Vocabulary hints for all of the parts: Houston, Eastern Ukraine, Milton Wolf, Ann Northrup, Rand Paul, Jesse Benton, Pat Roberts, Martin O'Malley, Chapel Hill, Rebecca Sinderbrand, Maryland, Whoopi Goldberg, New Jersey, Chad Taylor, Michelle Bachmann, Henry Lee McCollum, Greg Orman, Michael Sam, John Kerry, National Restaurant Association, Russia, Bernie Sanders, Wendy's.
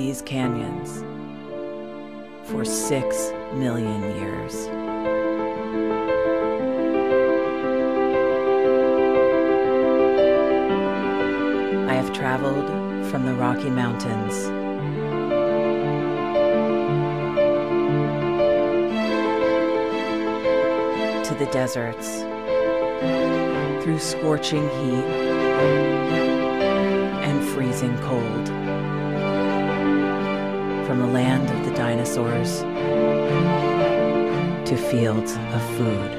these canyons for 6 million years. I have traveled from the Rocky Mountains to the deserts, through scorching heat and freezing cold, from the land of the dinosaurs to fields of food.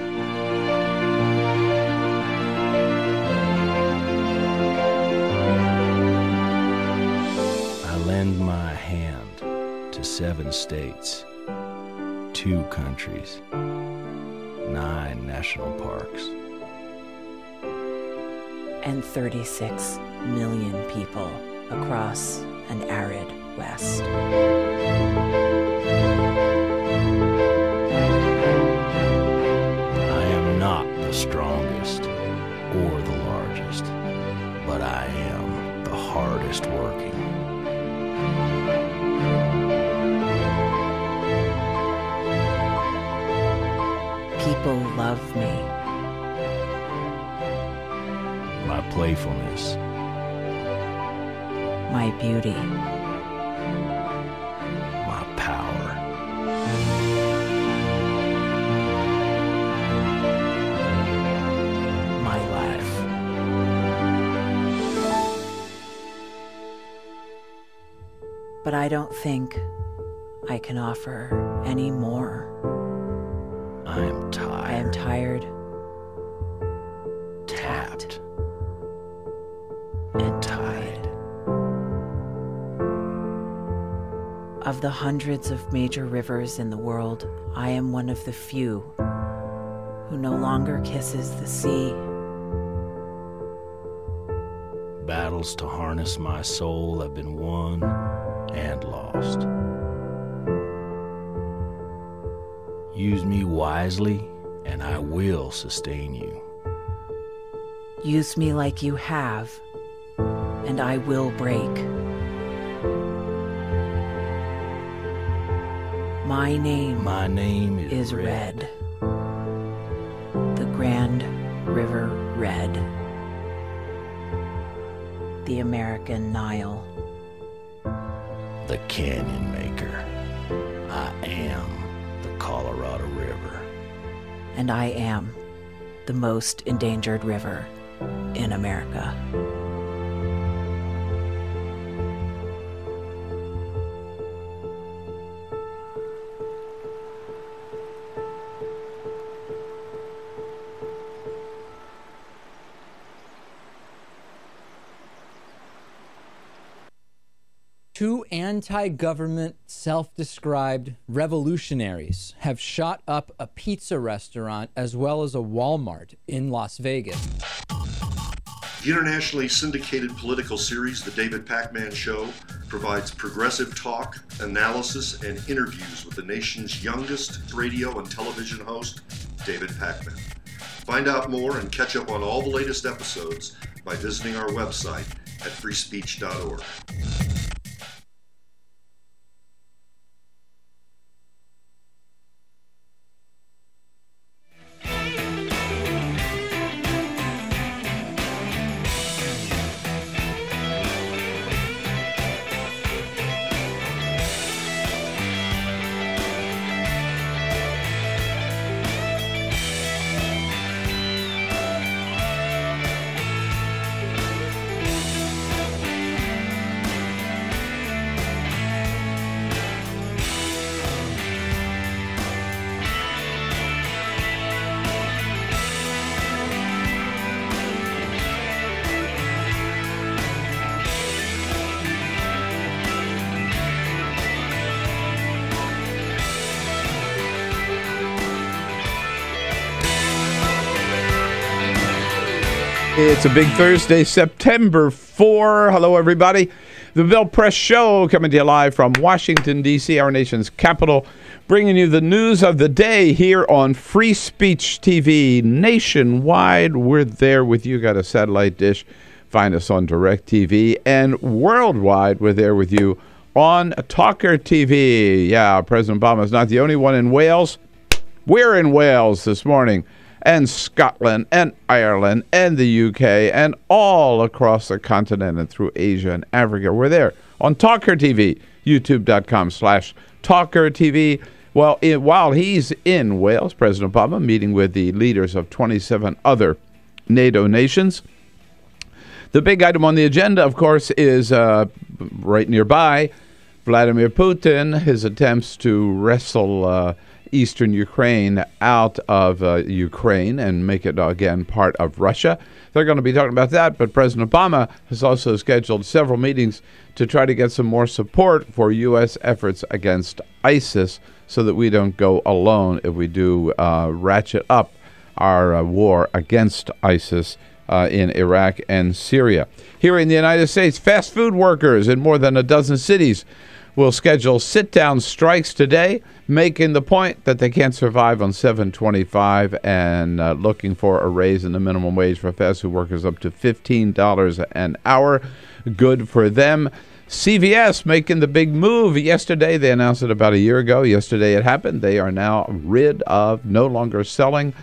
I lend my hand to 7 states, 2 countries, 9 national parks. And 36 million people across an arid West. I am not the strongest or the largest, but I am the hardest working. People love me. My playfulness, my beauty, my power. My life. But I don't think I can offer any more. I am tired. Tapped. Of the hundreds of major rivers in the world, I am one of the few who no longer kisses the sea. Battles to harness my soul have been won and lost. Use me wisely, and I will sustain you. Use me like you have, and I will break. My name is Red, the Grand River Red, the American Nile, the Canyon Maker. I am the Colorado River. And I am the most endangered river in America. Two anti-government, self-described revolutionaries have shot up a pizza restaurant as well as a Walmart in Las Vegas. The internationally syndicated political series, The David Pakman Show, provides progressive talk, analysis, and interviews with the nation's youngest radio and television host, David Pakman. Find out more and catch up on all the latest episodes by visiting our website at freespeech.org. It's a big Thursday, September 4. Hello, everybody. The Bill Press Show coming to you live from Washington, D.C., our nation's capital, bringing you the news of the day here on Free Speech TV nationwide. We're there with you. Got a satellite dish. Find us on DirecTV. And worldwide, we're there with you on Talkr TV. Yeah, President Obama is not the only one in Wales. We're in Wales this morning, and Scotland, and Ireland, and the UK, and all across the continent and through Asia and Africa. We're there on Talkr TV, youtube.com/TalkrTV. Well, while he's in Wales, President Obama meeting with the leaders of 27 other NATO nations. The big item on the agenda, of course, is right nearby, Vladimir Putin, his attempts to wrestle eastern Ukraine out of Ukraine and make it, again, part of Russia. They're going to be talking about that, but President Obama has also scheduled several meetings to try to get some more support for U.S. efforts against ISIS so that we don't go alone if we do ratchet up our war against ISIS in Iraq and Syria. Here in the United States, fast food workers in more than a dozen cities will schedule sit-down strikes today, making the point that they can't survive on $7.25 and looking for a raise in the minimum wage for fast food workers up to $15 an hour. Good for them. CVS making the big move yesterday. They announced it about a year ago. Yesterday it happened. They are now rid of, no longer selling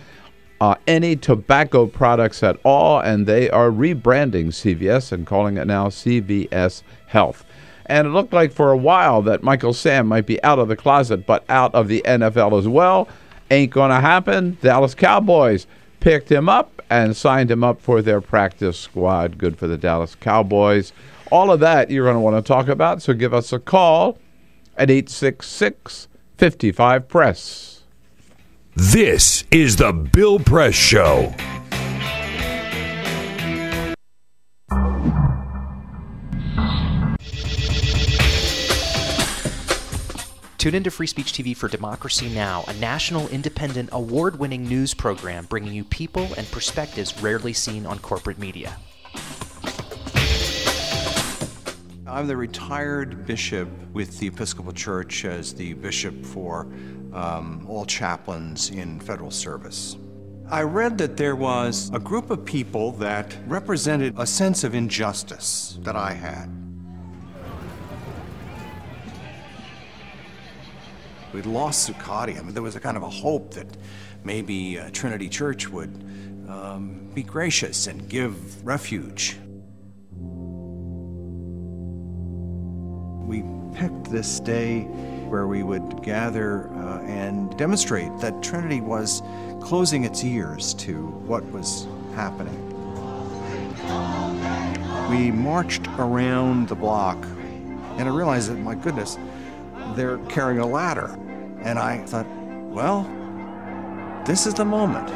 any tobacco products at all, and they are rebranding CVS and calling it now CVS Health. And it looked like for a while that Michael Sam might be out of the closet, but out of the NFL as well. Ain't going to happen. Dallas Cowboys picked him up and signed him up for their practice squad. Good for the Dallas Cowboys. All of that you're going to want to talk about, so give us a call at 866-55-PRESS. This is the Bill Press Show. Tune into Free Speech TV for Democracy Now!, a national, independent, award-winning news program bringing you people and perspectives rarely seen on corporate media. I'm the retired bishop with the Episcopal Church as the bishop for all chaplains in federal service. I read that there was a group of people that represented a sense of injustice that I had. We'd lost Zuccotti. I mean, there was a kind of a hope that maybe Trinity Church would be gracious and give refuge. We picked this day where we would gather and demonstrate that Trinity was closing its ears to what was happening. We marched around the block, and I realized that, my goodness, they're carrying a ladder. And I thought, well, this is the moment.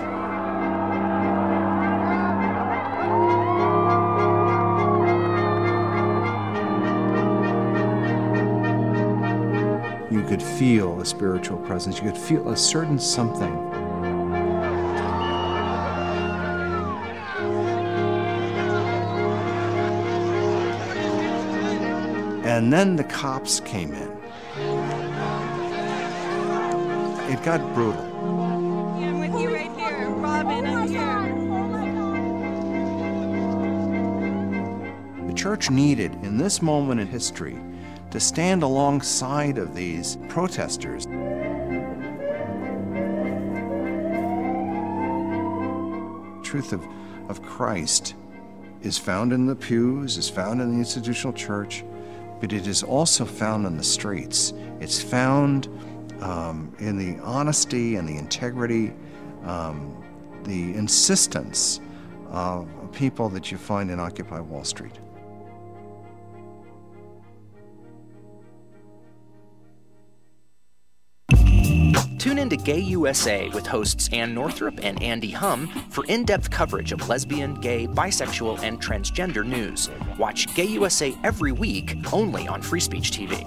You could feel a spiritual presence. You could feel a certain something. And then the cops came in. It got brutal. Yeah, I'm with you right here, Robin, I'm here. Oh my God. The church needed, in this moment in history, to stand alongside of these protesters. The truth of Christ is found in the pews, is found in the institutional church, but it is also found in the streets. It's found in the honesty and the integrity, the insistence of people that you find in Occupy Wall Street. Tune in to Gay USA with hosts Ann Northrup and Andy Hum for in-depth coverage of lesbian, gay, bisexual, and transgender news. Watch Gay USA every week, only on Free Speech TV.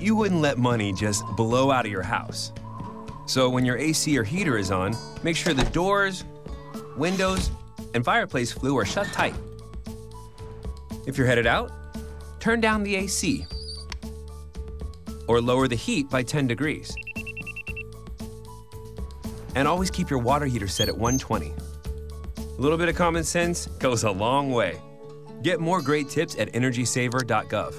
You wouldn't let money just blow out of your house. So when your AC or heater is on, make sure the doors, windows, and fireplace flue are shut tight. If you're headed out, turn down the AC or lower the heat by 10 degrees. And always keep your water heater set at 120. A little bit of common sense goes a long way. Get more great tips at energysaver.gov.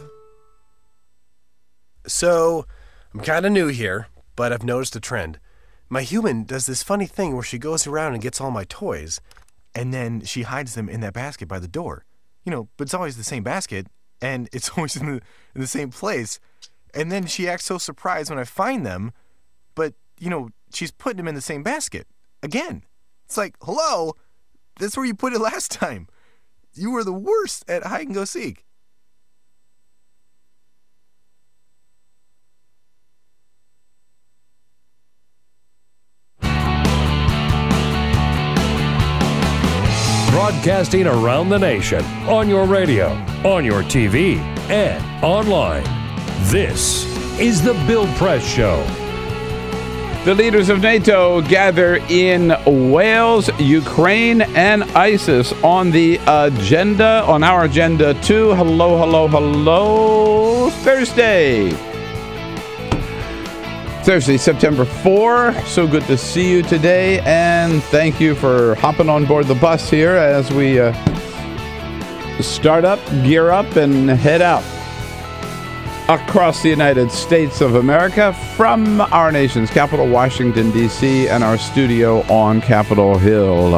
So, I'm kind of new here, but I've noticed a trend. My human does this funny thing where she goes around and gets all my toys, and then she hides them in that basket by the door. You know, but it's always the same basket, and it's always in the same place. And then she acts so surprised when I find them, but, you know, she's putting them in the same basket again. It's like, hello, that's where you put it last time. You were the worst at hide and go seek. Broadcasting around the nation, on your radio, on your TV, and online. This is the Bill Press Show. The leaders of NATO gather in Wales, Ukraine, and ISIS on the agenda, on our agenda too. Hello, hello, hello. Thursday, September 4. So good to see you today, and thank you for hopping on board the bus here as we start up, gear up, and head out across the United States of America from our nation's capital, Washington, D.C., and our studio on Capitol Hill.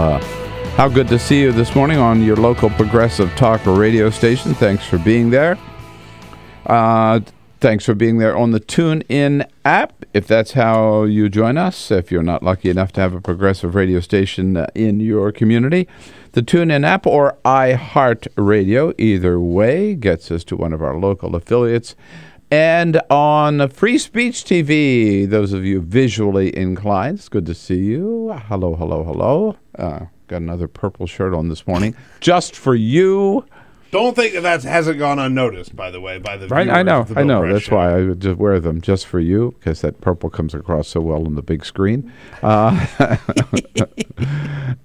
How good to see you this morning on your local progressive talk or radio station. Thanks for being there. Thanks for being there on the TuneIn app, if that's how you join us. If you're not lucky enough to have a progressive radio station in your community, the TuneIn app or iHeartRadio, either way, gets us to one of our local affiliates. And on Free Speech TV, those of you visually inclined, it's good to see you. Hello, hello, hello. Got another purple shirt on this morning, just for you. Don't think that hasn't gone unnoticed, by the way, by the viewers. Right, I know. That's why I would just wear them just for you, because that purple comes across so well on the big screen.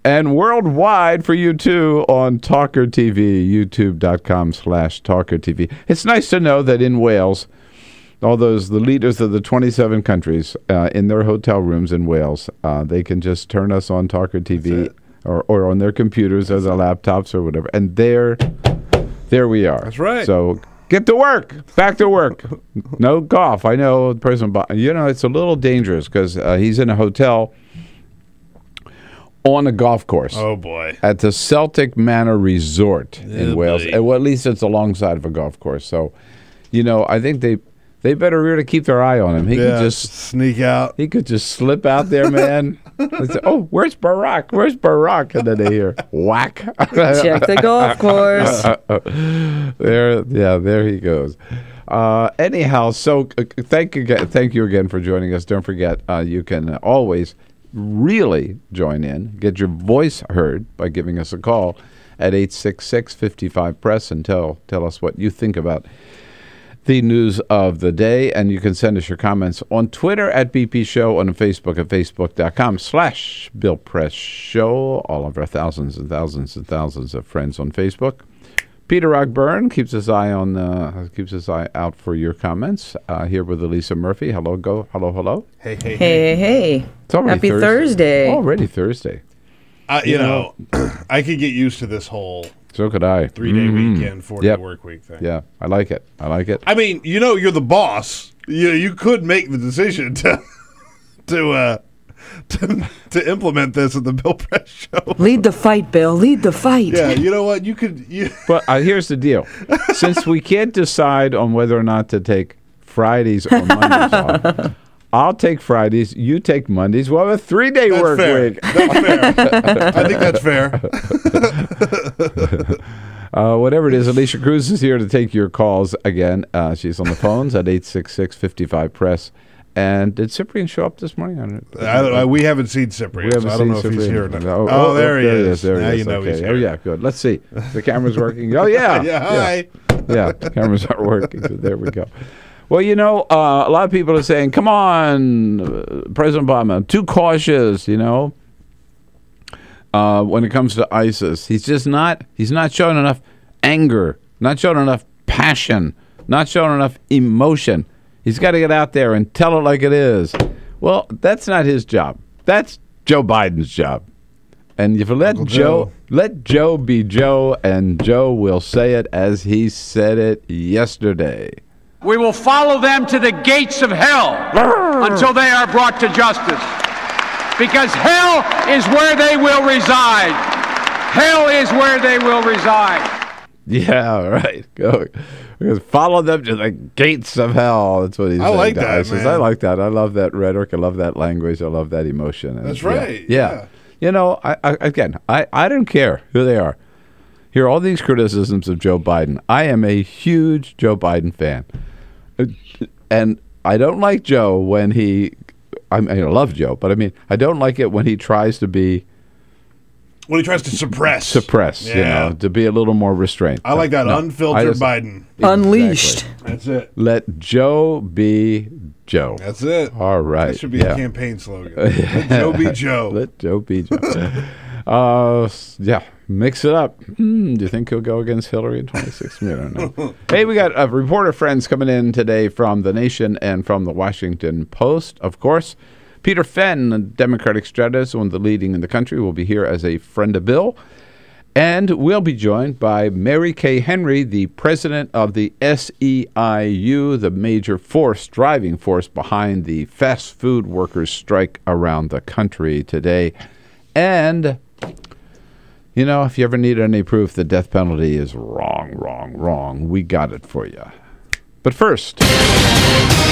And worldwide for you, too, on Talkr TV, youtube.com/Talkr TV. It's nice to know that in Wales, all the leaders of the 27 countries in their hotel rooms in Wales, they can just turn us on Talkr TV or on their computers or their laptops or whatever, and they're... There we are. That's right. So get to work. Back to work. No golf. I know the person, you know, it's a little dangerous because he's in a hotel on a golf course. Oh, boy. At the Celtic Manor Resort in Wales. Well, at least it's alongside of a golf course. So, you know, I think they better really keep their eye on him. He could just sneak out. He could just slip out there, man. Say, oh, where's Barack? Where's Barack? And then they hear whack. Check the golf course. There he goes. Anyhow, so thank you again for joining us. Don't forget, you can always really join in, get your voice heard by giving us a call at 866-55-PRESS and tell us what you think about the news of the day, and you can send us your comments on Twitter at BP Show, on Facebook at facebook.com/Bill Press Show. All of our thousands and thousands and thousands of friends on Facebook. Peter Ogburn keeps his eye out for your comments. Here with Elisa Murphy. Hello, hello, hello. Hey, hey, hey, hey. It's already Happy Thursday. Already Thursday. You know, I could get used to this whole. So could I. 3-day weekend, 4-day work week thing. Yeah, I like it. I like it. I mean, you know, you're the boss. You could make the decision to implement this at the Bill Press Show. Lead the fight, Bill. Lead the fight. Yeah, you know what? You could. But here's the deal: since we can't decide on whether or not to take Fridays or Mondays off. I'll take Fridays. You take Mondays. We'll have a 3-day work week. That's fair. I think that's fair. Whatever it is, Alicia Cruz is here to take your calls again. She's on the phones at 866-55-PRESS. And did Cyprian show up this morning? I don't know. We haven't seen Cyprian. I don't know if he's here or not. Oh, there he is. There he is. Now you know he's here. Oh, yeah, good. Let's see. The camera's working. Oh, yeah. Hi. Yeah, the camera's not working. So there we go. Well, you know, a lot of people are saying, come on, President Obama, I'm too cautious, you know, when it comes to ISIS. He's just not, he's not showing enough anger, not showing enough passion, not showing enough emotion. He's got to get out there and tell it like it is. Well, that's not his job. That's Joe Biden's job. And if you let Joe, let Joe be Joe, and Joe will say it as he said it yesterday. We will follow them to the gates of hell until they are brought to justice. Because hell is where they will reside. Hell is where they will reside. Yeah, right. Go. Follow them to the gates of hell. That's what he's saying. I like that, man. I like that. I love that rhetoric. I love that language. I love that emotion. That's right. Yeah. You know, I don't care who they are. Here are all these criticisms of Joe Biden. I am a huge Joe Biden fan. And I don't like Joe when he... I mean, I love Joe, but I mean, I don't like it when he tries to be... Well, he tries to suppress. You know, to be a little more restrained. I like that unfiltered Biden. Unleashed. Exactly. That's it. Let Joe be Joe. That's it. All right. That should be a campaign slogan. Let Joe be Joe. Let Joe be Joe. Yeah, mix it up. Do you think he'll go against Hillary in 26? I don't know. Hey, we got reporter friends coming in today from The Nation and from The Washington Post, of course. Peter Fenn, a Democratic strategist, one of the leading in the country, will be here as a friend of Bill. And we'll be joined by Mary Kay Henry, the president of the SEIU, the major force, driving force behind the fast food workers' strike around the country today. And, you know, if you ever need any proof the death penalty is wrong, we got it for you. But first,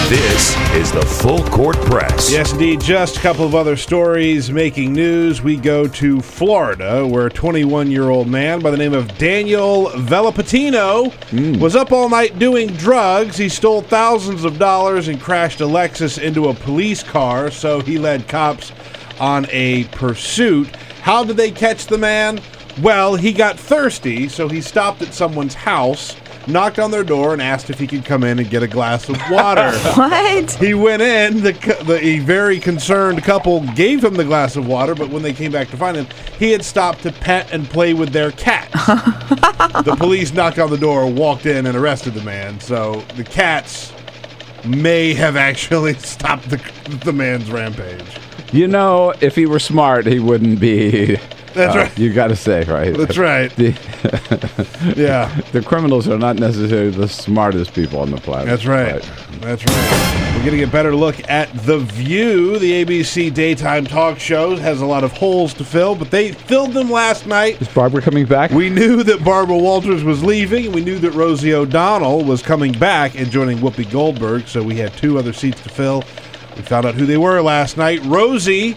this is the Full Court Press. Yes, indeed. Just a couple of other stories making news. We go to Florida, where a 21-year-old man by the name of Daniel Vellapatino was up all night doing drugs. He stole thousands of dollars and crashed a Lexus into a police car, so he led cops on a pursuit. How did they catch the man? Well, he got thirsty, so he stopped at someone's house, knocked on their door, and asked if he could come in and get a glass of water. What? He went in. A very concerned couple gave him the glass of water, but when they came back to find him, he had stopped to pet and play with their cat. The police knocked on the door, walked in, and arrested the man. So the cats may have actually stopped the man's rampage. You know, if he were smart, he wouldn't be... That's right. You got to say, right? That's right. The criminals are not necessarily the smartest people on the planet. That's right. That's right. We're getting a better look at The View. The ABC daytime talk show has a lot of holes to fill, but they filled them last night. Is Barbara coming back? We knew that Barbara Walters was leaving. We knew that Rosie O'Donnell was coming back and joining Whoopi Goldberg, so we had two other seats to fill. We found out who they were last night. Rosie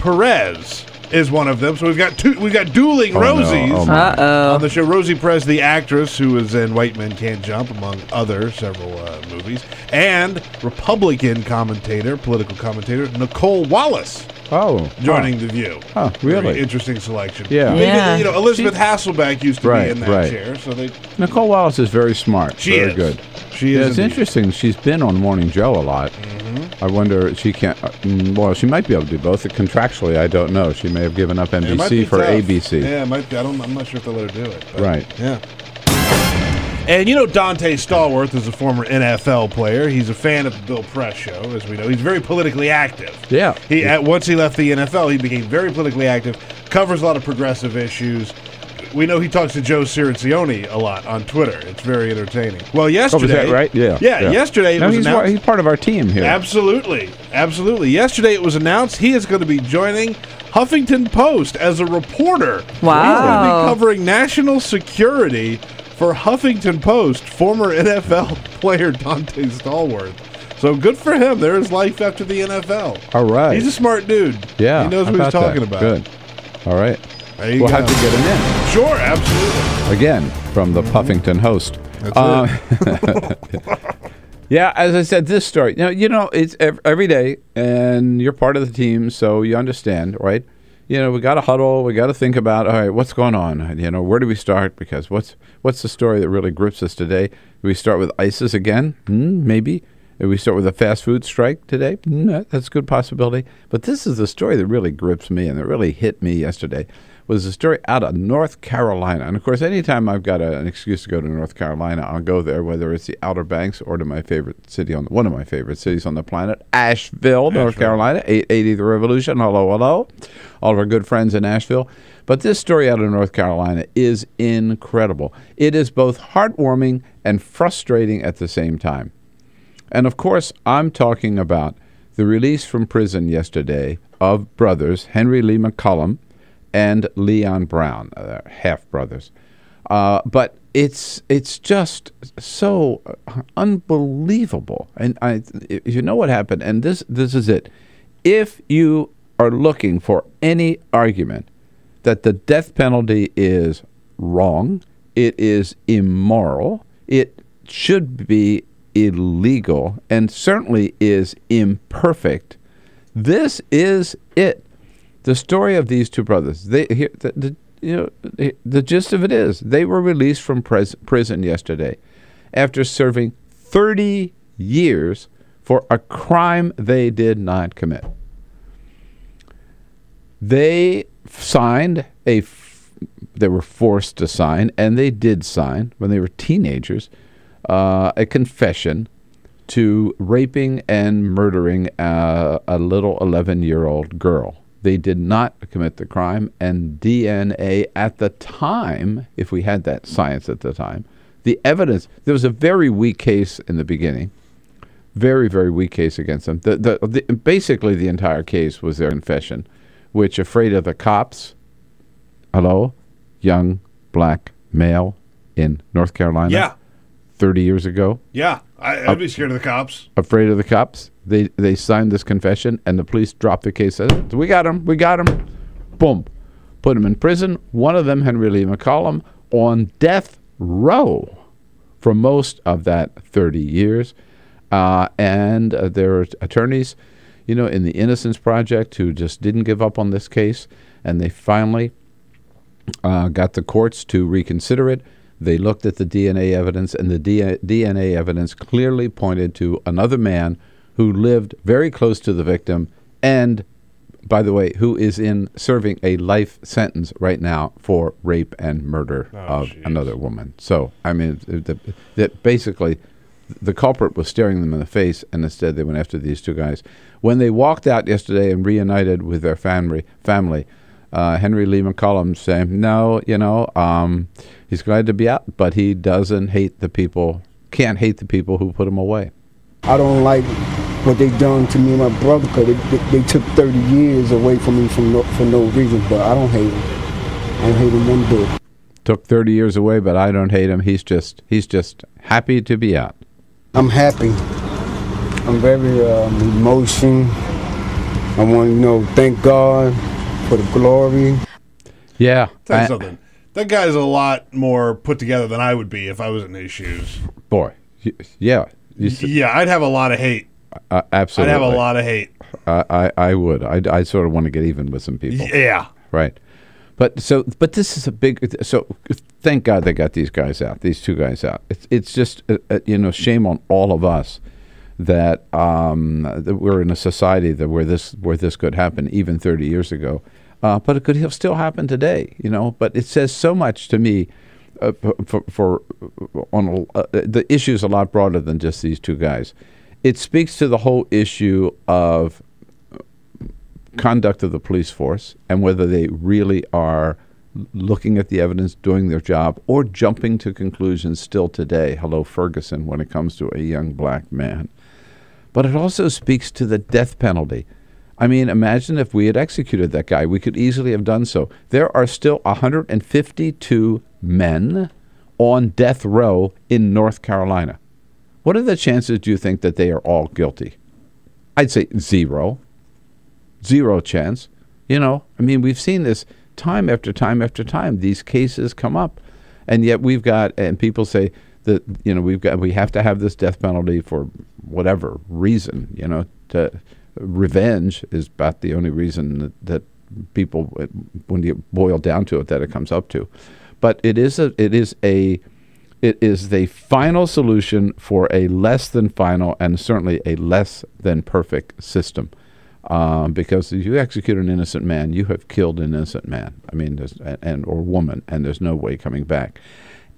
Perez is one of them. So we've got two. We've got dueling Rosies on the show. Rosie Perez, the actress who was in White Men Can't Jump, among other several movies, and Republican political commentator Nicole Wallace. Joining The View. Oh, really? Very interesting selection. Yeah. Maybe, you know, Elizabeth Hasselbeck used to be in that chair. So Nicole Wallace is very smart. She is. Very good. She is. It's interesting. She's been on Morning Joe a lot. I wonder if she can't... Well, she might be able to do both. Contractually, I don't know. She may have given up NBC for ABC. Yeah, it might be. I'm not sure if they'll let her do it. Right. Yeah. And you know Dante Stallworth is a former NFL player. He's a fan of the Bill Press show, as we know. He's very politically active. Yeah. Once he left the NFL, he became very politically active, covers a lot of progressive issues. We know he talks to Joe Cirincione a lot on Twitter. It's very entertaining. Well, yesterday... Oh, was that right? Yeah. Yeah, yesterday it was announced... He's part of our team here. Absolutely. Absolutely. Yesterday it was announced he is going to be joining Huffington Post as a reporter. Wow. He's going to be covering national security for Huffington Post, former NFL player Dante Stallworth. So good for him. There is life after the NFL. All right. He's a smart dude. Yeah. He knows what he's talking about. Good. All right. We'll have to get him in. Sure, absolutely. Again, from the Puffington host. That's it. Yeah, as I said, this story. You know, it's every day, and you're part of the team, so you understand, right? You know, we got to huddle. We got to think about, all right, what's going on? You know, where do we start? Because what's the story that really grips us today? Do we start with ISIS again? Maybe. Do we start with a fast food strike today? That's a good possibility. But this is the story that really grips me and that really hit me yesterday. was a story out of North Carolina. And, of course, anytime I've got an excuse to go to North Carolina, I'll go there, whether it's the Outer Banks or to my favorite city, one of my favorite cities on the planet, Asheville, North Carolina, 880 The Revolution. Hello, hello. All of our good friends in Asheville. But this story out of North Carolina is incredible. It is both heartwarming and frustrating at the same time. And, of course, I'm talking about the release from prison yesterday of brothers Henry Lee McCollum and Leon Brown, half-brothers. But it's just so unbelievable. And you know what happened, and this is it. If you are looking for any argument that the death penalty is wrong, it is immoral, it should be illegal, and certainly is imperfect, this is it. The story of these two brothers, the gist of it is they were released from prison yesterday after serving 30 years for a crime they did not commit. They signed a, they were forced to sign, and they did sign when they were teenagers, a confession to raping and murdering a little 11-year-old girl. They did not commit the crime, and DNA at the time, if we had that science at the time, the evidence, there was a very weak case in the beginning, very, very weak case against them. Basically, the entire case was their confession, which, afraid of the cops, hello, young black male in North Carolina, 30 years ago. Yeah, I'd be scared of the cops. Afraid of the cops. They signed this confession, and the police dropped the case. Said, we got him. We got him. Boom. Put him in prison. One of them, Henry Lee McCollum, on death row for most of that 30 years. And there are attorneys, you know, in the Innocence Project who just didn't give up on this case, and they finally got the courts to reconsider it. They looked at the DNA evidence, and the DNA evidence clearly pointed to another man who lived very close to the victim and, by the way, who is serving a life sentence right now for rape and murder of another woman. So, I mean, basically, the culprit was staring them in the face, and instead they went after these two guys. When they walked out yesterday and reunited with their family, Henry Lee McCollum saying, no, you know, he's glad to be out, but he doesn't hate the people, can't hate the people who put him away. I don't like what they done to me and my brother, because they took 30 years away from me for no reason, but I don't hate him. I don't hate him one bit. Took 30 years away, but I don't hate him. He's just happy to be out. I'm happy. I'm very emotional. I want to thank God for the glory. Yeah. Tell you something. That guy's a lot more put together than I would be if I was in his shoes. Boy. Yeah. Yeah, I'd have a lot of hate. Absolutely. I'd have a lot of hate. I would. I sort of want to get even with some people. Yeah. Right. But this is a big, so thank God they got these guys out, these two guys out. It's just, shame on all of us that we're in a society that where this could happen even 30 years ago, but it could still happen today, But it says so much to me for the issue is a lot broader than just these two guys. It speaks to the whole issue of conduct of the police force and whether they really are looking at the evidence, doing their job, or jumping to conclusions still today. Hello, Ferguson, when it comes to a young black man. But it also speaks to the death penalty. I mean, imagine if we had executed that guy. We could easily have done so. There are still 152 men on death row in North Carolina. What are the chances, do you think, that they are all guilty? I'd say zero. Zero chance. I mean, we've seen this time after time after time. These cases come up. And yet we've got, and people say, that we have to have this death penalty for whatever reason. Revenge is about the only reason that people, when you boil down to it, that it comes up to. But it is the final solution for a less than final and certainly a less than perfect system. because if you execute an innocent man, you have killed an innocent man. I mean, or woman, and there's no way coming back.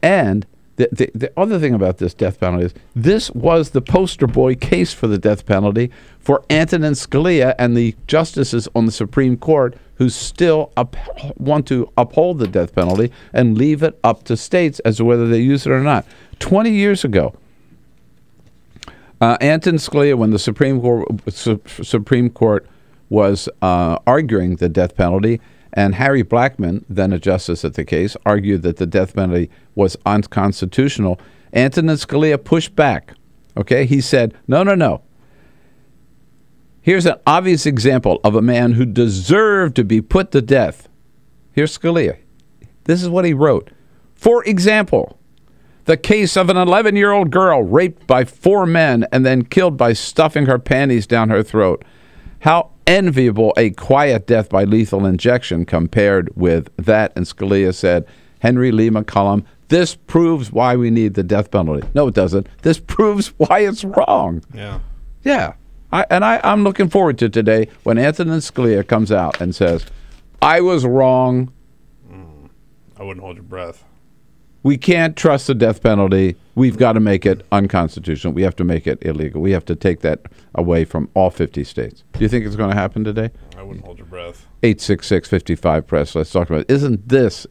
And the other thing about this death penalty is this was the poster boy case for the death penalty for Antonin Scalia and the justices on the Supreme Court who still want to uphold the death penalty and leave it up to states as to whether they use it or not. 20 years ago, Antonin Scalia, when the Supreme Court was arguing the death penalty, and Harry Blackman, then a justice at the case, argued that the death penalty was unconstitutional, Antonin Scalia pushed back. Okay, he said, no, no, no. Here's an obvious example of a man who deserved to be put to death. Here's Scalia. This is what he wrote. For example, the case of an 11-year-old girl raped by 4 men and then killed by stuffing her panties down her throat. How enviable a quiet death by lethal injection compared with that. And Scalia said, Henry Lee McCollum, this proves why we need the death penalty. No, it doesn't. This proves why it's wrong. Yeah. Yeah. I'm looking forward to today when Antonin Scalia comes out and says, I was wrong. I wouldn't hold your breath. We can't trust the death penalty. We've got to make it unconstitutional. We have to make it illegal. We have to take that away from all 50 states. Do you think it's going to happen today? I wouldn't hold your breath. 866-55-PRESS. Let's talk about it. Isn't this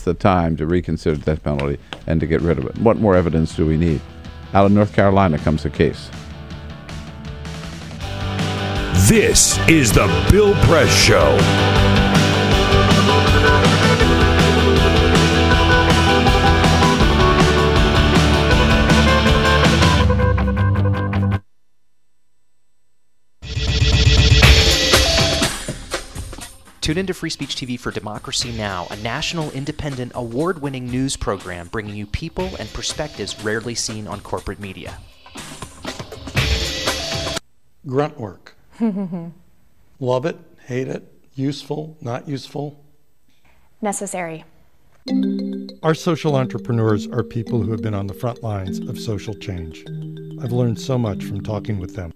the time to reconsider the death penalty and to get rid of it? What more evidence do we need? Out of North Carolina comes a case. This is the Bill Press Show. Tune into Free Speech TV for Democracy Now!, a national, independent, award-winning news program bringing you people and perspectives rarely seen on corporate media. Grunt work. Love it, hate it, useful, not useful. Necessary. Our social entrepreneurs are people who have been on the front lines of social change. I've learned so much from talking with them.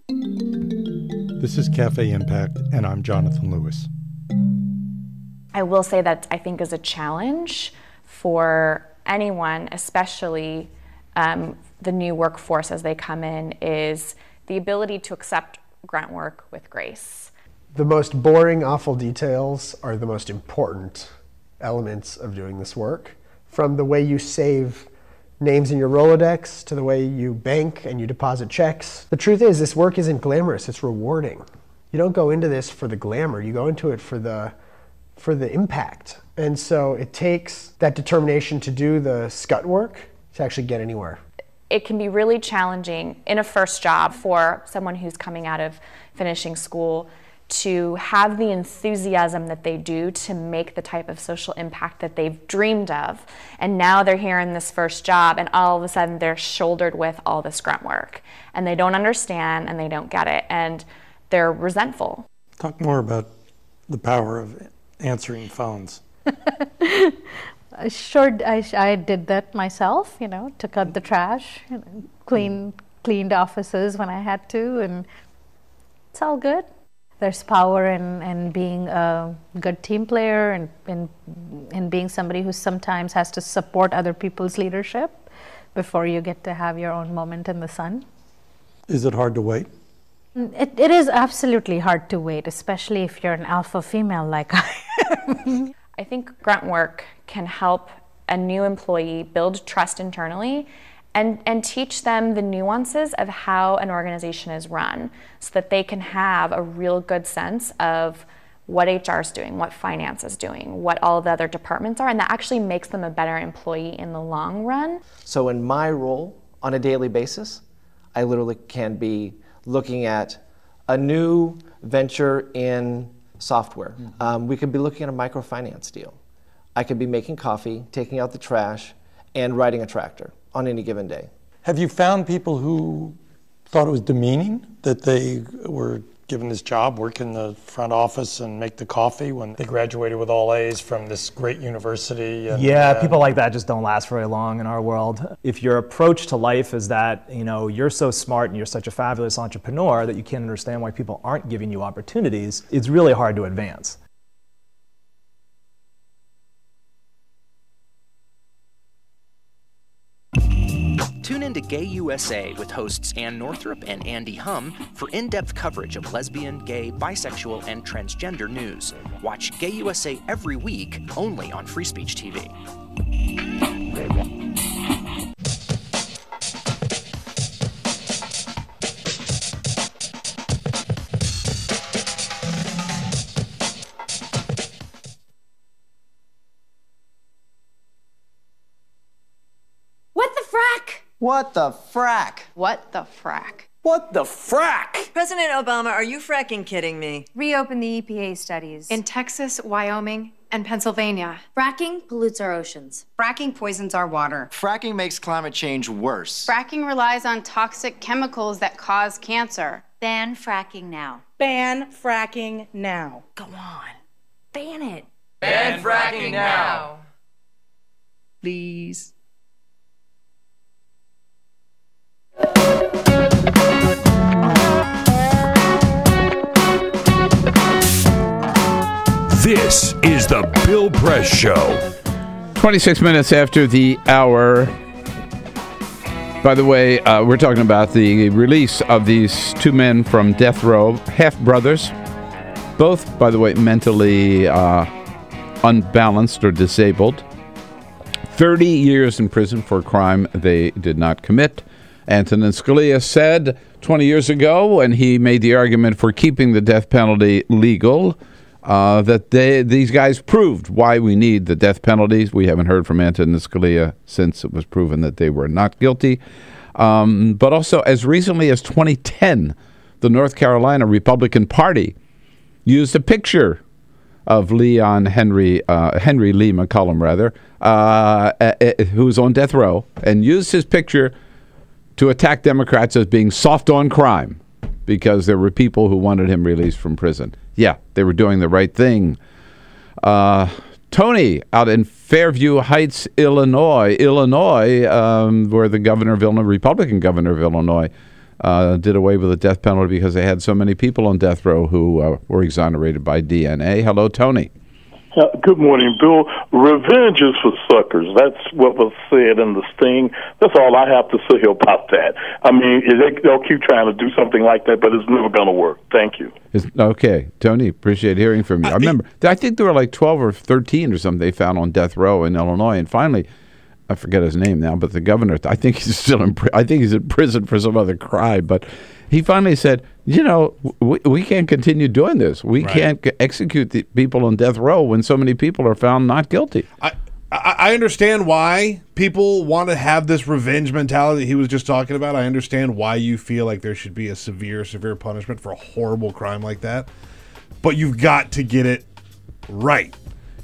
This is Cafe Impact, and I'm Jonathan Lewis. I will say that I think is a challenge for anyone, especially the new workforce as they come in, is the ability to accept grunt work with grace. The most boring, awful details are the most important elements of doing this work. From the way you save names in your Rolodex to the way you bank and you deposit checks. The truth is, this work isn't glamorous, it's rewarding. You don't go into this for the glamour, you go into it for the impact. And so it takes that determination to do the scut work to actually get anywhere. It can be really challenging in a first job for someone who's coming out of finishing school to have the enthusiasm that they do to make the type of social impact that they've dreamed of. And now they're here in this first job and all of a sudden they're shouldered with all this grunt work. And they don't understand and they don't get it and they're resentful. Talk more about the power of answering phones. I did that myself, you know, took out the trash, you know, cleaned offices when I had to, and it's all good. There's power in being a good team player and in being somebody who sometimes has to support other people's leadership before you get to have your own moment in the sun. Is it hard to wait? It is absolutely hard to wait, especially if you're an alpha female like I am. I think grunt work can help a new employee build trust internally and teach them the nuances of how an organization is run so that they can have a real good sense of what HR is doing, what finance is doing, what all the other departments are, and that actually makes them a better employee in the long run. So in my role on a daily basis, I literally can be looking at a new venture in software. Mm-hmm. We could be looking at a microfinance deal. I could be making coffee, taking out the trash, and riding a tractor on any given day. Have you found people who thought it was demeaning that they were given this job, work in the front office and make the coffee when they graduated with all A's from this great university. And, people like that just don't last very long in our world. If your approach to life is that, you know, you're so smart and you're such a fabulous entrepreneur that you can't understand why people aren't giving you opportunities, it's really hard to advance. Tune in to Gay USA with hosts Ann Northrup and Andy Hum for in-depth coverage of lesbian, gay, bisexual, and transgender news. Watch Gay USA every week, only on Free Speech TV. What the frack? What the frack? What the frack? President Obama, are you fracking kidding me? Reopen the EPA studies. In Texas, Wyoming, and Pennsylvania. Fracking pollutes our oceans. Fracking poisons our water. Fracking makes climate change worse. Fracking relies on toxic chemicals that cause cancer. Ban fracking now. Ban fracking now. Go on. Ban it. Ban fracking now. Please. This is the Bill Press Show. 26 minutes after the hour. By the way, we're talking about the release of these two men from death row, half-brothers. Both, by the way, mentally unbalanced or disabled. 30 years in prison for a crime they did not commit. Antonin Scalia said 20 years ago when he made the argument for keeping the death penalty legal that these guys proved why we need the death penalties. We haven't heard from Antonin Scalia since it was proven that they were not guilty. But also as recently as 2010, the North Carolina Republican Party used a picture of Henry Lee McCollum, who's on death row, and used his picture to attack Democrats as being soft on crime because there were people who wanted him released from prison. Yeah, they were doing the right thing. Tony out in Fairview Heights, Illinois, where the governor of Illinois, Republican governor of Illinois, did away with the death penalty because they had so many people on death row who were exonerated by DNA. Hello, Tony. Good morning, Bill. Revenge is for suckers. That's what was said in the sting. That's all I have to say about that. I mean, they'll keep trying to do something like that, but it's never going to work. Thank you. Okay, Tony, appreciate hearing from you. I remember, I think there were like 12 or 13 or something they found on death row in Illinois, and finally, I forget his name now, but the governor, I think he's still in, I think he's in prison for some other crime, but he finally said, you know, we can't continue doing this. We can't execute the people on death row when so many people are found not guilty. I understand why people want to have this revenge mentality he was just talking about. I understand why you feel like there should be a severe punishment for a horrible crime like that, but you've got to get it right.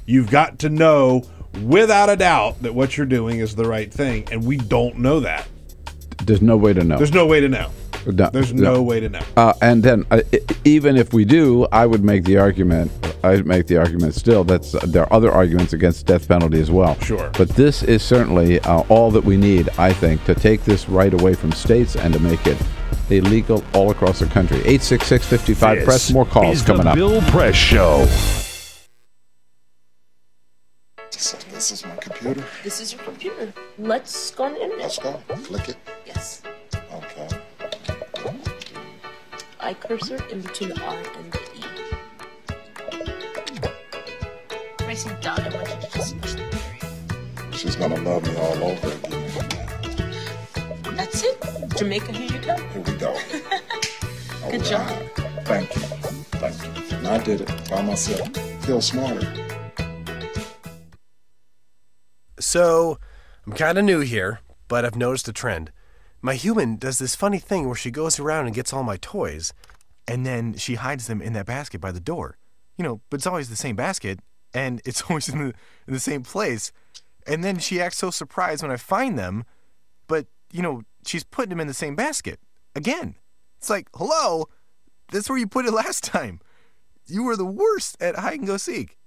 You've got to know without a doubt that what you're doing is the right thing, and we don't know that. There's no way to know. There's no way to know. No, there's no way to know. And then even if we do, I'd make the argument still that there are other arguments against death penalty as well. Sure. But this is certainly all that we need, I think, to take this right away from states and to make it illegal all across the country. 866-55-PRESS. More calls coming up. Bill Press Show. This is my computer. This is your computer. Let's go on the internet. Let's go. Flick it. Yes. Okay. I cursor in between the R and the E. Racing dot, I want you to just push the period. She's gonna love me all over again. That's it. Jamaica, here you go. Here we go. Good job. Thank you. Thank you. And I did it by myself. Feel smarter. So, I'm kind of new here, but I've noticed a trend. My human does this funny thing where she goes around and gets all my toys, and then she hides them in that basket by the door. You know, but it's always the same basket, and it's always in the same place. And then she acts so surprised when I find them, but, you know, she's putting them in the same basket again. It's like, hello, That's where you put it last time. You were the worst at hide and go seek.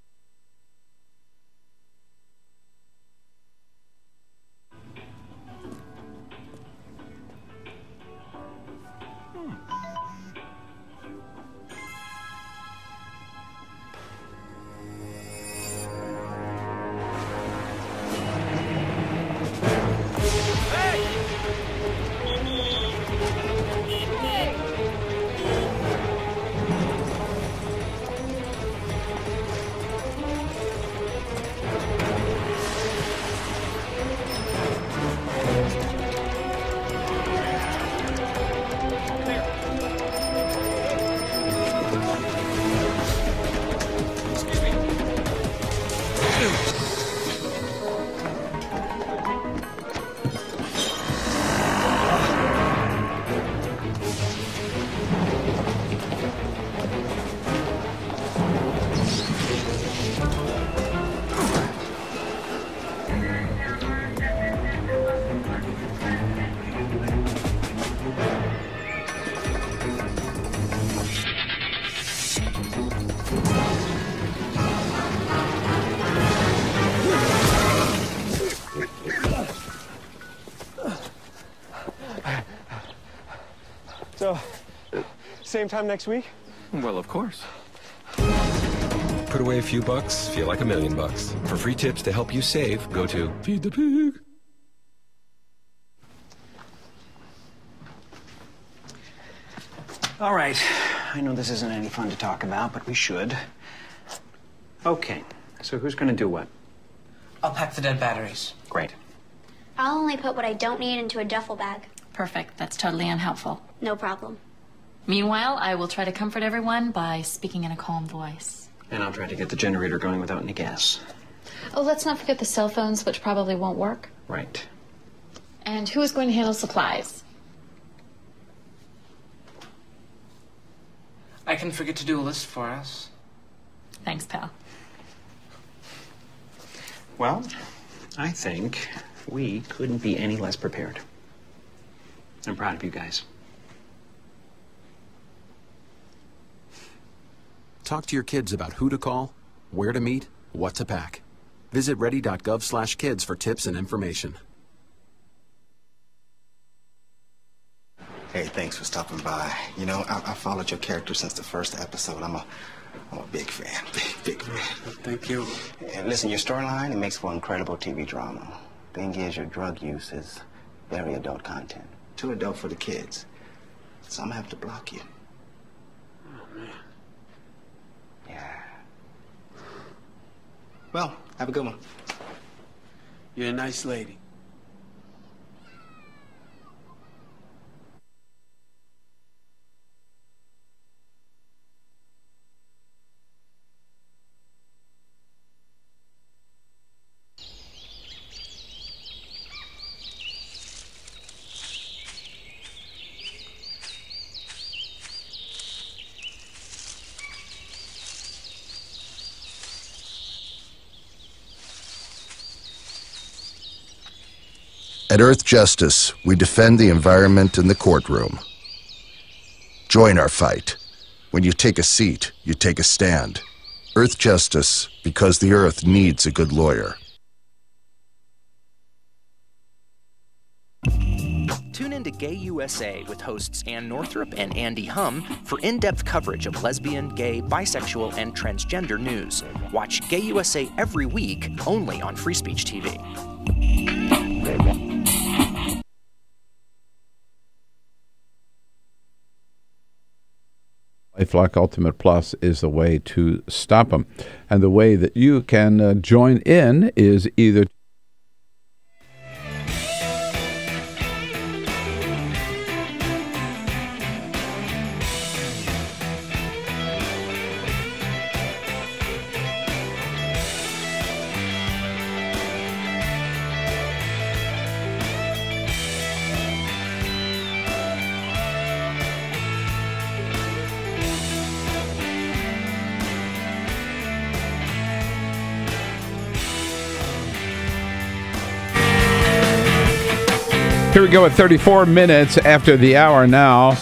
Same time next week? Well, of course. Put away a few bucks, feel like $1,000,000. For free tips to help you save, go to Feed the Pig. All right. I know this isn't any fun to talk about, but we should. Okay. So who's going to do what? I'll pack the dead batteries. Great. I'll only put what I don't need into a duffel bag. Perfect. That's totally unhelpful. No problem. Meanwhile, I will try to comfort everyone by speaking in a calm voice. And I'll try to get the generator going without any gas. Oh, let's not forget the cell phones, which probably won't work. Right. And who is going to handle supplies? I can forget to do a list for us. Thanks, pal. Well, I think we couldn't be any less prepared. I'm proud of you guys. Talk to your kids about who to call, where to meet, what to pack. Visit ready.gov/kids for tips and information. Hey, thanks for stopping by. You know, I followed your character since the first episode. I'm a big fan, big fan. Thank you. And listen, your storyline, it makes for incredible TV drama. Thing is, your drug use is very adult content. Too adult for the kids. So I'm gonna have to block you. Oh, man. Yeah. Well, have a good one. You're a nice lady. At Earth Justice, we defend the environment in the courtroom. Join our fight. When you take a seat, you take a stand. Earth Justice, because the Earth needs a good lawyer. Tune in to Gay USA with hosts Ann Northrup and Andy Hum for in-depth coverage of lesbian, gay, bisexual, and transgender news. Watch Gay USA every week, only on Free Speech TV. LifeLock Ultimate Plus is the way to stop them. And the way that you can join in is either... Here we go at 34 minutes after the hour now.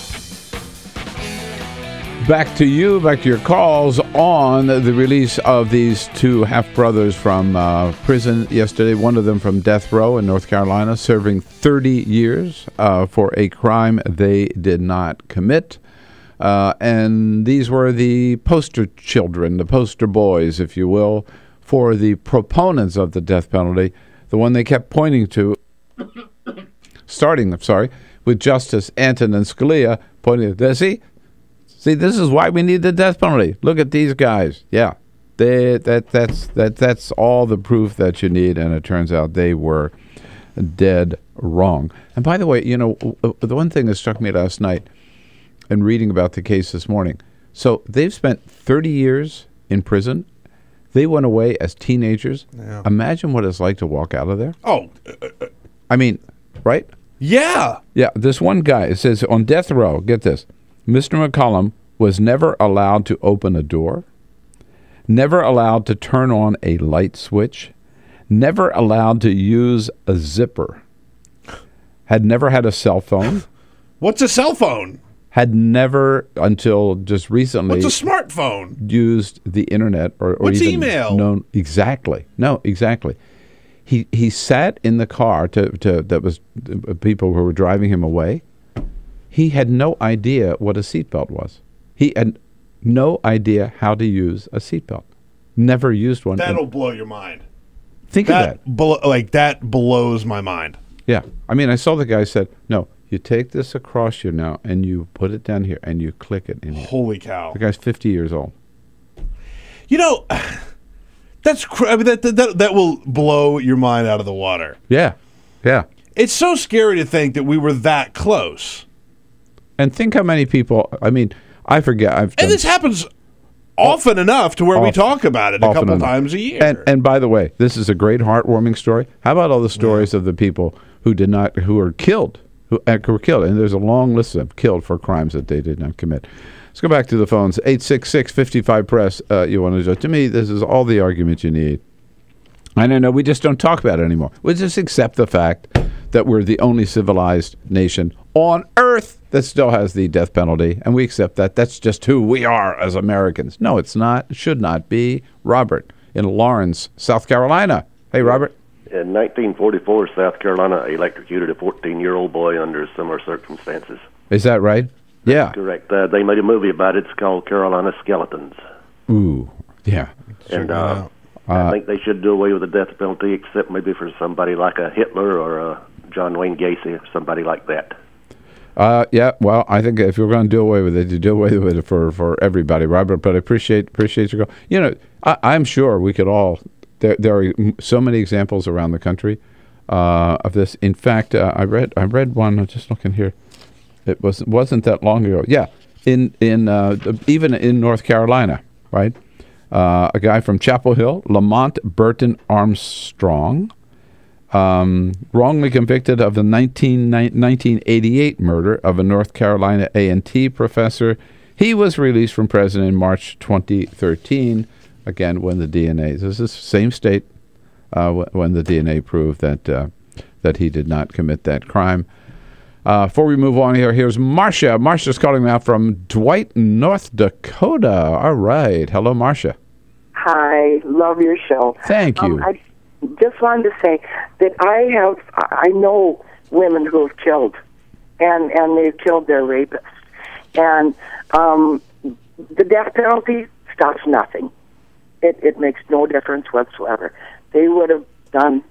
Back to you, back to your calls on the release of these two half-brothers from prison yesterday. One of them from death row in North Carolina, serving 30 years for a crime they did not commit. And these were the poster children, the poster boys, if you will, for the proponents of the death penalty. The one they kept pointing to, starting with Justice Antonin Scalia, pointing to, see, this is why we need the death penalty. Look at these guys. Yeah, that's all the proof that you need, and it turns out they were dead wrong. And by the way, you know, the one thing that struck me last night in reading about the case this morning, so they've spent 30 years in prison. They went away as teenagers. Yeah. Imagine what it's like to walk out of there. Oh. I mean, right? Yeah. Yeah, this one guy, it says on death row, get this, Mr. McCollum was never allowed to open a door, never allowed to turn on a light switch, never allowed to use a zipper, had never had a cell phone. What's a cell phone? Had never, until just recently. What's a smartphone? Used the internet or what's even email? Known, exactly. No, exactly. He sat in the car that was people who were driving him away. He had no idea what a seatbelt was. He had no idea how to use a seatbelt. Never used one. That'll blow your mind. Think of that. That blows my mind. Yeah. I mean, I saw the guy said, no, you take this across you now, and you put it down here, and you click it in here. Holy cow. The guy's 50 years old. You know, that's that will blow your mind out of the water. Yeah. Yeah. It's so scary to think that we were that close. And think how many people, I mean, I forget. And this happens often enough to where we talk about it a couple times a year. And by the way, this is a great heartwarming story. How about all the stories of the people who were killed? And there's a long list of them killed for crimes that they did not commit. Let's go back to the phones. 866-55-PRESS. You want to go to me? This is all the argument you need. I don't know. We just don't talk about it anymore. We just accept the fact that we're the only civilized nation on earth that still has the death penalty, and we accept that. That's just who we are as Americans. No, it's not. It should not be. Robert in Lawrence, South Carolina. Hey, Robert. In 1944, South Carolina electrocuted a 14-year-old boy under similar circumstances. Is that right? Yeah. That's correct. They made a movie about it. It's called Carolina Skeletons. Ooh, yeah. And I think they should do away with the death penalty, except maybe for somebody like a Hitler or a John Wayne Gacy or somebody like that. Yeah, well, I think if you're going to do away with it, you do away with it for everybody, Robert. But I appreciate your call. You know, I'm sure we could all. There are so many examples around the country of this. In fact, I read one. I'm just looking here. It wasn't that long ago. Yeah, even in North Carolina, right? A guy from Chapel Hill, Lamont Burton Armstrong. Wrongly convicted of the 1988 murder of a North Carolina A&T professor. He was released from prison in March 2013, again, when the DNA, this is the same state, when the DNA proved that he did not commit that crime. Before we move on here, here's Marcia. Marcia's calling me out from Dwight, North Dakota. All right. Hello, Marcia. Hi. Love your show. Thank you. I just wanted to say that I know women who have killed, and they've killed their rapists, and the death penalty stops nothing. It makes no difference whatsoever. They would have done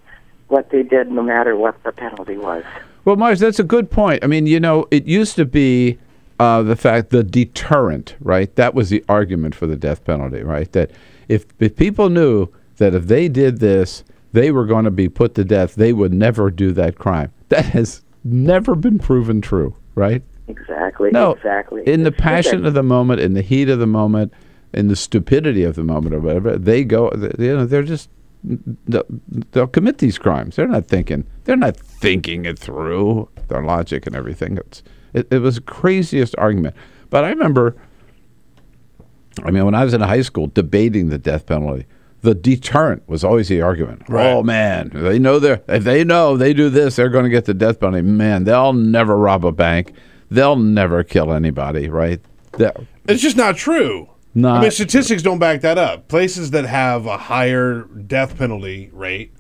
what they did no matter what the penalty was. Well, Marge, that's a good point. I mean, you know, it used to be the deterrent, right? That was the argument for the death penalty, right? That if people knew that if they did this, they were going to be put to death. They would never do that crime. That has never been proven true, right? Exactly. No, exactly. In the passion of the moment, in the heat of the moment, in the stupidity of the moment, or whatever, they'll commit these crimes. They're not thinking it through. Their logic and everything. It was the craziest argument. But I remember, I mean, when I was in high school debating the death penalty. The deterrent was always the argument. Right. Oh man, if they know they do this, they're going to get the death penalty. Man, they'll never rob a bank. They'll never kill anybody, right? It's just not true. I mean, statistics don't back that up. Places that have a higher death penalty rate,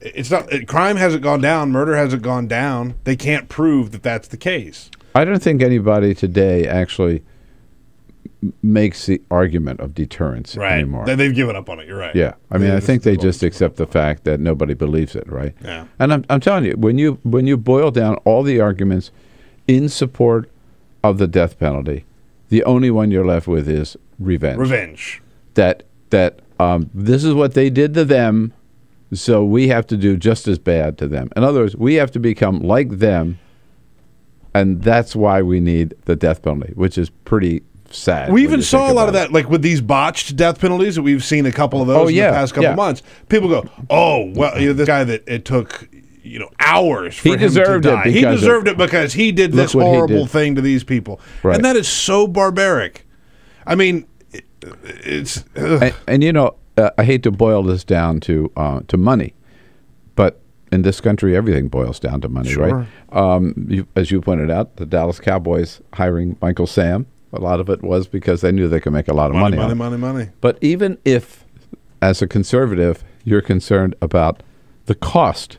it's not crime hasn't gone down, murder hasn't gone down. They can't prove that that's the case. I don't think anybody today actually makes the argument of deterrence anymore. They've given up on it. You're right. Yeah, I mean, I think they just accept the fact that nobody believes it, right? Yeah. And I'm telling you, when you boil down all the arguments in support of the death penalty, the only one you're left with is revenge. Revenge. That this is what they did to them, so we have to do just as bad to them. In other words, we have to become like them, and that's why we need the death penalty, which is pretty sad. We even saw a lot of that, like with these botched death penalties. We've seen a couple of those in the past couple months. People go, "Oh, well, you know, this guy that it took, you know, hours for him to die. He deserved it because he did this horrible thing to these people." Right. And that is so barbaric. I mean, it's and you know, I hate to boil this down to money, but in this country, everything boils down to money, right? As you pointed out, the Dallas Cowboys hiring Michael Sam. A lot of it was because they knew they could make a lot of money. Money. But even if, as a conservative, you're concerned about the cost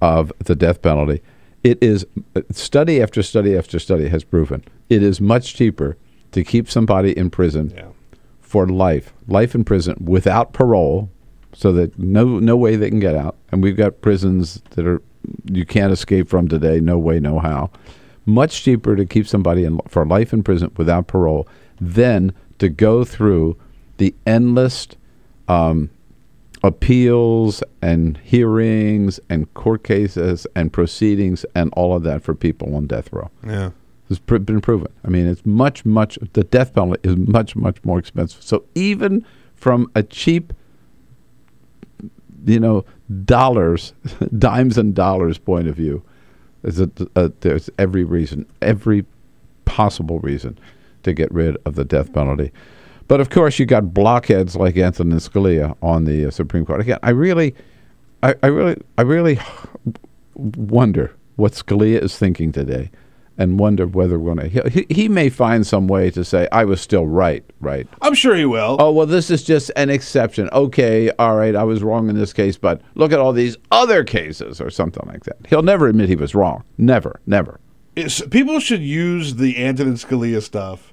of the death penalty, it is, study after study after study has proven, it is much cheaper to keep somebody in prison for life in prison without parole, so that no way they can get out. And we've got prisons that are you can't escape from today, no way, no how. Much cheaper to keep somebody for life in prison without parole than to go through the endless appeals and hearings and court cases and proceedings and all of that for people on death row. Yeah, it's been proven. I mean, it's much. The death penalty is much more expensive. So even from a cheap, you know, dimes and dollars point of view, there's every possible reason to get rid of the death penalty. But of course, you got blockheads like Antonin Scalia on the Supreme Court. Again, I really wonder what Scalia is thinking today, and wonder whether we're going to. He may find some way to say I was still right, right? I'm sure he will. Oh well, this is just an exception. Okay, all right, I was wrong in this case, but look at all these other cases or something like that. He'll never admit he was wrong. Never. People should use the Antonin Scalia stuff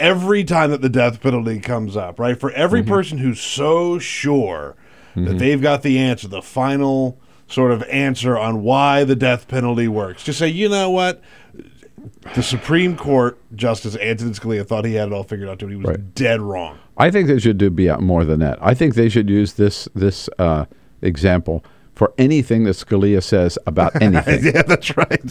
every time that the death penalty comes up, right? For every person who's so sure that they've got the answer, the final sort of answer on why the death penalty works. Just say, you know what? The Supreme Court Justice Antonin Scalia thought he had it all figured out, too. He was dead wrong. I think they should be out more than that. I think they should use this example for anything that Scalia says about anything. Yeah, that's right.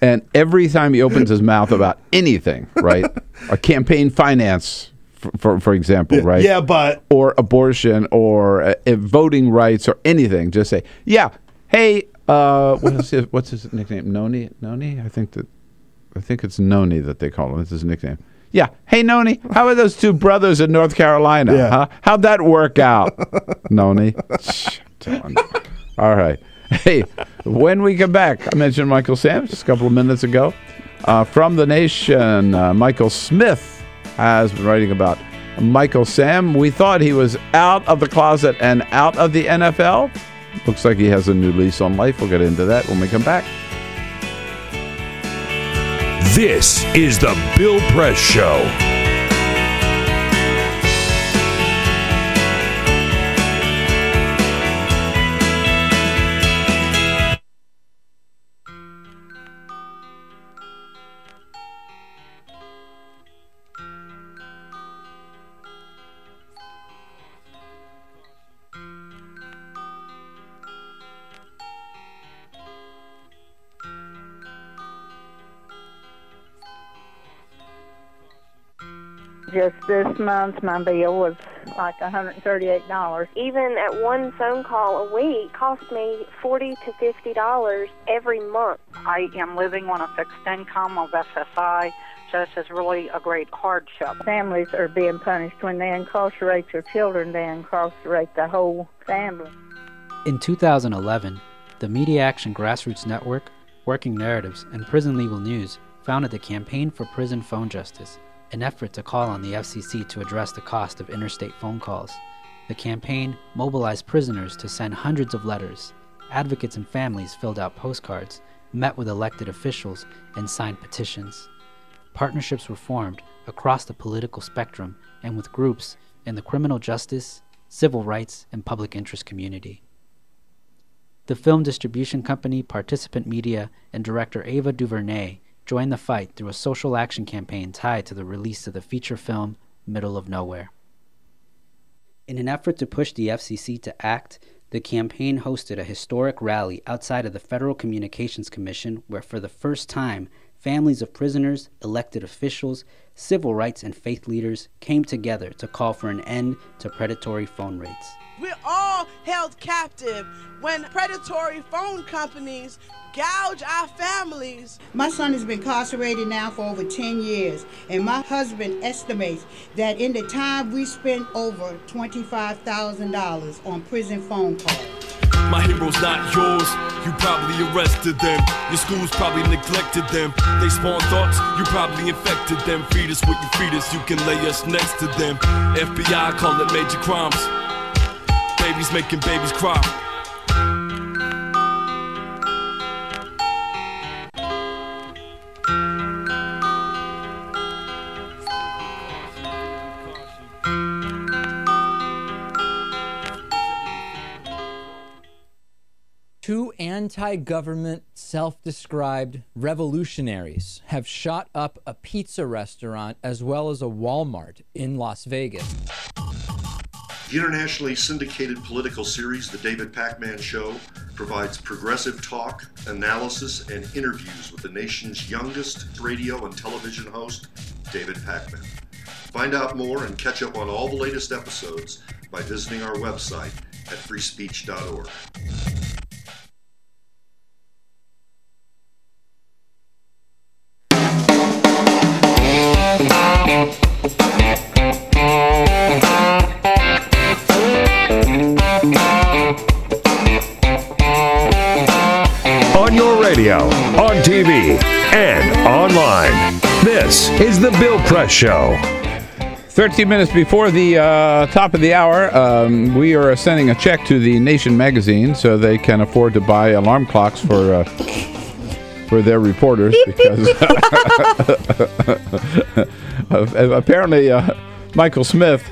And every time he opens his mouth about anything, right? A campaign finance, for example, right? Yeah, but or abortion or voting rights or anything. Just say, yeah, hey, what's his nickname? Noni, I think that. I think it's Noni that they call him. That's his nickname. Yeah. Hey, Noni, how are those two brothers in North Carolina? Yeah. Huh? How'd that work out, Noni? All right. Hey, when we come back, I mentioned Michael Sam just a couple of minutes ago. From The Nation, Michael Smith has been writing about Michael Sam. We thought he was out of the closet and out of the NFL. Looks like he has a new lease on life. We'll get into that when we come back. This is the Bill Press Show. Just this month, my bill was like $138. Even at one phone call a week cost me $40 to $50 every month. I am living on a fixed income of SSI, so this is really a great hardship. Families are being punished. When they incarcerate your children, they incarcerate the whole family. In 2011, the Media Action Grassroots Network, Working Narratives, and Prison Legal News founded the Campaign for Prison Phone Justice An effort to call on the FCC to address the cost of interstate phone calls. The campaign mobilized prisoners to send hundreds of letters. Advocates and families filled out postcards, met with elected officials, and signed petitions. Partnerships were formed across the political spectrum and with groups in the criminal justice, civil rights, and public interest community. The film distribution company Participant Media and director Ava DuVernay joined the fight through a social action campaign tied to the release of the feature film Middle of Nowhere. In an effort to push the FCC to act, the campaign hosted a historic rally outside of the Federal Communications Commission, where for the first time, families of prisoners, elected officials, civil rights, and faith leaders came together to call for an end to predatory phone rates. We're all held captive when predatory phone companies gouge our families. My son has been incarcerated now for over 10 years, and my husband estimates that in the time we spent over $25,000 on prison phone calls. My hero's not yours. You probably arrested them. Your schools probably neglected them. They spawn thoughts. You probably infected them. Feed us with your fetus. You can lay us next to them. FBI call it major crimes. Babies making babies cry. Two anti-government, self-described revolutionaries have shot up a pizza restaurant as well as a Walmart in Las Vegas. The internationally syndicated political series, The David Pakman Show, provides progressive talk, analysis, and interviews with the nation's youngest radio and television host, David Pakman. Find out more and catch up on all the latest episodes by visiting our website at freespeech.org. On your radio, on TV, and online, this is The Bill Press Show. 13 minutes before the top of the hour, we are sending a check to The Nation magazine so they can afford to buy alarm clocks for their reporters, because apparently Michael Smith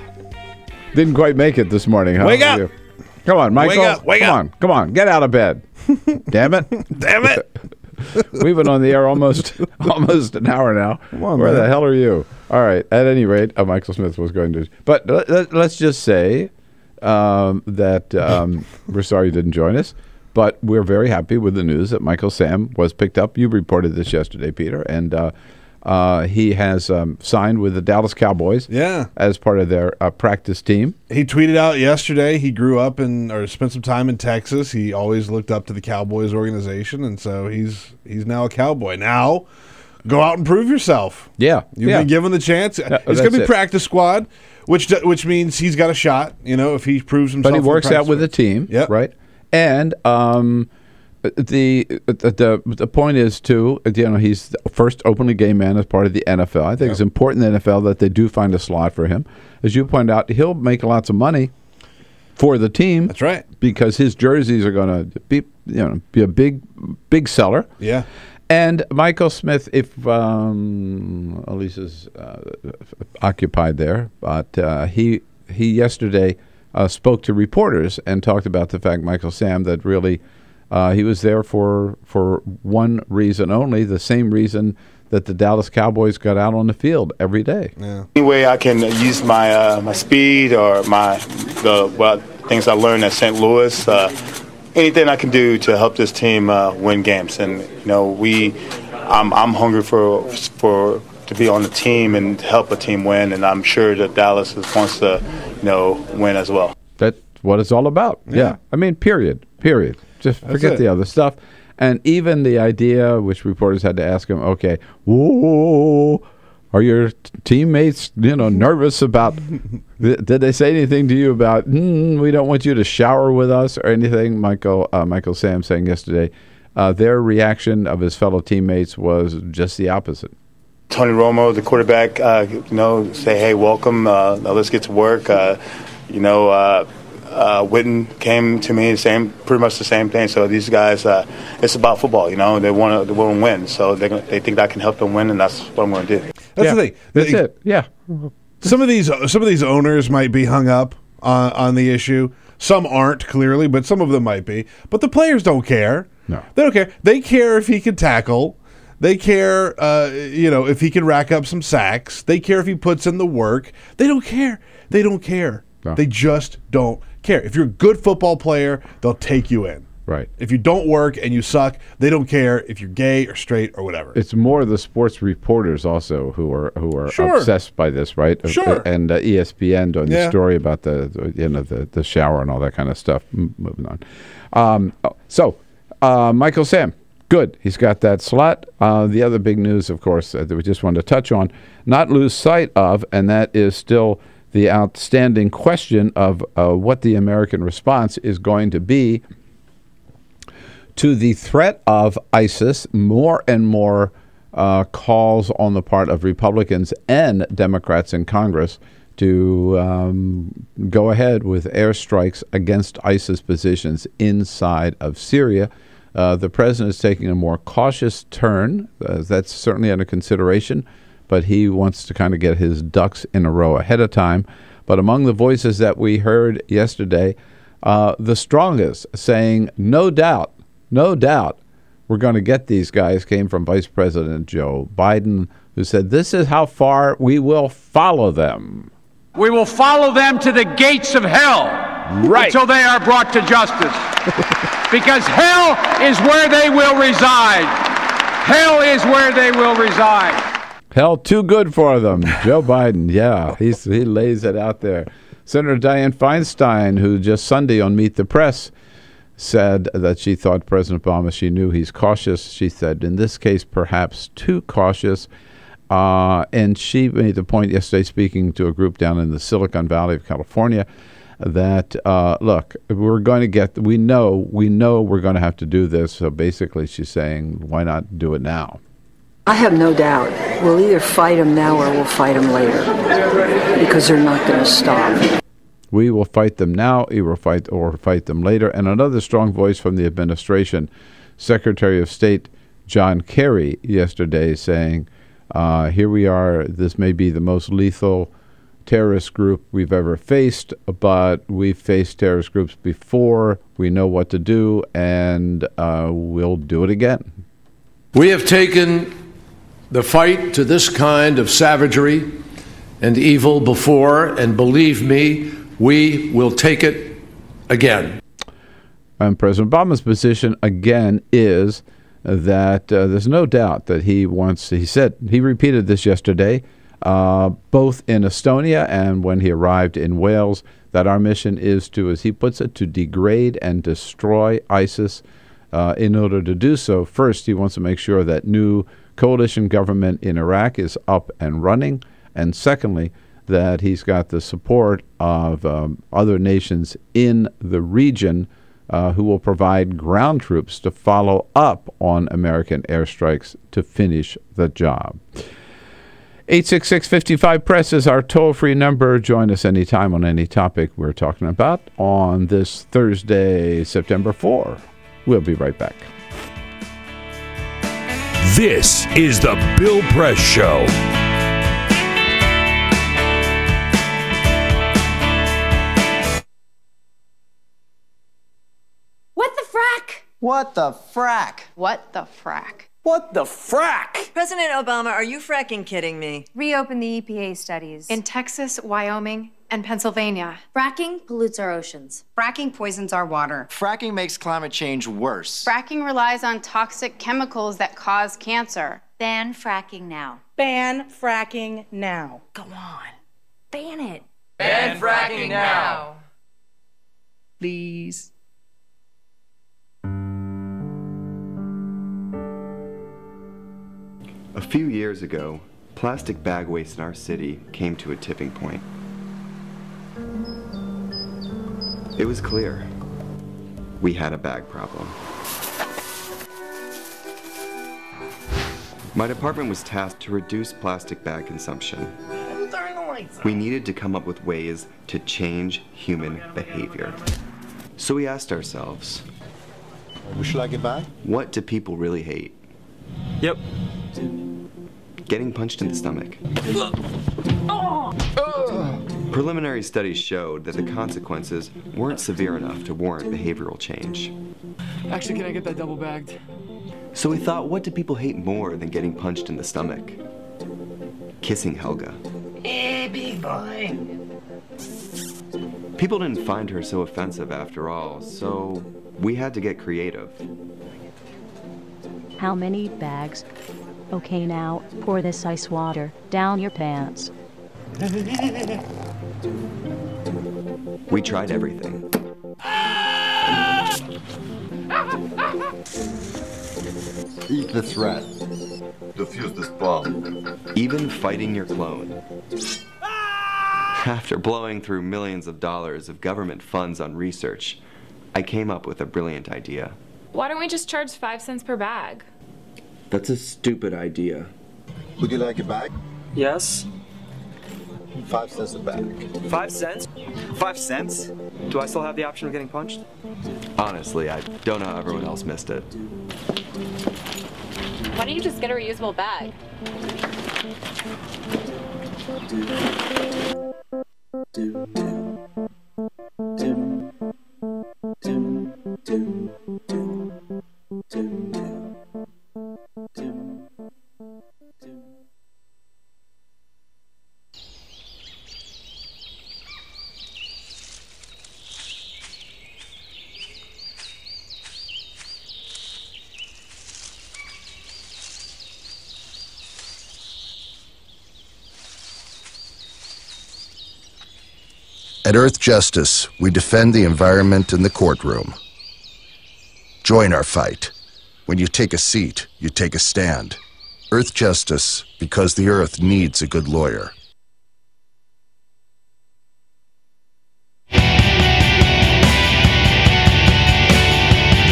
didn't quite make it this morning. Wake up! You? Come on, Michael. Wake up, wake up. Come on, come on. Get out of bed. Damn it. Damn it. We've been on the air almost an hour now. Come on, where man. The hell are you? All right. At any rate, Michael Smith was going to. But let's just say that we're sorry you didn't join us. But we're very happy with the news that Michael Sam was picked up. You reported this yesterday, Peter, and he has signed with the Dallas Cowboys. Yeah, as part of their practice team. He tweeted out yesterday he grew up in, or spent some time in Texas. He always looked up to the Cowboys organization, and so he's now a Cowboy. Now, go out and prove yourself. Yeah, you've been given the chance. No, it's going to be practice squad, which means he's got a shot. You know, if he proves himself. But he works out with the team. Yep. Right. And the point is, too, you know, he's the first openly gay man as part of the NFL. I think it's important in the NFL that they do find a slot for him. As you point out, he'll make lots of money for the team. That's right. Because his jerseys are going to be, you know, be a big seller. Yeah. And Michael Smith, if Elisa's occupied there, but he yesterday spoke to reporters and talked about the fact, Michael Sam, that really he was there for one reason only, the same reason that the Dallas Cowboys got out on the field every day. Yeah. Any way I can use my my speed or the things I learned at St. Louis, anything I can do to help this team win games. And you know, I'm hungry to be on the team and help a team win, and I'm sure that Dallas wants to, you know, win as well. That's what it's all about. Yeah. I mean, period. Just forget the other stuff. And even the idea, which reporters had to ask him, okay, whoa, are your teammates, you know, nervous about, did they say anything to you about, we don't want you to shower with us or anything? Michael Sam saying yesterday, their reaction of his fellow teammates was just the opposite. Tony Romo, the quarterback, say, hey, welcome. Now let's get to work. Witten came to me, pretty much the same thing. So these guys, it's about football. They want to win. So they think that can help them win, and that's what I'm going to do. That's the thing. That's it. Yeah. Some of these owners might be hung up on the issue. Some aren't, clearly, but some of them might be. But the players don't care. No, they don't care. They care if he can tackle. They care, if he can rack up some sacks. They care if he puts in the work. They don't care. They don't care. No. They just don't care. If you're a good football player, they'll take you in. Right. If you don't work and you suck, they don't care if you're gay or straight or whatever. It's more the sports reporters also who are obsessed by this, right? Sure. And ESPN doing the story about the shower and all that kind of stuff. Moving on. Michael Sam. Good. He's got that slot. The other big news, of course, that we just wanted to touch on, not lose sight of, and that is still the outstanding question of what the American response is going to be to the threat of ISIS. More and more calls on the part of Republicans and Democrats in Congress to go ahead with airstrikes against ISIS positions inside of Syria. The president is taking a more cautious turn. That's certainly under consideration, but he wants to kind of get his ducks in a row ahead of time. But among the voices that we heard yesterday, the strongest saying, no doubt, we're going to get these guys, came from Vice President Joe Biden, who said, this is how far we will follow them. We will follow them to the gates of hell, right, until they are brought to justice. Because hell is where they will reside. Hell is where they will reside. Hell too good for them. Joe Biden, yeah, he lays it out there. Senator Dianne Feinstein, who just Sunday on Meet the Press said that she thought President Obama, she knew he's cautious. She said, in this case, perhaps too cautious. And she made the point yesterday, speaking to a group down in the Silicon Valley of California, that look, we know we're going to have to do this, so basically she's saying, why not do it now? I have no doubt we'll either fight them now or we'll fight them later, because they're not going to stop. We will fight them now, we will fight or fight them later. And another strong voice from the administration, Secretary of State John Kerry yesterday, saying here we are, this may be the most lethal terrorist group we've ever faced, but we've faced terrorist groups before. We know what to do, and we'll do it again. We have taken the fight to this kind of savagery and evil before, and believe me, we will take it again. And President Obama's position, again, is that there's no doubt that he repeated this yesterday, both in Estonia and when he arrived in Wales, that our mission is to, as he puts it, to degrade and destroy ISIS. In order to do so, first, he wants to make sure that new coalition government in Iraq is up and running. And secondly, that he's got the support of other nations in the region who will provide ground troops to follow up on American airstrikes to finish the job. 866-55-PRESS is our toll-free number. Join us anytime on any topic we're talking about on this Thursday, September 4. We'll be right back. This is the Bill Press Show. What the frack? What the frack? What the frack? What the frack? President Obama, are you fracking kidding me? Reopen the EPA studies. In Texas, Wyoming, and Pennsylvania. Fracking pollutes our oceans. Fracking poisons our water. Fracking makes climate change worse. Fracking relies on toxic chemicals that cause cancer. Ban fracking now. Ban fracking now. Go on. Ban it. Ban fracking now. Please. A few years ago, plastic bag waste in our city came to a tipping point. It was clear. We had a bag problem. My department was tasked to reduce plastic bag consumption. We needed to come up with ways to change human behavior. So we asked ourselves, should I get by? What do people really hate? Yep. Getting punched in the stomach. Preliminary studies showed that the consequences weren't severe enough to warrant behavioral change. Actually, can I get that double bagged? So we thought, what do people hate more than getting punched in the stomach? Kissing Helga. Hey, big boy. People didn't find her so offensive after all, so we had to get creative. How many bags? Okay, now pour this ice water down your pants. We tried everything. Eat this rat. Defuse this bomb. Even fighting your clone. After blowing through millions of dollars of government funds on research, I came up with a brilliant idea. Why don't we just charge 5 cents per bag? That's a stupid idea. Would you like a bag? Yes. 5 cents a bag. 5 cents? 5 cents? Do I still have the option of getting punched? Honestly, I don't know how everyone else missed it. Why don't you just get a reusable bag? At Earth Justice, we defend the environment in the courtroom. Join our fight. When you take a seat, you take a stand. Earth Justice, because the Earth needs a good lawyer.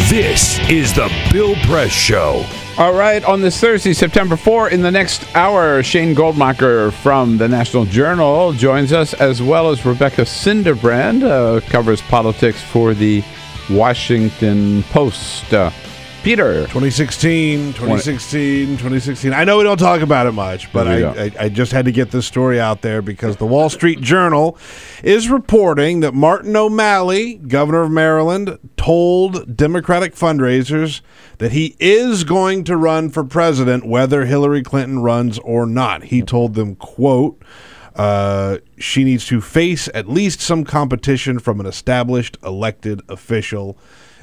This is the Bill Press Show. All right, on this Thursday, September 4, in the next hour, Shane Goldmacher from the National Journal joins us, as well as Rebecca Sinderbrand, covers politics for the Washington Post. Peter. 2016. I know we don't talk about it much, but I just had to get this story out there because the Wall Street Journal is reporting that Martin O'Malley, governor of Maryland, told Democratic fundraisers that he is going to run for president whether Hillary Clinton runs or not. He told them, quote, she needs to face at least some competition from an established elected official,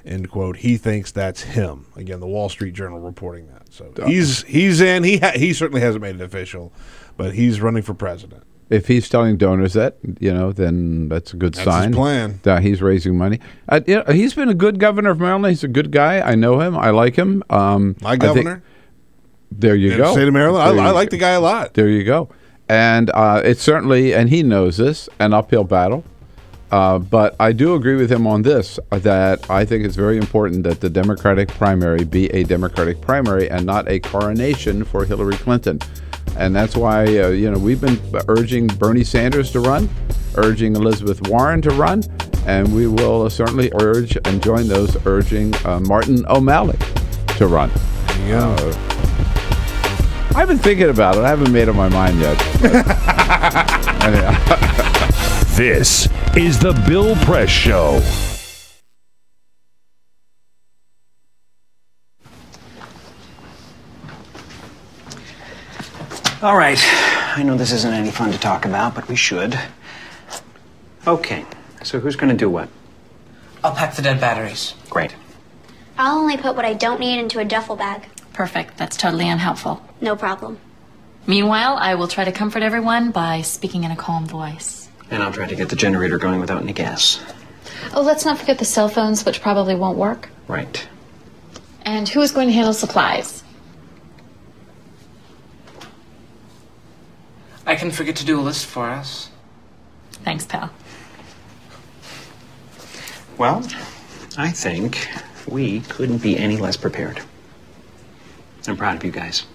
end quote. He thinks that's him. Again, the Wall Street Journal reporting that. So he's in. He certainly hasn't made it official, but he's running for president. If he's telling donors that, you know, then that's a good sign. That's his plan. He's raising money. You know, he's been a good governor of Maryland. He's a good guy. I know him. I like him. My governor. There you go. State of Maryland. I like the guy a lot. There you go. And it's certainly, and he knows this, an uphill battle. But I do agree with him on this, that I think it's very important that the Democratic primary be a Democratic primary and not a coronation for Hillary Clinton. And that's why, you know, we've been urging Bernie Sanders to run, urging Elizabeth Warren to run, and we will certainly urge and join those urging Martin O'Malley to run. Yeah. I've been thinking about it. I haven't made up my mind yet. This is the Bill Press Show. All right. I know this isn't any fun to talk about, but we should. Okay. So who's going to do what? I'll pack the dead batteries. Great. I'll only put what I don't need into a duffel bag. Perfect. That's totally unhelpful. No problem. Meanwhile, I will try to comfort everyone by speaking in a calm voice. And I'll try to get the generator going without any gas. Oh, let's not forget the cell phones, which probably won't work. Right. And who is going to handle supplies? I can forget to do a list for us. Thanks, pal. Well, I think we couldn't be any less prepared. I'm proud of you guys.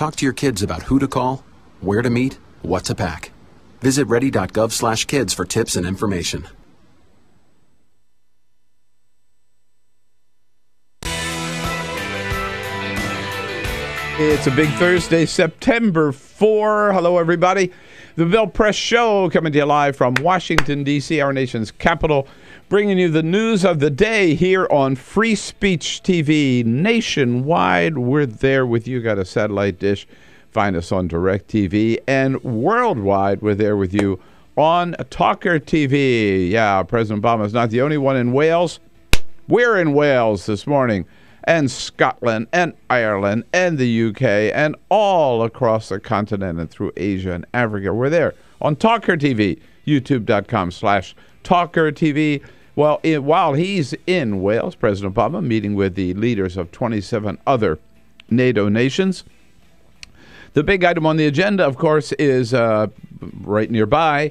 Talk to your kids about who to call, where to meet, what to pack. Visit ready.gov/kids for tips and information. It's a big Thursday, September 4. Hello, everybody. The Bill Press Show coming to you live from Washington, D.C., our nation's capital, bringing you the news of the day here on Free Speech TV nationwide. We're there with you. Got a satellite dish. Find us on DirecTV. And worldwide, we're there with you on Talkr TV. Yeah, President Obama's not the only one in Wales. We're in Wales this morning, and Scotland, and Ireland, and the UK, and all across the continent and through Asia and Africa. We're there on Talkr TV, youtube.com/TalkrTV. Well, while he's in Wales, President Obama meeting with the leaders of 27 other NATO nations. The big item on the agenda, of course, is right nearby,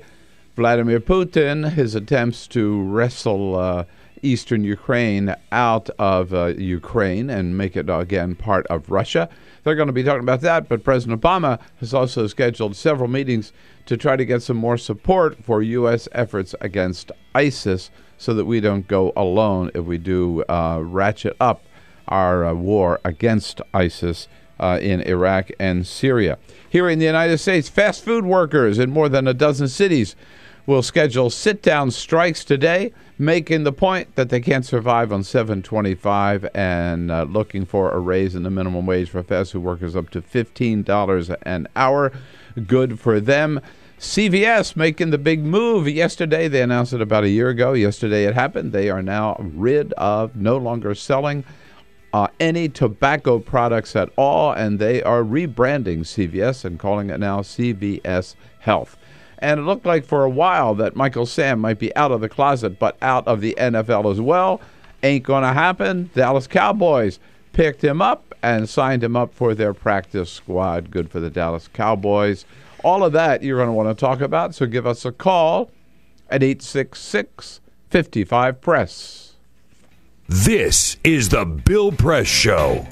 Vladimir Putin, his attempts to wrestle Eastern Ukraine out of Ukraine and make it again part of Russia. They're going to be talking about that, but President Obama has also scheduled several meetings to try to get some more support for U.S. efforts against ISIS so that we don't go alone if we do ratchet up our war against ISIS in Iraq and Syria. Here in the United States, fast food workers in more than a dozen cities will schedule sit-down strikes today, making the point that they can't survive on $7.25 and looking for a raise in the minimum wage for fast food workers up to $15 an hour. Good for them. CVS making the big move yesterday. They announced it about a year ago. Yesterday it happened. They are now rid of, no longer selling any tobacco products at all, and they are rebranding CVS and calling it now CVS Health. And it looked like for a while that Michael Sam might be out of the closet, but out of the NFL as well. Ain't going to happen. Dallas Cowboys picked him up and signed him up for their practice squad. Good for the Dallas Cowboys. All of that you're going to want to talk about, so give us a call at 866-55-PRESS. This is the Bill Press Show.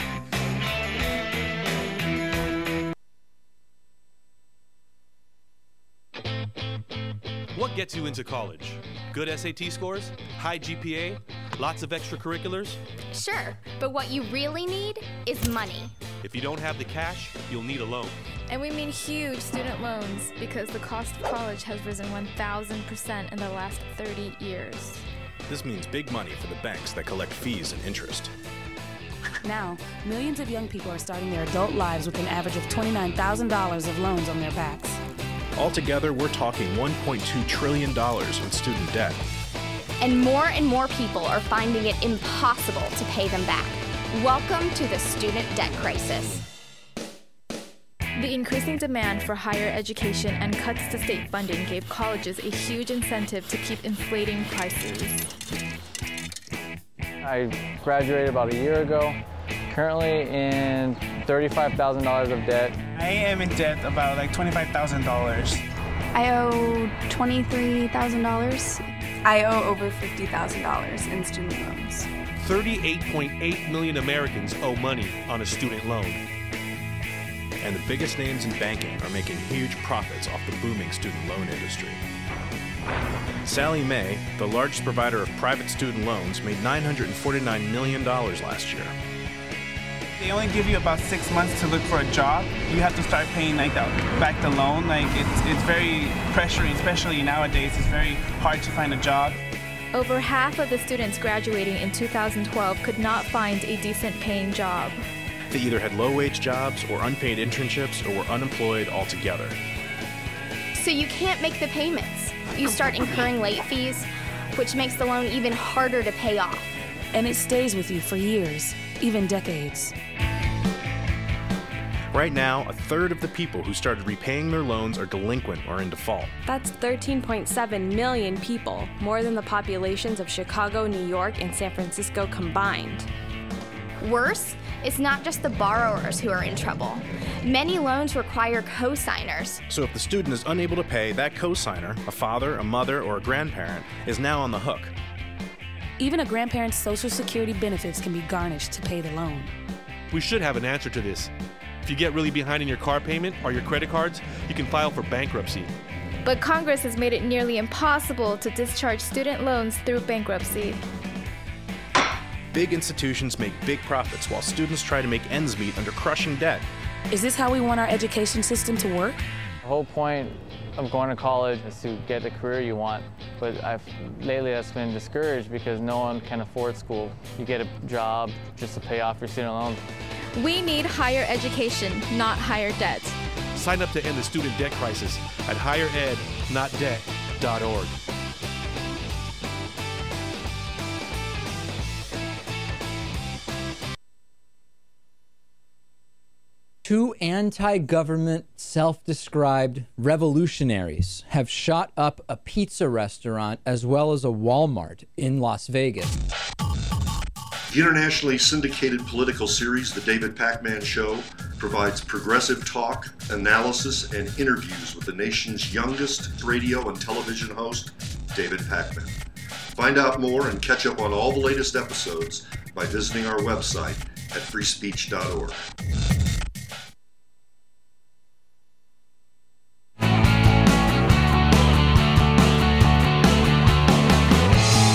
What gets you into college? Good SAT scores? High GPA? Lots of extracurriculars? Sure, but what you really need is money. If you don't have the cash, you'll need a loan. And we mean huge student loans, because the cost of college has risen 1,000% in the last 30 years. This means big money for the banks that collect fees and interest. Now, millions of young people are starting their adult lives with an average of $29,000 of loans on their backs. Altogether, we're talking $1.2 trillion in student debt. And more people are finding it impossible to pay them back. Welcome to the student debt crisis. The increasing demand for higher education and cuts to state funding gave colleges a huge incentive to keep inflating prices. I graduated about a year ago. Currently in $35,000 of debt. I am in debt about like $25,000. I owe $23,000. I owe over $50,000 in student loans. 38.8 million Americans owe money on a student loan. And the biggest names in banking are making huge profits off the booming student loan industry. Sallie Mae, the largest provider of private student loans, made $949 million last year. They only give you about 6 months to look for a job. You have to start paying like back the loan. Like it's very pressuring, especially nowadays. It's very hard to find a job. Over half of the students graduating in 2012 could not find a decent paying job. They either had low-wage jobs or unpaid internships or were unemployed altogether. So you can't make the payments. You start incurring late fees, which makes the loan even harder to pay off. And it stays with you for years, even decades. Right now, a third of the people who started repaying their loans are delinquent or in default. That's 13.7 million people, more than the populations of Chicago, New York, and San Francisco combined. Worse, it's not just the borrowers who are in trouble. Many loans require co-signers. So if the student is unable to pay, that co-signer, a father, a mother, or a grandparent, is now on the hook. Even a grandparent's Social Security benefits can be garnished to pay the loan. We should have an answer to this. If you get really behind in your car payment or your credit cards, you can file for bankruptcy. But Congress has made it nearly impossible to discharge student loans through bankruptcy. Big institutions make big profits while students try to make ends meet under crushing debt. Is this how we want our education system to work? The whole point of going to college is to get the career you want, but lately that's been discouraged because no one can afford school. You get a job just to pay off your student loans. We need higher education, not higher debt. Sign up to end the student debt crisis at higherednotdebt.org. Two anti-government, self-described revolutionaries have shot up a pizza restaurant as well as a Walmart in Las Vegas. The internationally syndicated political series, The David Pakman Show, provides progressive talk, analysis, and interviews with the nation's youngest radio and television host, David Pakman. Find out more and catch up on all the latest episodes by visiting our website at freespeech.org.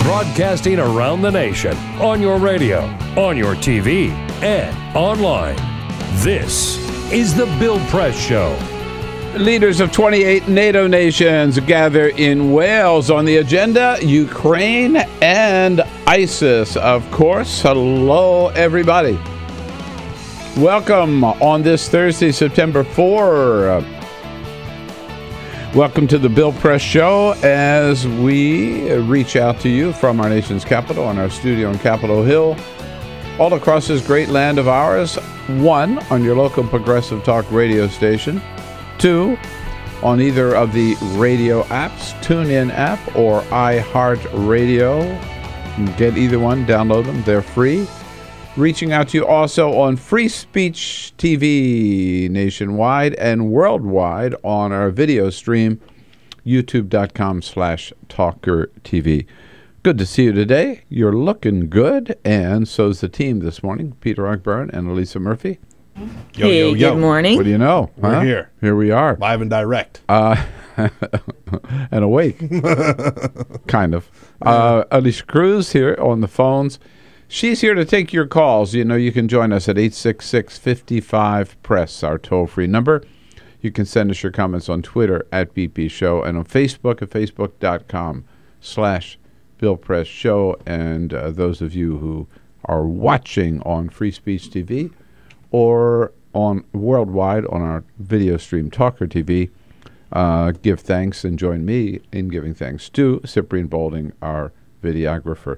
Broadcasting around the nation, on your radio, on your TV, and online. This is the Bill Press Show. Leaders of 28 NATO nations gather in Wales. On the agenda, Ukraine and ISIS, of course. Hello, everybody. Welcome on this Thursday, September 4. Welcome to the Bill Press Show as we reach out to you from our nation's capital and our studio on Capitol Hill, all across this great land of ours. One, on your local progressive talk radio station. Two, on either of the radio apps, TuneIn app or iHeartRadio. Get either one, download them, they're free. Reaching out to you also on Free Speech TV nationwide and worldwide on our video stream, youtube.com/Talkr TV. Good to see you today. You're looking good, and so's the team this morning, Peter Ogburn and Elisa Murphy. Yo, hey, yo, yo. Good morning. What do you know? Huh? We're here. Here we are. Live and direct. And awake. Kind of. Alicia Cruz here on the phones. She's here to take your calls. You know, you can join us at 866-55-PRESS, our toll-free number. You can send us your comments on Twitter at BP Show and on Facebook at facebook.com/Bill Press Show. And those of you who are watching on Free Speech TV or on worldwide on our video stream, Talkr TV, give thanks and join me in giving thanks to Cyprian Boulding, our videographer,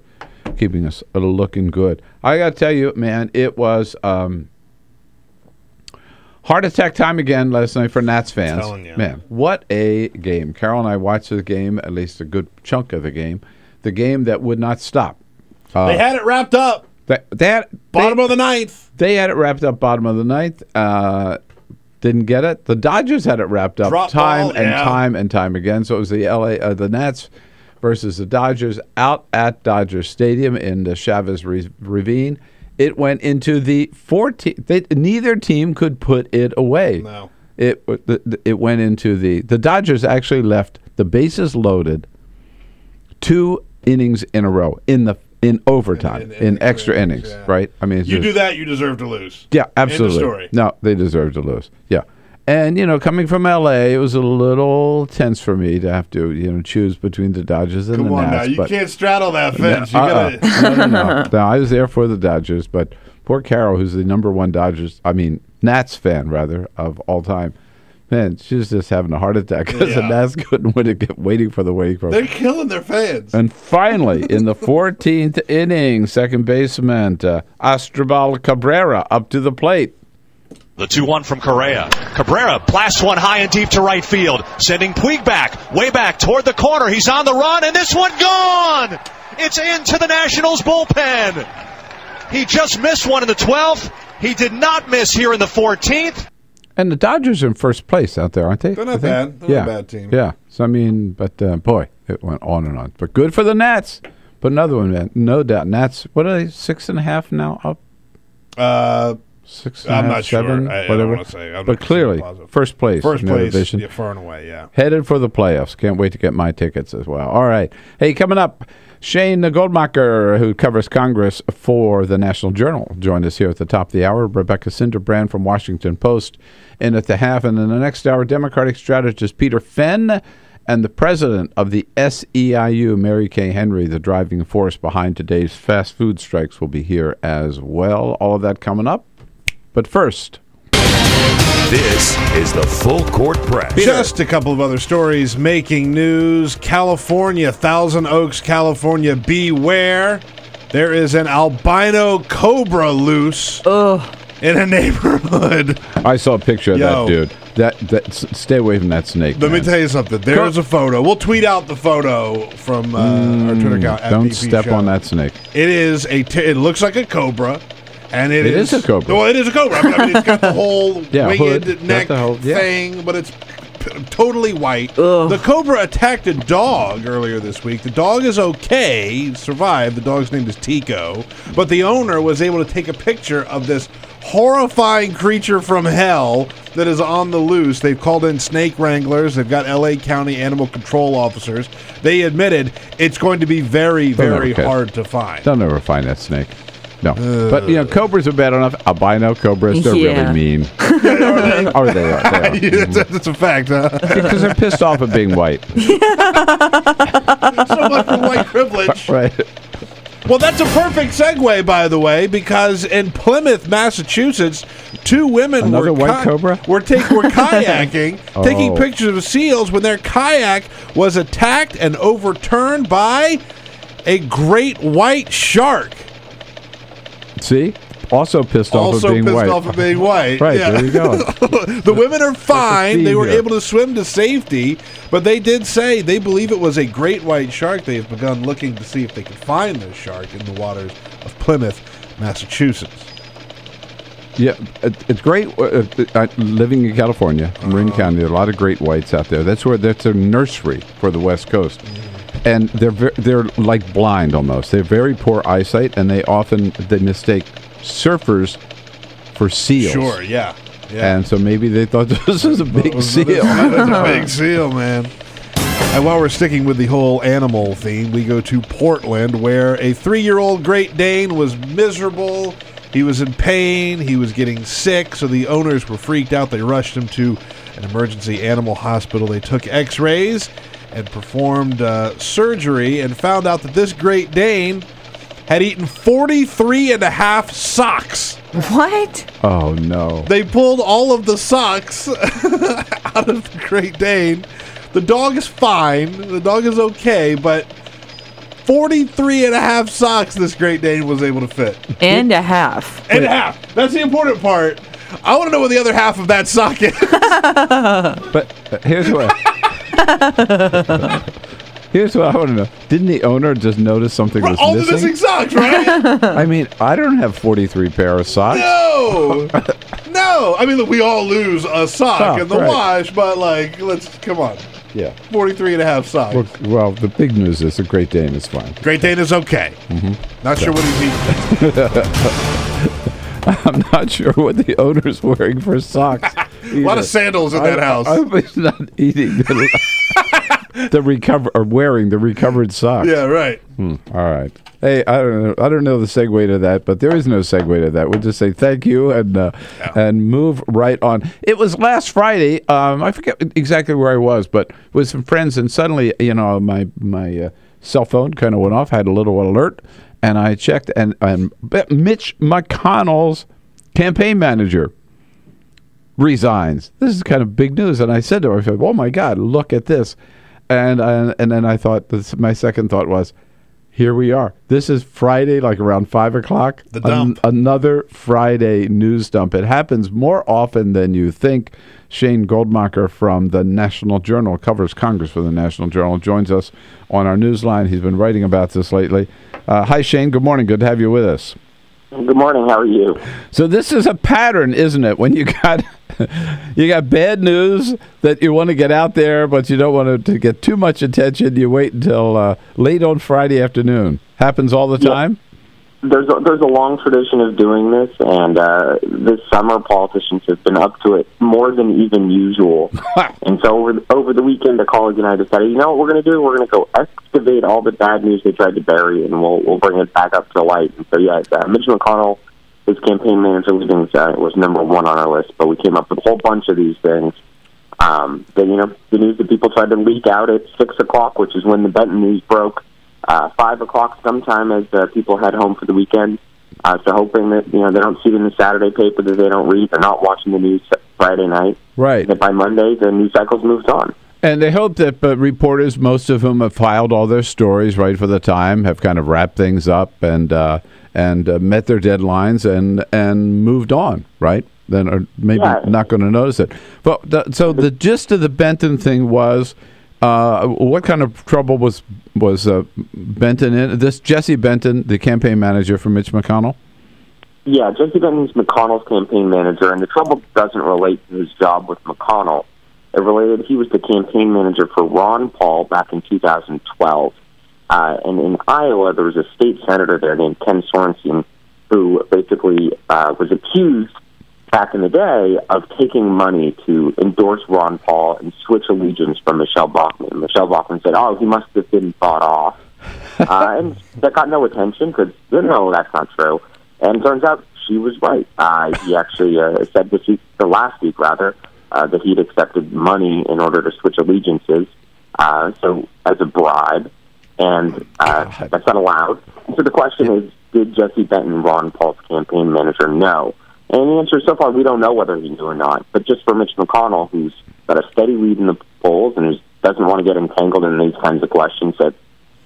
keeping us looking good. I got to tell you, man, it was heart attack time again last night for Nats fans. I'm telling you. Man, what a game. Carol and I watched the game, at least a good chunk of the game that would not stop. They had it wrapped up. Bottom of the ninth. They had it wrapped up, bottom of the ninth. Didn't get it. The Dodgers had it wrapped up time and time again. So it was the Nats versus the Dodgers out at Dodger Stadium in the Chavez Ravine. It went into the 14th. Neither team could put it away. No. It went into the Dodgers actually left the bases loaded 2 innings in a row in overtime, in extra innings, yeah. Right? I mean, you do that, you deserve to lose. Yeah, absolutely. End of story. No, they deserve to lose. Yeah. And, you know, coming from L.A., it was a little tense for me to have to, you know, choose between the Dodgers and the Nats. Come on now. You can't straddle that fence. You gotta... No, I was there for the Dodgers, but poor Carol, who's the #1 Nats fan, rather, of all time, man, she's just having a heart attack because the Nats couldn't win it, waiting for the wake. They're killing their fans. And finally, in the 14th inning, second baseman, Astrubal Cabrera up to the plate. The 2-1 from Correa. Cabrera blasts one high and deep to right field, sending Puig back, way back toward the corner. He's on the run, and this one gone! It's into the Nationals' bullpen. He just missed one in the 12th. He did not miss here in the 14th. And the Dodgers are in first place out there, aren't they? They're not bad. They're not a bad team. Yeah. So, I mean, but, boy, it went on and on. But good for the Nats. But another one, man, no doubt. Nats, what are they, 6.5 now up? 6.5, 7, whatever. But clearly, first place in the far and away, yeah. Headed for the playoffs. Can't wait to get my tickets as well. All right. Hey, coming up, Shane Goldmacher, who covers Congress for the National Journal, joined us here at the top of the hour. Rebecca Cinderbrand from Washington Post in at the half. And in the next hour, Democratic strategist Peter Fenn and the president of the SEIU, Mary Kay Henry, the driving force behind today's fast food strikes, will be here as well. All of that coming up. But first, this is the Full Court Press. Just a couple of other stories making news. California, Thousand Oaks, California, beware. There is an albino cobra loose in a neighborhood. I saw a picture of that dude. Stay away from that snake. Let me tell you something. There's a photo. We'll tweet out the photo from our Twitter account. Don't step on that snake. It is it looks like a cobra. And it is a cobra. Well, it is a cobra. I mean, it's got the whole winged neck thing, but it's totally white. Ugh. The cobra attacked a dog earlier this week. The dog is okay. It survived. The dog's name is Tico. But the owner was able to take a picture of this horrifying creature from hell that is on the loose. They've called in snake wranglers. They've got L.A. County animal control officers. They admitted it's going to be very, very hard to find. They'll never find that snake. No, but you know, cobras are bad enough. Albino cobras—they're really mean. Are they? Yeah, that's a fact, huh? Because they're pissed off at being white. So much for white privilege, right? Well, that's a perfect segue, by the way, because in Plymouth, Massachusetts, two women were kayaking, taking pictures of seals when their kayak was attacked and overturned by a great white shark. See? Also pissed off of being white. Right, yeah. There you go. The women are fine. They were able to swim to safety, but they did say they believe it was a great white shark. They have begun looking to see if they can find this shark in the waters of Plymouth, Massachusetts. Yeah, it's great living in California, Marin County. There are a lot of great whites out there. That's a nursery for the West Coast. And they're like blind almost. They're very poor eyesight, and they often mistake surfers for seals. Sure, yeah. And so maybe they thought this was a big seal. That's a big seal, man. And while we're sticking with the whole animal theme, we go to Portland, where a 3-year-old Great Dane was miserable. He was in pain. He was getting sick, so the owners were freaked out. They rushed him to an emergency animal hospital. They took x-rays and performed surgery and found out that this Great Dane had eaten 43.5 socks. What? Oh, no. They pulled all of the socks out of the Great Dane. The dog is fine. The dog is okay, but 43.5 socks this Great Dane was able to fit. And a half. And a half. That's the important part. I want to know what the other half of that sock is. But here's what... Here's what I want to know. Didn't the owner just notice something was missing? All the missing socks, right? I mean, I don't have 43 pair of socks. No. I mean, look, we all lose a sock in the wash, but, like, come on. Yeah. 43.5 socks. Well, the big news is the Great Dane is fine. Great Dane is okay. Mm-hmm. Not sure what he's eating. I'm not sure what the owner's wearing for socks. A lot of sandals in that house. I hope he's not eating wearing the recovered socks. Yeah, right. All right. Hey, I don't know the segue to that, but there is no segue to that. We'll just say thank you and move right on. It was last Friday. I forget exactly where I was, but with some friends, and suddenly, you know, my cell phone kind of went off. Had a little alert. And I checked, and Mitch McConnell's campaign manager resigns. This is kind of big news. And I said to her, I said, oh, my God, look at this. And then I thought, my second thought was, here we are. This is Friday, like around 5 o'clock. The dump. Another Friday news dump. It happens more often than you think. Shane Goldmacher from the National Journal, covers Congress for the National Journal, joins us on our newsline. He's been writing about this lately. Hi, Shane. Good morning. Good to have you with us. Good morning. How are you? So this is a pattern, isn't it? When you got bad news that you want to get out there, but you don't want it to get too much attention, you wait until late on Friday afternoon. Happens all the time? There's a long tradition of doing this, and this summer politicians have been up to it more than even usual. And so over the weekend, the college and I decided, you know what we're going to do? We're going to go excavate all the bad news they tried to bury, and we'll bring it back up to light. And so, yeah, Mitch McConnell, his campaign manager meetings, was #1 on our list, but we came up with a whole bunch of these things. But, you know, the news that people tried to leak out at 6 o'clock, which is when the Benton news broke, 5 o'clock sometime as people head home for the weekend. So hoping that, you know, they don't see it in the Saturday paper, that they don't read, they're not watching the news Friday night. Right. That by Monday, the news cycle's moved on. And they hope that reporters, most of whom have filed all their stories right for the time, have kind of wrapped things up and met their deadlines and moved on, right? Then are maybe not going to notice it. But so the gist of the Benton thing was, what kind of trouble was Benton in? This Jesse Benton, the campaign manager for Mitch McConnell? Yeah, Jesse Benton's McConnell's campaign manager, and the trouble doesn't relate to his job with McConnell. It related, he was the campaign manager for Ron Paul back in 2012. And in Iowa, there was a state senator there named Ken Sorensen who basically was accused back in the day of taking money to endorse Ron Paul and switch allegiance from Michelle Bachmann. Michelle Bachmann said, oh, he must have been bought off. And that got no attention because, no, that's not true. And turns out she was right. He actually said this week, or last week, rather, that he'd accepted money in order to switch allegiances, so as a bribe. And that's not allowed. So the question is, did Jesse Benton, Ron Paul's campaign manager, know? And the answer so far, we don't know whether he knew or not. But just for Mitch McConnell, who's got a steady lead in the polls and who doesn't want to get entangled in these kinds of questions, said,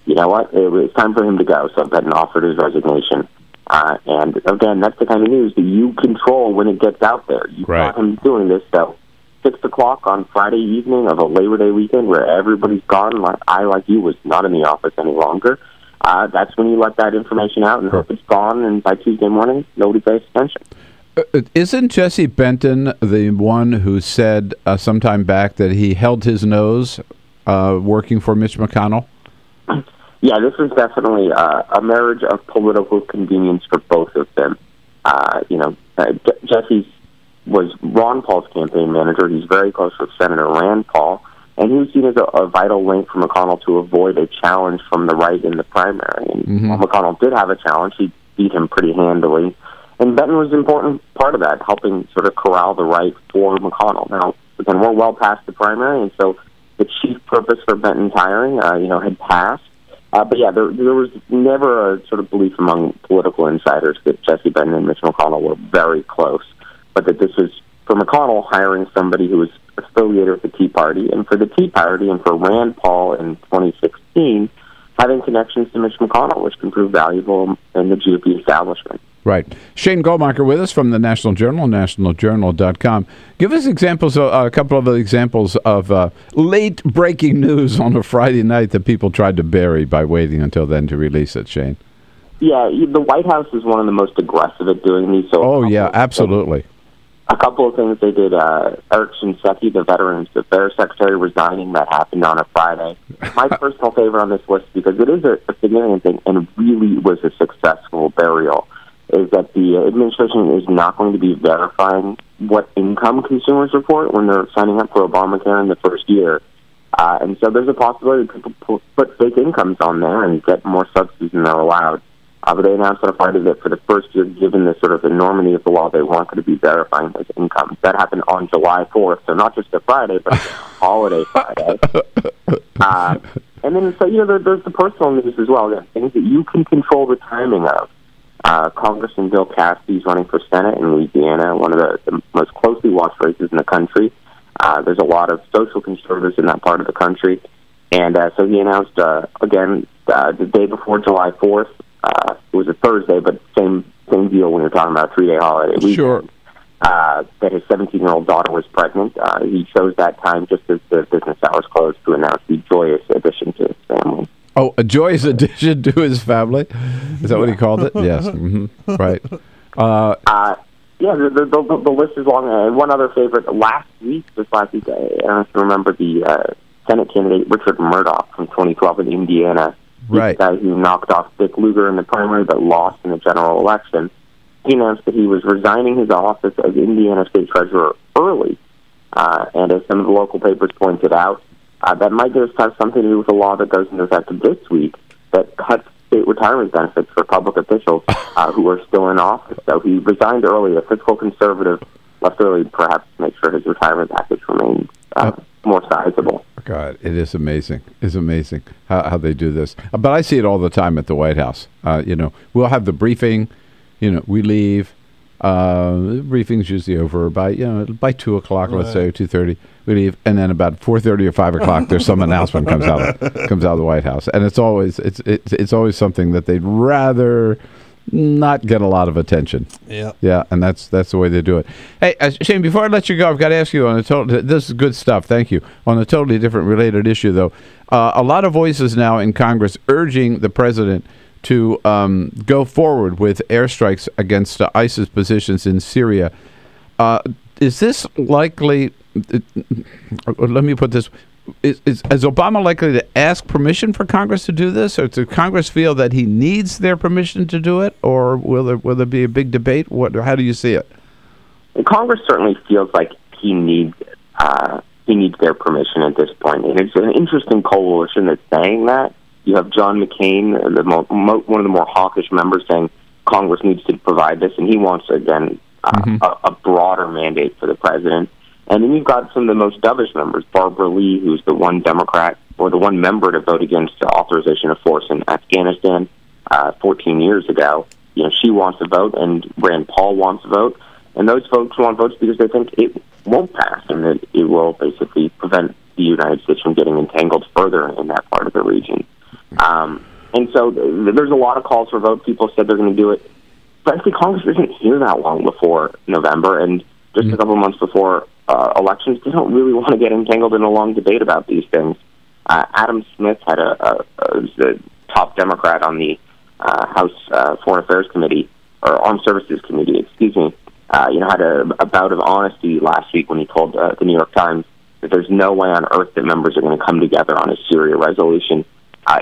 you know what, it's time for him to go. So Benton offered his resignation. And again, that's the kind of news that you control when it gets out there. You got him doing this, so 6 o'clock on Friday evening of a Labor Day weekend where everybody's gone, like I, like you, was not in the office any longer. That's when you let that information out and hope it's gone. And by Tuesday morning, nobody pays attention. Isn't Jesse Benton the one who said sometime back that he held his nose working for Mitch McConnell? Yeah, this is definitely a marriage of political convenience for both of them. Jesse was Ron Paul's campaign manager. He's very close with Senator Rand Paul, and he was seen as a vital link for McConnell to avoid a challenge from the right in the primary. And McConnell did have a challenge. He beat him pretty handily. And Benton was an important part of that, helping sort of corral the right for McConnell. Now, again, we're well past the primary, and so the chief purpose for Benton's hiring, had passed. But yeah, there was never a sort of belief among political insiders that Jesse Benton and Mitch McConnell were very close, but that this was for McConnell hiring somebody who was affiliated with the Tea Party, and for the Tea Party and for Rand Paul in 2016, having connections to Mitch McConnell, which can prove valuable in the GOP establishment. Right. Shane Goldmacher with us from the National Journal, nationaljournal.com. Give us examples, a couple of examples of late-breaking news on a Friday night that people tried to bury by waiting until then to release it, Shane. Yeah, the White House is one of the most aggressive at doing these. So absolutely. A couple of things they did, Eric Shinseki, the Veterans Affairs Secretary, resigning. That happened on a Friday. My personal favorite on this list, because it is a significant thing and really was a successful burial, is that the administration is not going to be verifying what income consumers report when they're signing up for Obamacare in the first year. And so there's a possibility people put fake incomes on there and get more subsidies than they're allowed. But they announced on a Friday that for the first year, given the sort of enormity of the law, they weren't going to be verifying those incomes. That happened on July 4th, so not just a Friday, but a holiday Friday. And then, so, there's the personal news as well, things that you can control the timing of. Congressman Bill Cassidy's running for Senate in Louisiana, one of the most closely watched races in the country. There's a lot of social conservatives in that part of the country. And so he announced, the day before July 4th, it was a Thursday, but same deal when you're talking about a three-day holiday weekend. Sure. That his 17-year-old daughter was pregnant. He chose that time just as the business hours closed to announce the joyous addition to his family. Oh, a joyous addition to his family? Is that what he called it? Yes. Mm-hmm. Right. The list is long. And one other favorite, last week, I don't remember, the Senate candidate Richard Murdoch from 2012 in Indiana Right. The guy who knocked off Dick Lugar in the primary but lost in the general election. He announced that he was resigning his office as Indiana State Treasurer early. And as some of the local papers pointed out, that might just have something to do with a law that goes into effect this week that cuts state retirement benefits for public officials who are still in office. So he resigned early. A fiscal conservative left early, perhaps, to make sure his retirement package remained more sizable. God, it is amazing. It's amazing how they do this. But I see it all the time at the White House. You know, we'll have the briefing. You know, we leave. The briefing's usually over by, you know, by 2 o'clock, right. Let's say, 2:30. We leave. And then about 4:30 or 5 o'clock, there's some announcement comes out of the White House. And it's always something that they'd rather not get a lot of attention. Yeah. Yeah, and that's the way they do it. Hey, Shane, before I let you go, I've got to ask you on a total, this is good stuff, thank you, on a totally different related issue, though. A lot of voices now in Congress urging the president to go forward with airstrikes against ISIS positions in Syria. Is this likely, let me put this, is Obama likely to ask permission for Congress to do this, or does Congress feel that he needs their permission to do it, or will there be a big debate? How do you see it? Congress certainly feels like he needs their permission at this point, and it's an interesting coalition that's saying that. You have John McCain, one of the more hawkish members, saying Congress needs to provide this, and he wants, again, a broader mandate for the president. And then you've got some of the most dovish members, Barbara Lee, who's the one Democrat, or the one member to vote against the authorization of force in Afghanistan 14 years ago. You know, she wants to vote, and Rand Paul wants to vote. And those folks want votes because they think it won't pass, and that it will basically prevent the United States from getting entangled further in that part of the region. And so there's a lot of calls for vote. People said they're going to do it. Frankly, Congress isn't here that long before November, and just a couple months before elections, they don't really want to get entangled in a long debate about these things. Adam Smith had the top Democrat on the House Foreign Affairs Committee, or Armed Services Committee, excuse me, had a bout of honesty last week when he told the New York Times that there's no way on earth that members are going to come together on a Syria resolution.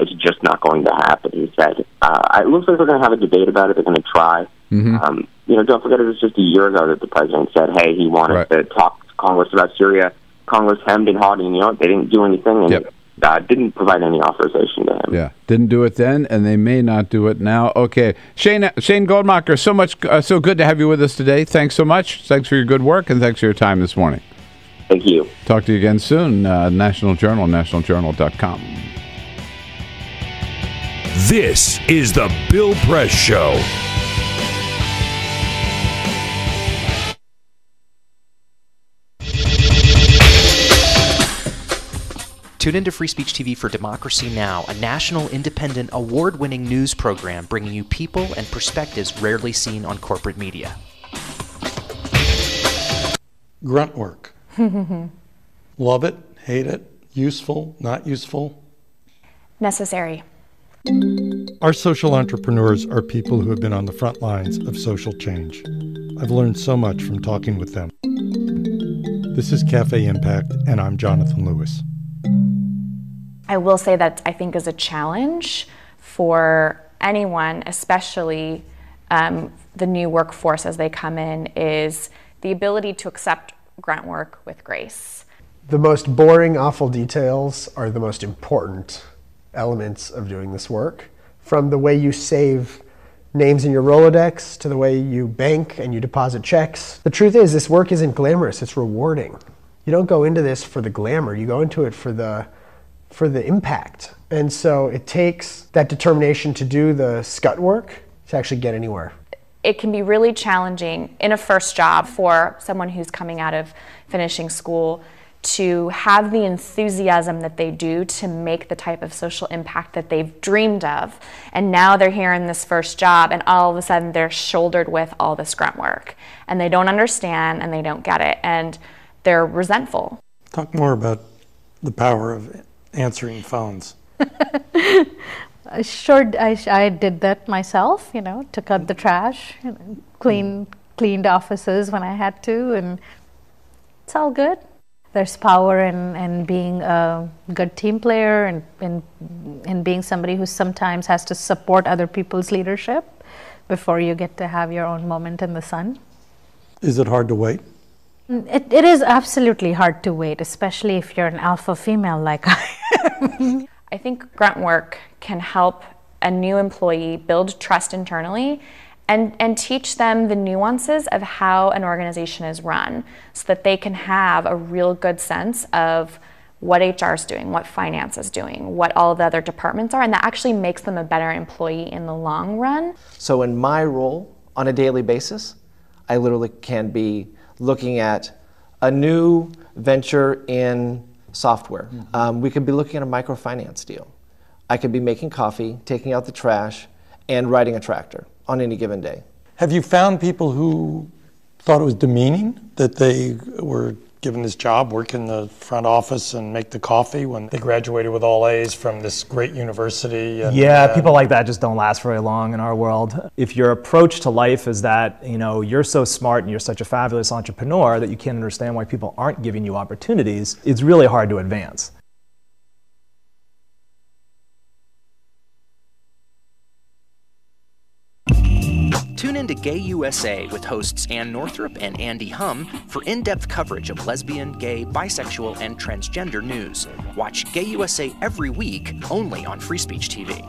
It's just not going to happen, he said. It looks like they're going to have a debate about it. They're going to try. Don't forget it was just a year ago that the president said, hey, he wanted to talk to Congress about Syria. Congress hemmed and hawed, and they didn't do anything, and didn't provide any authorization to him. Yeah, didn't do it then, and they may not do it now. Okay, Shane Goldmacher, so good to have you with us today. Thanks so much. Thanks for your good work, and thanks for your time this morning. Thank you. Talk to you again soon. National Journal, nationaljournal.com. This is the Bill Press Show. Tune into Free Speech TV for Democracy Now!, a national, independent, award-winning news program bringing you people and perspectives rarely seen on corporate media. Grunt work. Love it, hate it, useful, not useful. Necessary. Our social entrepreneurs are people who have been on the front lines of social change. I've learned so much from talking with them. This is Cafe Impact, and I'm Jonathan Lewis. I will say that I think is a challenge for anyone, especially the new workforce as they come in, is the ability to accept grunt work with grace. The most boring, awful details are the most important elements of doing this work. From the way you save names in your Rolodex to the way you bank and you deposit checks. The truth is, this work isn't glamorous, it's rewarding. You don't go into this for the glamour, you go into it for the impact. And so it takes that determination to do the scut work to actually get anywhere. It can be really challenging in a first job for someone who's coming out of finishing school to have the enthusiasm that they do to make the type of social impact that they've dreamed of. And now they're here in this first job, and all of a sudden they're shouldered with all this grunt work. And they don't understand, and they don't get it, and they're resentful. Talk more about the power of answering phones. I did that myself, took out the trash, cleaned offices when I had to, and it's all good. there's power in being a good team player and in being somebody who sometimes has to support other people's leadership before you get to have your own moment in the sun. Is it hard to wait? It is absolutely hard to wait, especially if you're an alpha female like I am. I think grunt work can help a new employee build trust internally and teach them the nuances of how an organization is run so that they can have a real good sense of what HR is doing, what finance is doing, what all the other departments are, and that actually makes them a better employee in the long run. So in my role on a daily basis, I literally can be looking at a new venture in software. Mm-hmm. We could be looking at a microfinance deal. I could be making coffee, taking out the trash, and riding a tractor on any given day. Have you found people who thought it was demeaning that they were given this job, work in the front office and make the coffee when they graduated with all A's from this great university? And, yeah, people like that just don't last very long in our world. If your approach to life is that, you know, you're so smart and you're such a fabulous entrepreneur that you can't understand why people aren't giving you opportunities, it's really hard to advance. Tune in to Gay USA with hosts Ann Northrup and Andy Hum for in-depth coverage of lesbian, gay, bisexual, and transgender news. Watch Gay USA every week, only on Free Speech TV.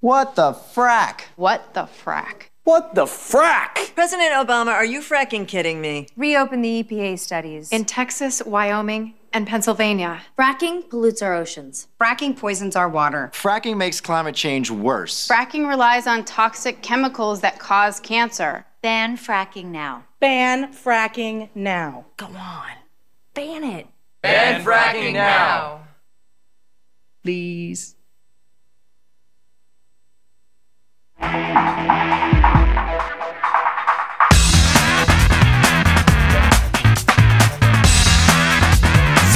What the frack? What the frack? What the frack? President Obama, are you fracking kidding me? Reopen the EPA studies. In Texas, Wyoming, and Pennsylvania. Fracking pollutes our oceans. Fracking poisons our water. Fracking makes climate change worse. Fracking relies on toxic chemicals that cause cancer. Ban fracking now. Ban fracking now. Go on. Ban it. Ban fracking now. Please.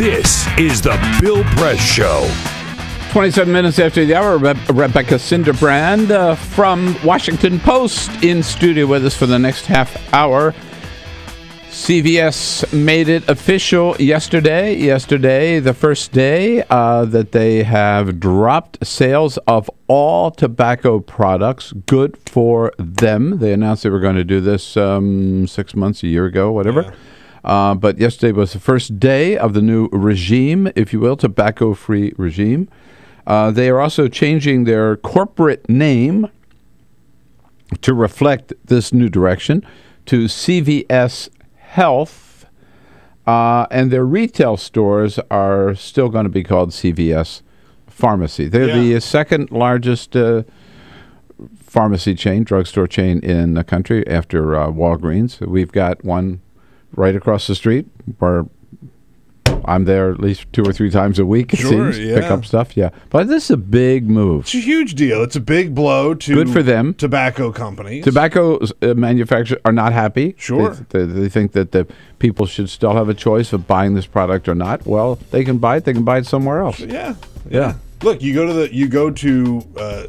This is the Bill Press Show. 27 minutes after the hour, Rebecca Cinderbrand from Washington Post in studio with us for the next half hour. CVS made it official yesterday. The first day that they have dropped sales of all tobacco products. Good for them. They announced they were going to do this 6 months, a year ago, whatever. Yeah. But yesterday was the first day of the new regime, if you will, tobacco-free regime. They are also changing their corporate name to reflect this new direction to CVS Health, and their retail stores are still going to be called CVS Pharmacy. They're the second largest pharmacy chain, drugstore chain in the country after Walgreens. We've got one right across the street where I'm there at least 2 or 3 times a week, it seems, pick up stuff, But this is a big move. It's a huge deal. It's a big blow to Good for them. Tobacco companies. Tobacco manufacturers are not happy. Sure. They think that the people should still have a choice of buying this product or not. Well, they can buy it. They can buy it somewhere else. Yeah. Look, you go to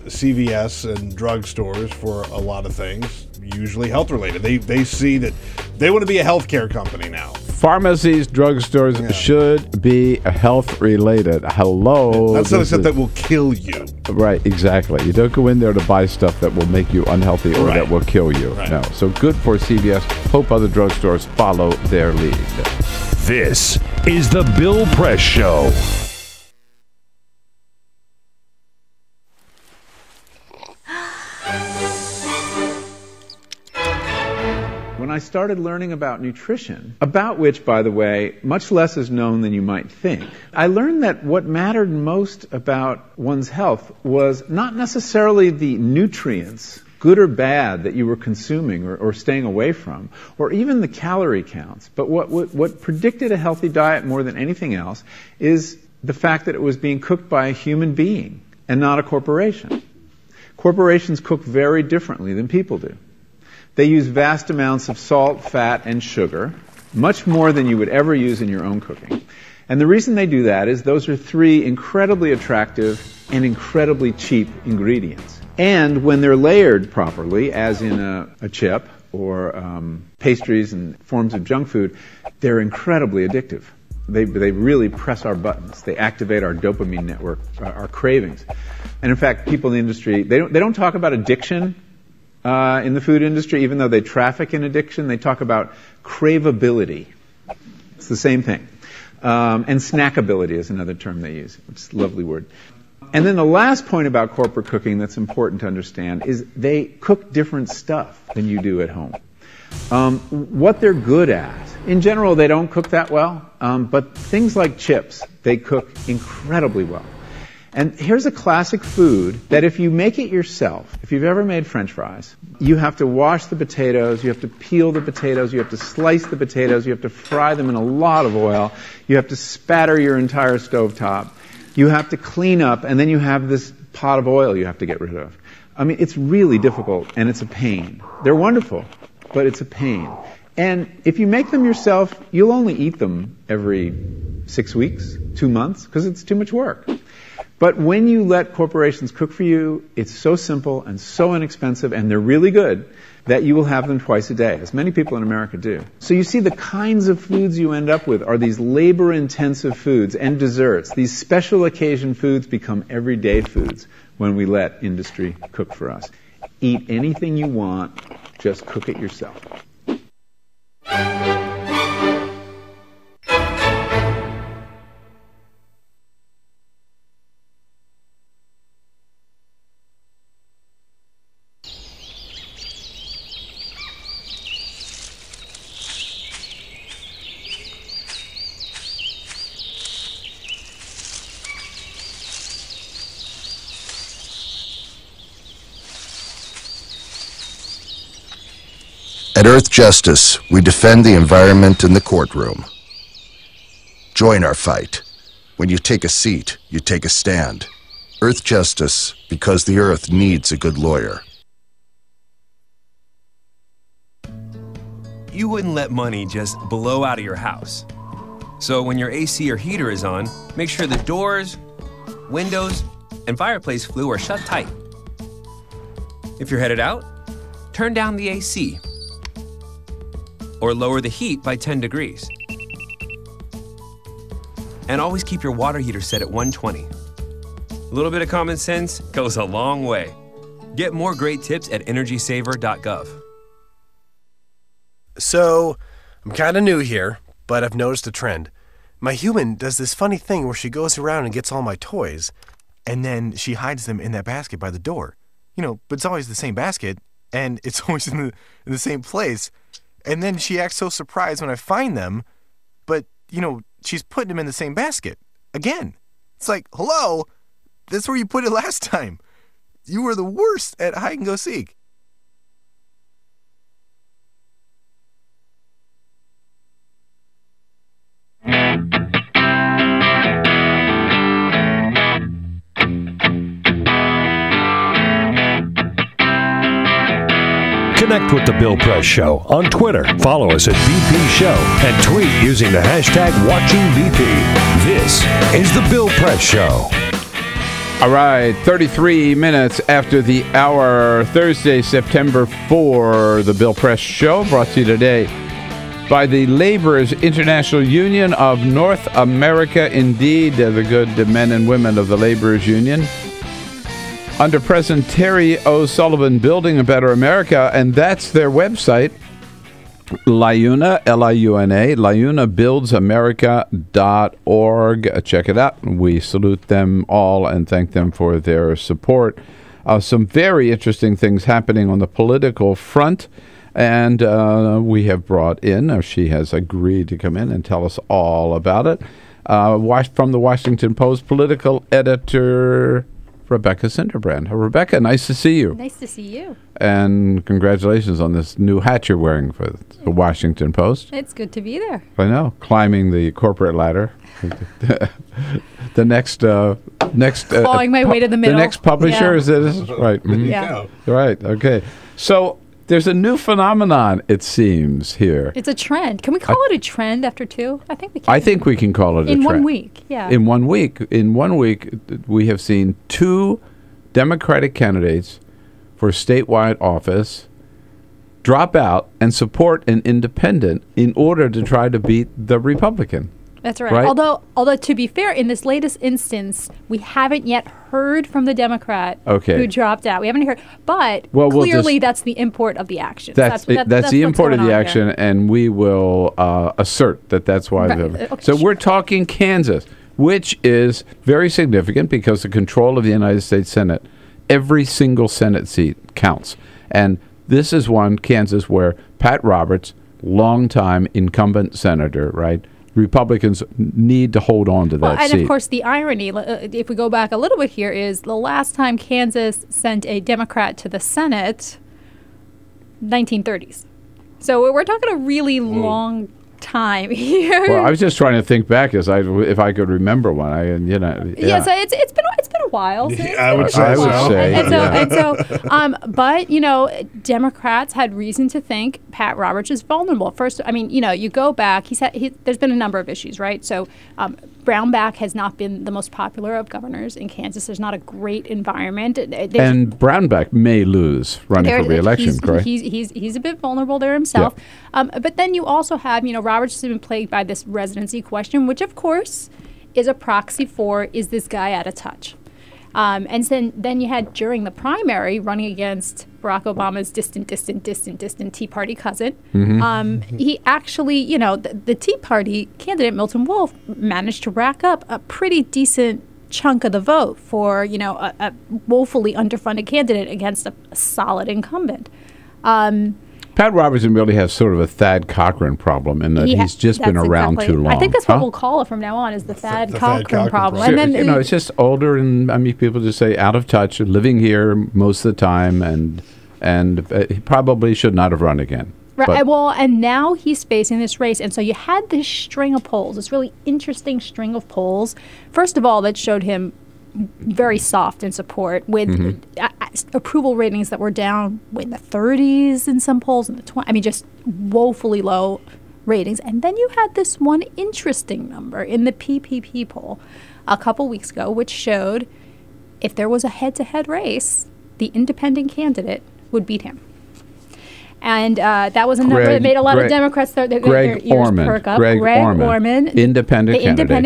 CVS and drugstores for a lot of things, usually health related. They see that they want to be a healthcare company now. Pharmacies, drugstores should be health related. Hello. That's not stuff that will kill you. Right, exactly. You don't go in there to buy stuff that will make you unhealthy or that will kill you. Right. No. So good for CVS. Hope other drugstores follow their lead. This is the Bill Press Show. When I started learning about nutrition, about which, by the way, much less is known than you might think, I learned that what mattered most about one's health was not necessarily the nutrients, good or bad, that you were consuming or staying away from, or even the calorie counts, but what predicted a healthy diet more than anything else is the fact that it was being cooked by a human being and not a corporation. Corporations cook very differently than people do. They use vast amounts of salt, fat, and sugar, much more than you would ever use in your own cooking. And the reason they do that is those are three incredibly attractive and incredibly cheap ingredients. And when they're layered properly, as in a chip or pastries and forms of junk food, they're incredibly addictive. They really press our buttons. They activate our dopamine network, our cravings. And in fact, people in the industry, they don't talk about addiction in the food industry, even though they traffic in addiction. They talk about craveability. It's the same thing. And snackability is another term they use. It's a lovely word. And then the last point about corporate cooking that's important to understand is they cook different stuff than you do at home. What they're good at. In general, they don't cook that well, but things like chips, they cook incredibly well. And here's a classic food that if you make it yourself, if you've ever made French fries, you have to wash the potatoes, you have to peel the potatoes, you have to slice the potatoes, you have to fry them in a lot of oil, you have to spatter your entire stovetop, you have to clean up, and then you have this pot of oil you have to get rid of. I mean, it's really difficult, and it's a pain. They're wonderful, but it's a pain. And if you make them yourself, you'll only eat them every 6 weeks, 2 months, because it's too much work. But when you let corporations cook for you, it's so simple and so inexpensive, and they're really good, that you will have them twice a day, as many people in America do. So you see the kinds of foods you end up with are these labor-intensive foods and desserts. These special occasion foods become everyday foods when we let industry cook for us. Eat anything you want, just cook it yourself. At Earth Justice, we defend the environment in the courtroom. Join our fight. When you take a seat, you take a stand. Earth Justice, because the Earth needs a good lawyer. You wouldn't let money just blow out of your house. So when your AC or heater is on, make sure the doors, windows, and fireplace flue are shut tight. If you're headed out, turn down the AC. Or lower the heat by 10 degrees. And always keep your water heater set at 120. A little bit of common sense goes a long way. Get more great tips at energysaver.gov. So, I'm kind of new here, but I've noticed a trend. My human does this funny thing where she goes around and gets all my toys, and then she hides them in that basket by the door. You know, but it's always the same basket, and it's always in the same place. And then she acts so surprised when I find them, but, you know, she's putting them in the same basket. Again. It's like, hello, that's where you put it last time. You were the worst at hide and go seek. Connect with The Bill Press Show on Twitter. Follow us at BP Show and tweet using the hashtag WatchingBP. This is The Bill Press Show. All right, 33 minutes after the hour, Thursday, September 4, The Bill Press Show, brought to you today by the Laborers International Union of North America. Indeed, they're the good men and women of the Laborers Union. Under President Terry O'Sullivan, Building a Better America, and that's their website, LIUNA, L-I-U-N-A, LIUNABuildsAmerica.org. Check it out. We salute them all and thank them for their support. Some very interesting things happening on the political front, and we have brought in, or she has agreed to come in and tell us all about it, from the Washington Post political editor, Rebecca Sinderbrand. Rebecca, nice to see you. Nice to see you. And congratulations on this new hat you're wearing for the Washington Post. It's good to be there. I know. Climbing the corporate ladder. The next... Clawing my way to the middle. The next publisher, yeah. Is it? Right. Mm-hmm. Yeah. Right. Okay. So There's a new phenomenon, it seems, here. It's a trend. Can we call it a trend after two? I think we can. I think we can call it a trend. In 1 week, yeah. In one week, we have seen two Democratic candidates for statewide office drop out and support an independent in order to try to beat the Republican. That's right. Although to be fair, in this latest instance, we haven't yet heard from the Democrat who dropped out. We haven't heard, but clearly that's the import of the action. That's the import of the action, here. And we will assert that that's why. Right. Okay, so we're talking Kansas, which is very significant because the control of the United States Senate, every single Senate seat counts. And this is one, Kansas, where Pat Roberts, longtime incumbent senator, right? Republicans need to hold on to that seat. And, of course, the irony, if we go back a little bit here, is the last time Kansas sent a Democrat to the Senate, 1930s. So we're talking a really long time here. Well, I was just trying to think back if I could remember one. Yeah, so it's been a while. I would say. But you know, Democrats had reason to think Pat Roberts is vulnerable. First, I mean, you know, you go back. There's been a number of issues, right? So Brownback has not been the most popular of governors in Kansas. There's not a great environment. And Brownback may lose running for re-election, correct? He's a bit vulnerable there himself. Yeah. But then you also have, you know, Roberts has been plagued by this residency question, which, of course, is a proxy for, is this guy out of touch? And then you had, during the primary, running against Barack Obama's distant Tea Party cousin. Mm-hmm. He actually, you know, the Tea Party candidate, Milton Wolf, managed to rack up a pretty decent chunk of the vote for, you know, a woefully underfunded candidate against a solid incumbent. Pat Robertson really has sort of a Thad Cochran problem in that he's just been around too long. I think that's what we'll call it from now on, is the Thad Cochran problem. And then, you know, it's just older, and I mean, people just say out of touch, living here most of the time, and he probably should not have run again. Right. Well, and now he's facing this race, and so you had this string of polls, this really interesting string of polls. First of all, that showed him very soft in support, with approval ratings that were down in the 30s in some polls, in the 20s. I mean, just woefully low ratings. And then you had this one interesting number in the PPP poll a couple weeks ago, which showed if there was a head-to-head race, the independent candidate would beat him. And that was a number that made a lot of Democrats their ears perk up. Greg Orman, the independent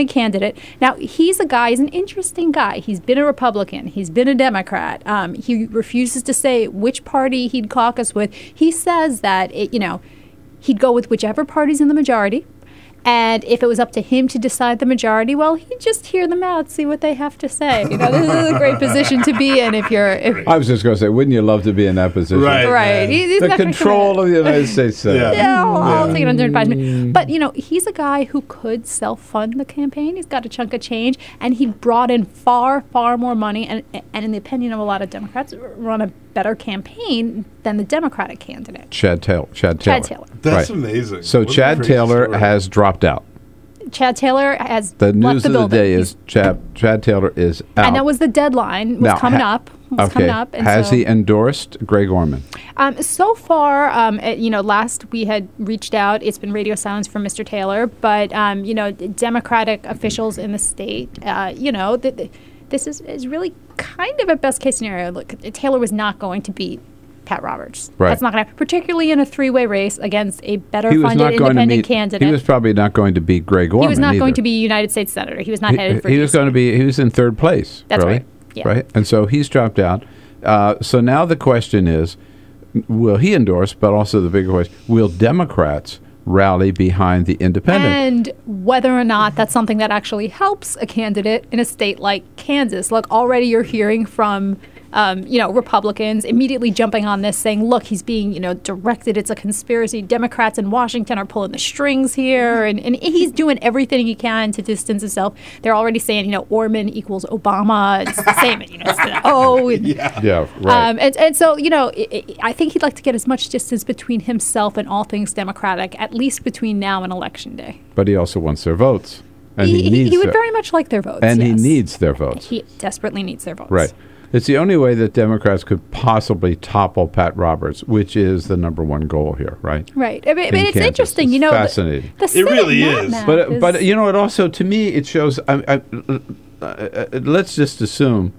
candidate. Now, he's a guy, he's an interesting guy. He's been a Republican. He's been a Democrat. He refuses to say which party he'd caucus with. He says that, you know, he'd go with whichever party's in the majority. And if it was up to him to decide the majority, well, he'd just hear them out, see what they have to say. You know, this is a great position to be in if you're... I was just going to say, wouldn't you love to be in that position? Right. The control of the United States Senate. I'll take it under advisement. But, you know, he's a guy who could self-fund the campaign. He's got a chunk of change, and he brought in far, far more money, and in the opinion of a lot of Democrats, run a better campaign than the Democratic candidate. Chad Taylor. That's amazing. So Chad Taylor has dropped out. Chad Taylor has left the building. The news of the day is Chad Taylor is out. And that was the deadline, was coming up. And has he endorsed Greg Orman? So far, you know, last we had reached out, it's been radio silence from Mr. Taylor, but, you know, Democratic officials in the state, you know, this is really kind of a best-case scenario. Look, Taylor was not going to beat Pat Roberts. Right. That's not going to happen, particularly in a three-way race against a better-funded independent candidate. He was probably not going to beat Greg Orman. He was not going to be a United States senator. He was not headed for D.C. He was in third place. That's right. Yeah. Right? And so he's dropped out. So now the question is, will he endorse, but also the bigger question, will Democrats rally behind the independent, and whether or not that's something that actually helps a candidate in a state like Kansas. Look, already you're hearing from you know, Republicans immediately jumping on this, saying, "Look, he's being, you know, directed. It's a conspiracy. Democrats in Washington are pulling the strings here, and he's doing everything he can to distance himself." They're already saying, you know, Orman equals Obama. It's the same, you know. It's an O. Right. And so, you know, I think he'd like to get as much distance between himself and all things Democratic, at least between now and Election Day. But he also wants their votes, and he would very much like their votes, and he needs their votes. He desperately needs their votes. Right. It's the only way that Democrats could possibly topple Pat Roberts, which is the #1 goal here, right? Right. I mean, it's Kansas. Interesting. It's fascinating. It really is. But you know, it also, to me, it shows, let's just assume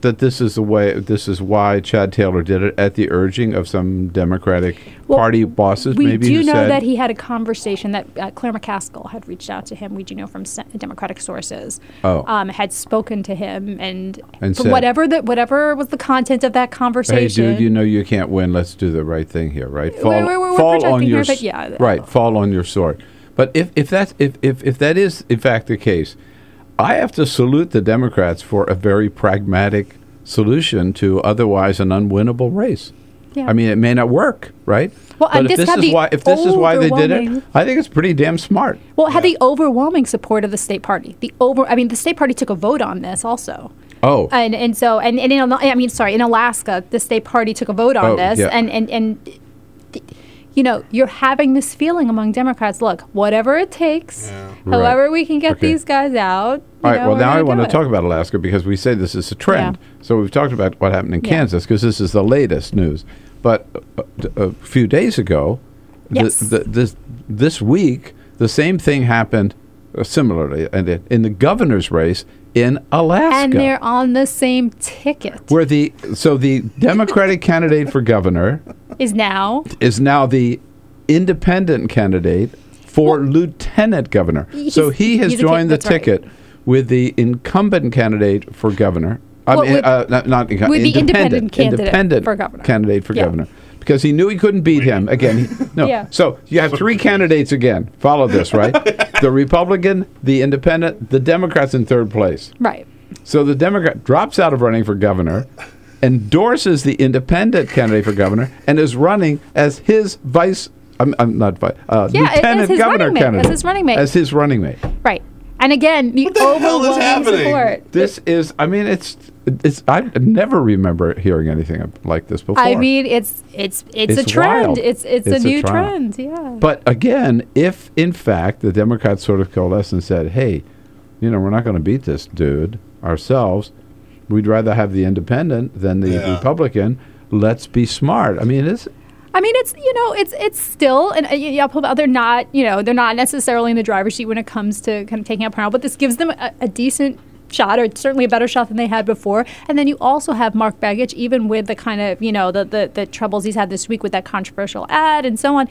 that this is the way, this is why Chad Taylor did it at the urging of some Democratic Party bosses. We maybe do know that he had a conversation that Claire McCaskill had reached out to him. We do know from Democratic sources. Had spoken to him and said, whatever was the content of that conversation. Hey, dude, you know you can't win. Let's do the right thing here, right? Fall on your here, yeah, right. Fall on your sword. But if that is in fact the case, I have to salute the Democrats for a very pragmatic solution to otherwise an unwinnable race. Yeah. I mean, it may not work, right? Well, but if this is why they did it, I think it's pretty damn smart. Well, it had the overwhelming support of the state party. The state party took a vote on this also. Oh. And in Alaska, the state party took a vote on this, yeah. You know, you're having this feeling among Democrats, look, whatever it takes, however we can get these guys out. All right, well, now I want to talk about Alaska because we say this is a trend. Yeah. So we've talked about what happened in Kansas because this is the latest news. But a few days ago, this week, the same thing happened similarly in the governor's race in Alaska. And they're on the same ticket. So the Democratic candidate for governor is now the independent candidate for lieutenant governor. So he has joined the ticket with the incumbent candidate for governor. Independent candidate for governor. Because he knew he couldn't beat him again. So you have three candidates again. Follow this, right? The Republican, the Independent, the Democrats in third place. Right. So the Democrat drops out of running for governor, endorses the independent candidate for governor, and is running as his lieutenant governor candidate. As his running mate. Right. And again, what the hell is happening? Support. This is, I mean, I never remember hearing anything like this before. I mean, it's a trend. Wild. It's a new trend, yeah. But again, if in fact the Democrats sort of coalesced and said, hey, you know, we're not going to beat this dude ourselves. We'd rather have the independent than the Republican. Let's be smart. I mean, it's still, and I'll pull out, they're not necessarily in the driver's seat when it comes to kind of taking up power, but this gives them a decent shot, or certainly a better shot than they had before. And then you also have Mark Begich, even with the kind of, the troubles he's had this week with that controversial ad and so on.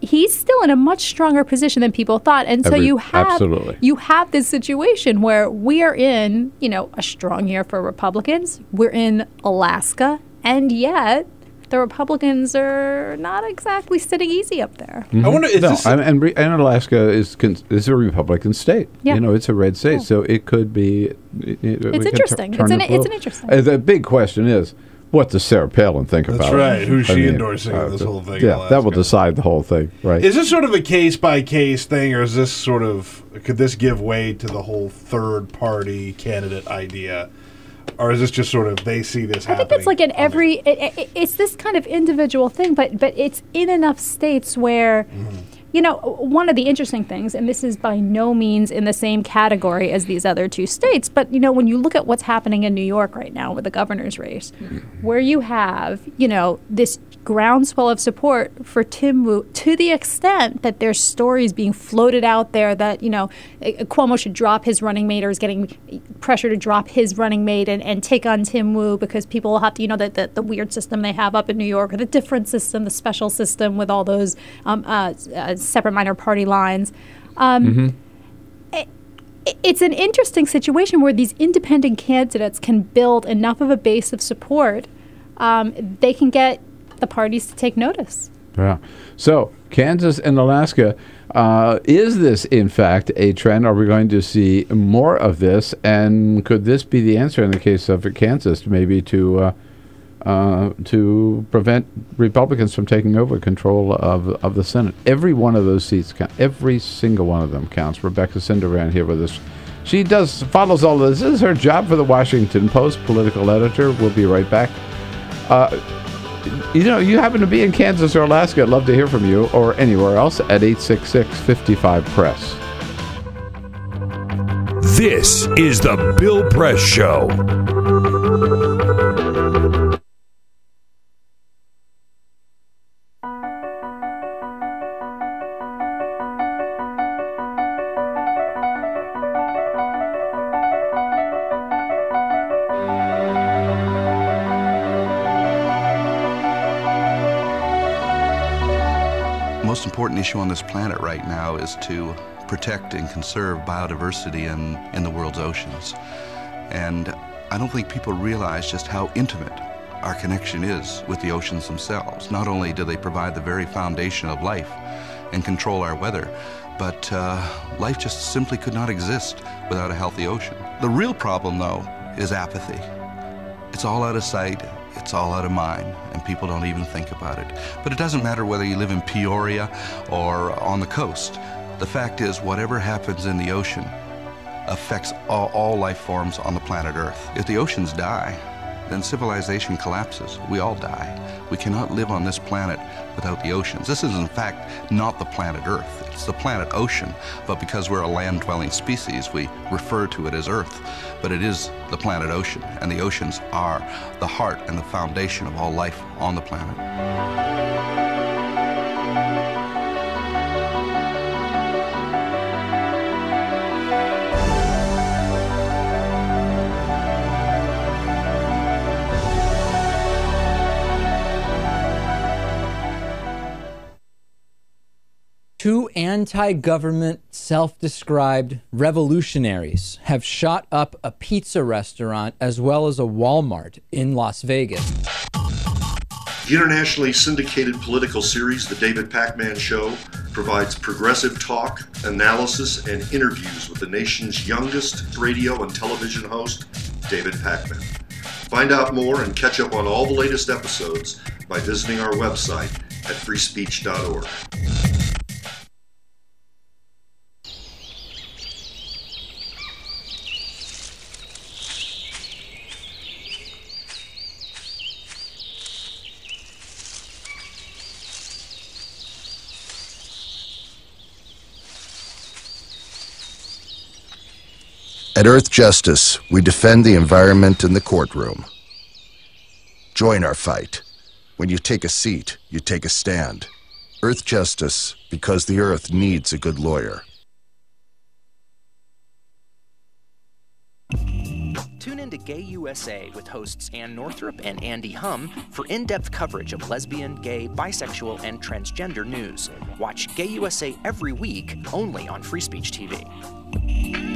He's still in a much stronger position than people thought. And so you have this situation where we are in, a strong year for Republicans. We're in Alaska. And yet the Republicans are not exactly sitting easy up there. Mm-hmm. I wonder if and Alaska is a Republican state. Yeah. It's a red state. Yeah. So it could be. It's interesting. It's an interesting. The big question is, what does Sarah Palin think about it? That's right. Who's she endorsing this whole thing? Yeah, that will decide the whole thing, right? Is this sort of a case-by-case thing, or is this sort of, could this give way to the whole third-party candidate idea? Or is this just sort of, they see this happening? I think it's like it's this kind of individual thing, but it's in enough states where, one of the interesting things, and this is by no means in the same category as these other two states, but, when you look at what's happening in New York right now with the governor's race, where you have, this groundswell of support for Tim Wu, to the extent that there's stories being floated out there that, Cuomo should drop his running mate, or is getting pressure to drop his running mate and take on Tim Wu, because people will have to, the weird system they have up in New York, or the different system, the special system with all those separate minor party lines. It's an interesting situation where these independent candidates can build enough of a base of support, they can get the parties to take notice. Yeah. So Kansas and Alaska, is this in fact a trend? Are we going to see more of this? And could this be the answer in the case of Kansas, maybe to prevent Republicans from taking over control of the Senate? Every one of those seats count. Every single one of them counts. Rebecca Cinderan here with us. She follows all of this. This is her job for the Washington Post, political editor. We'll be right back. You happen to be in Kansas or Alaska, I'd love to hear from you, or anywhere else at 866-55-PRESS. This is the Bill Press Show. Most important issue on this planet right now is to protect and conserve biodiversity in the world's oceans. And I don't think people realize just how intimate our connection is with the oceans themselves. Not only do they provide the very foundation of life and control our weather, but life just simply could not exist without a healthy ocean. The real problem, though, is apathy. It's all out of sight. It's all out of mind, and people don't even think about it. But it doesn't matter whether you live in Peoria or on the coast. The fact is, whatever happens in the ocean affects all life forms on the planet Earth. If the oceans die, then civilization collapses. We all die. We cannot live on this planet without the oceans. This is, in fact, not the planet Earth. It's the planet ocean, but because we're a land-dwelling species, we refer to it as Earth. But it is the planet ocean, and the oceans are the heart and the foundation of all life on the planet. Two anti-government, self-described revolutionaries have shot up a pizza restaurant as well as a Walmart in Las Vegas. The internationally syndicated political series, The David Pakman Show, provides progressive talk, analysis, and interviews with the nation's youngest radio and television host, David Pakman. Find out more and catch up on all the latest episodes by visiting our website at freespeech.org. At Earth Justice, we defend the environment in the courtroom. Join our fight. When you take a seat, you take a stand. Earth Justice, because the Earth needs a good lawyer. Tune in to Gay USA with hosts Ann Northrup and Andy Hum for in-depth coverage of lesbian, gay, bisexual, and transgender news. Watch Gay USA every week, only on Free Speech TV.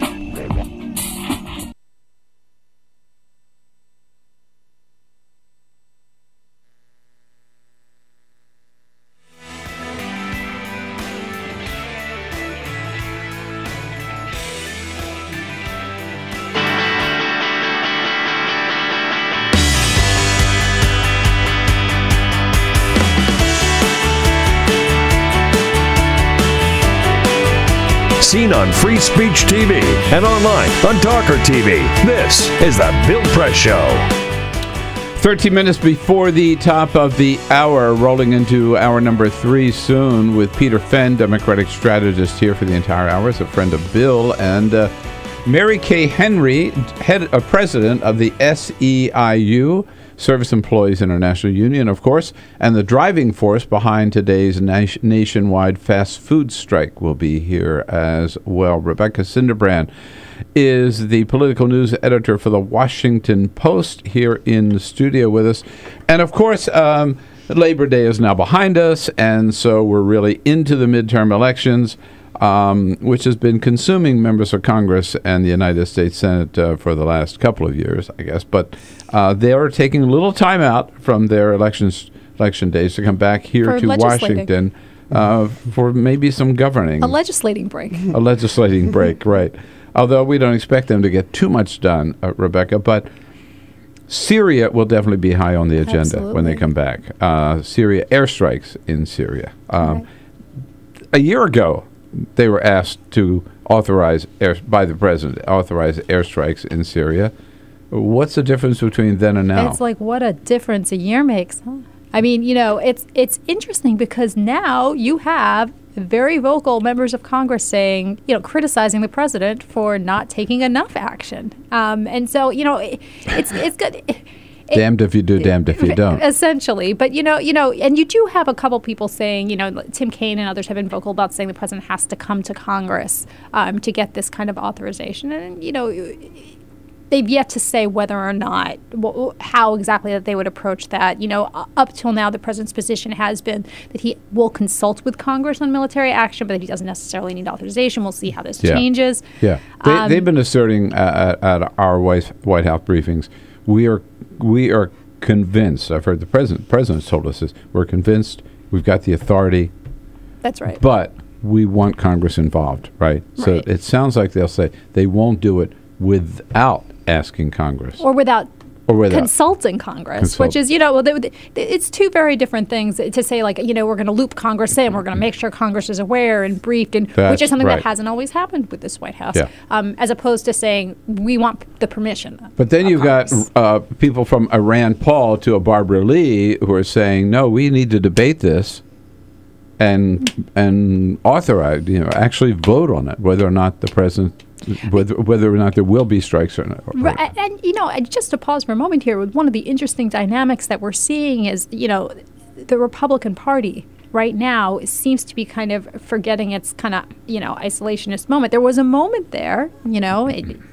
Seen on Free Speech TV and online on Talkr TV. This is the Bill Press Show. 13 minutes before the top of the hour, rolling into hour number 3 soon with Peter Fenn, Democratic strategist here for the entire hour, is a friend of Bill, and Mary Kay Henry, president of the SEIU, Service Employees International Union, of course, and the driving force behind today's nationwide fast food strike will be here as well. Rebecca Sinderbrand is the political news editor for the Washington Post here in the studio with us. And, of course, Labor Day is now behind us, and so we're really into the midterm elections, which has been consuming members of Congress and the United States Senate for the last couple of years, I guess. But they are taking a little time out from their election days to come back here to Washington for maybe some governing. A legislating break. A legislating break, right. Although we don't expect them to get too much done, Rebecca, but Syria will definitely be high on the agenda when they come back. Syria, airstrikes in Syria. A year ago, they were asked to authorize, by the president, authorize airstrikes in Syria. What's the difference between then and now? It's like, what a difference a year makes, huh? I mean, you know, it's interesting because now you have very vocal members of Congress saying, you know, criticizing the president for not taking enough action. And so, you know, it's good. Damned if you do, damned if you don't. Essentially. But, you know, and you do have a couple people saying, you know, Tim Kaine and others have been vocal about saying the president has to come to Congress to get this kind of authorization. And, you know, they've yet to say whether or not, how exactly that they would approach that. You know, up till now, the president's position has been that he will consult with Congress on military action, but that he doesn't necessarily need authorization. We'll see how this changes. Yeah. They've been asserting at our White House briefings, we are convinced, I've heard the president's told us this, we're convinced we've got the authority. That's right. But we want Congress involved, right? So it sounds like they'll say they won't do it without asking Congress. Or without consulting Congress, which is, you know, well, it's two very different things to say, like, you know, we're going to loop Congress in, we're going to make sure Congress is aware and briefed, and which is something that hasn't always happened with this White House, as opposed to saying, we want the permission. But then you've got people from a Rand Paul to a Barbara Lee who are saying, no, we need to debate this and authorize, you know, actually vote on it, whether or not the president... Whether or not there will be strikes or not. Right. And, you know, just to pause for a moment here, one of the interesting dynamics that we're seeing is, you know, the Republican Party right now seems to be kind of forgetting its kind of, you know, isolationist moment. There was a moment there, you know,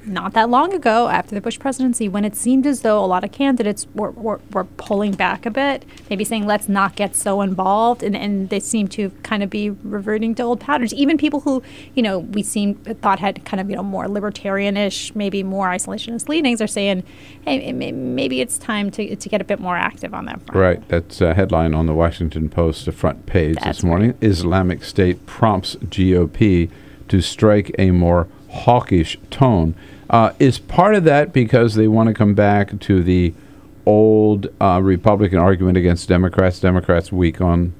not that long ago after the Bush presidency when it seemed as though a lot of candidates were pulling back a bit, maybe saying let's not get so involved, and they seem to kind of be reverting to old patterns. Even people who, you know, we thought had kind of, you know, more libertarianish, maybe more isolationist leanings are saying, hey, maybe it's time to get a bit more active on that front. Right. That's a headline on the Washington Post, the front page this morning. Right. Islamic State prompts GOP to strike a more hawkish tone. Is part of that because they want to come back to the old Republican argument against Democrats? Democrats weak on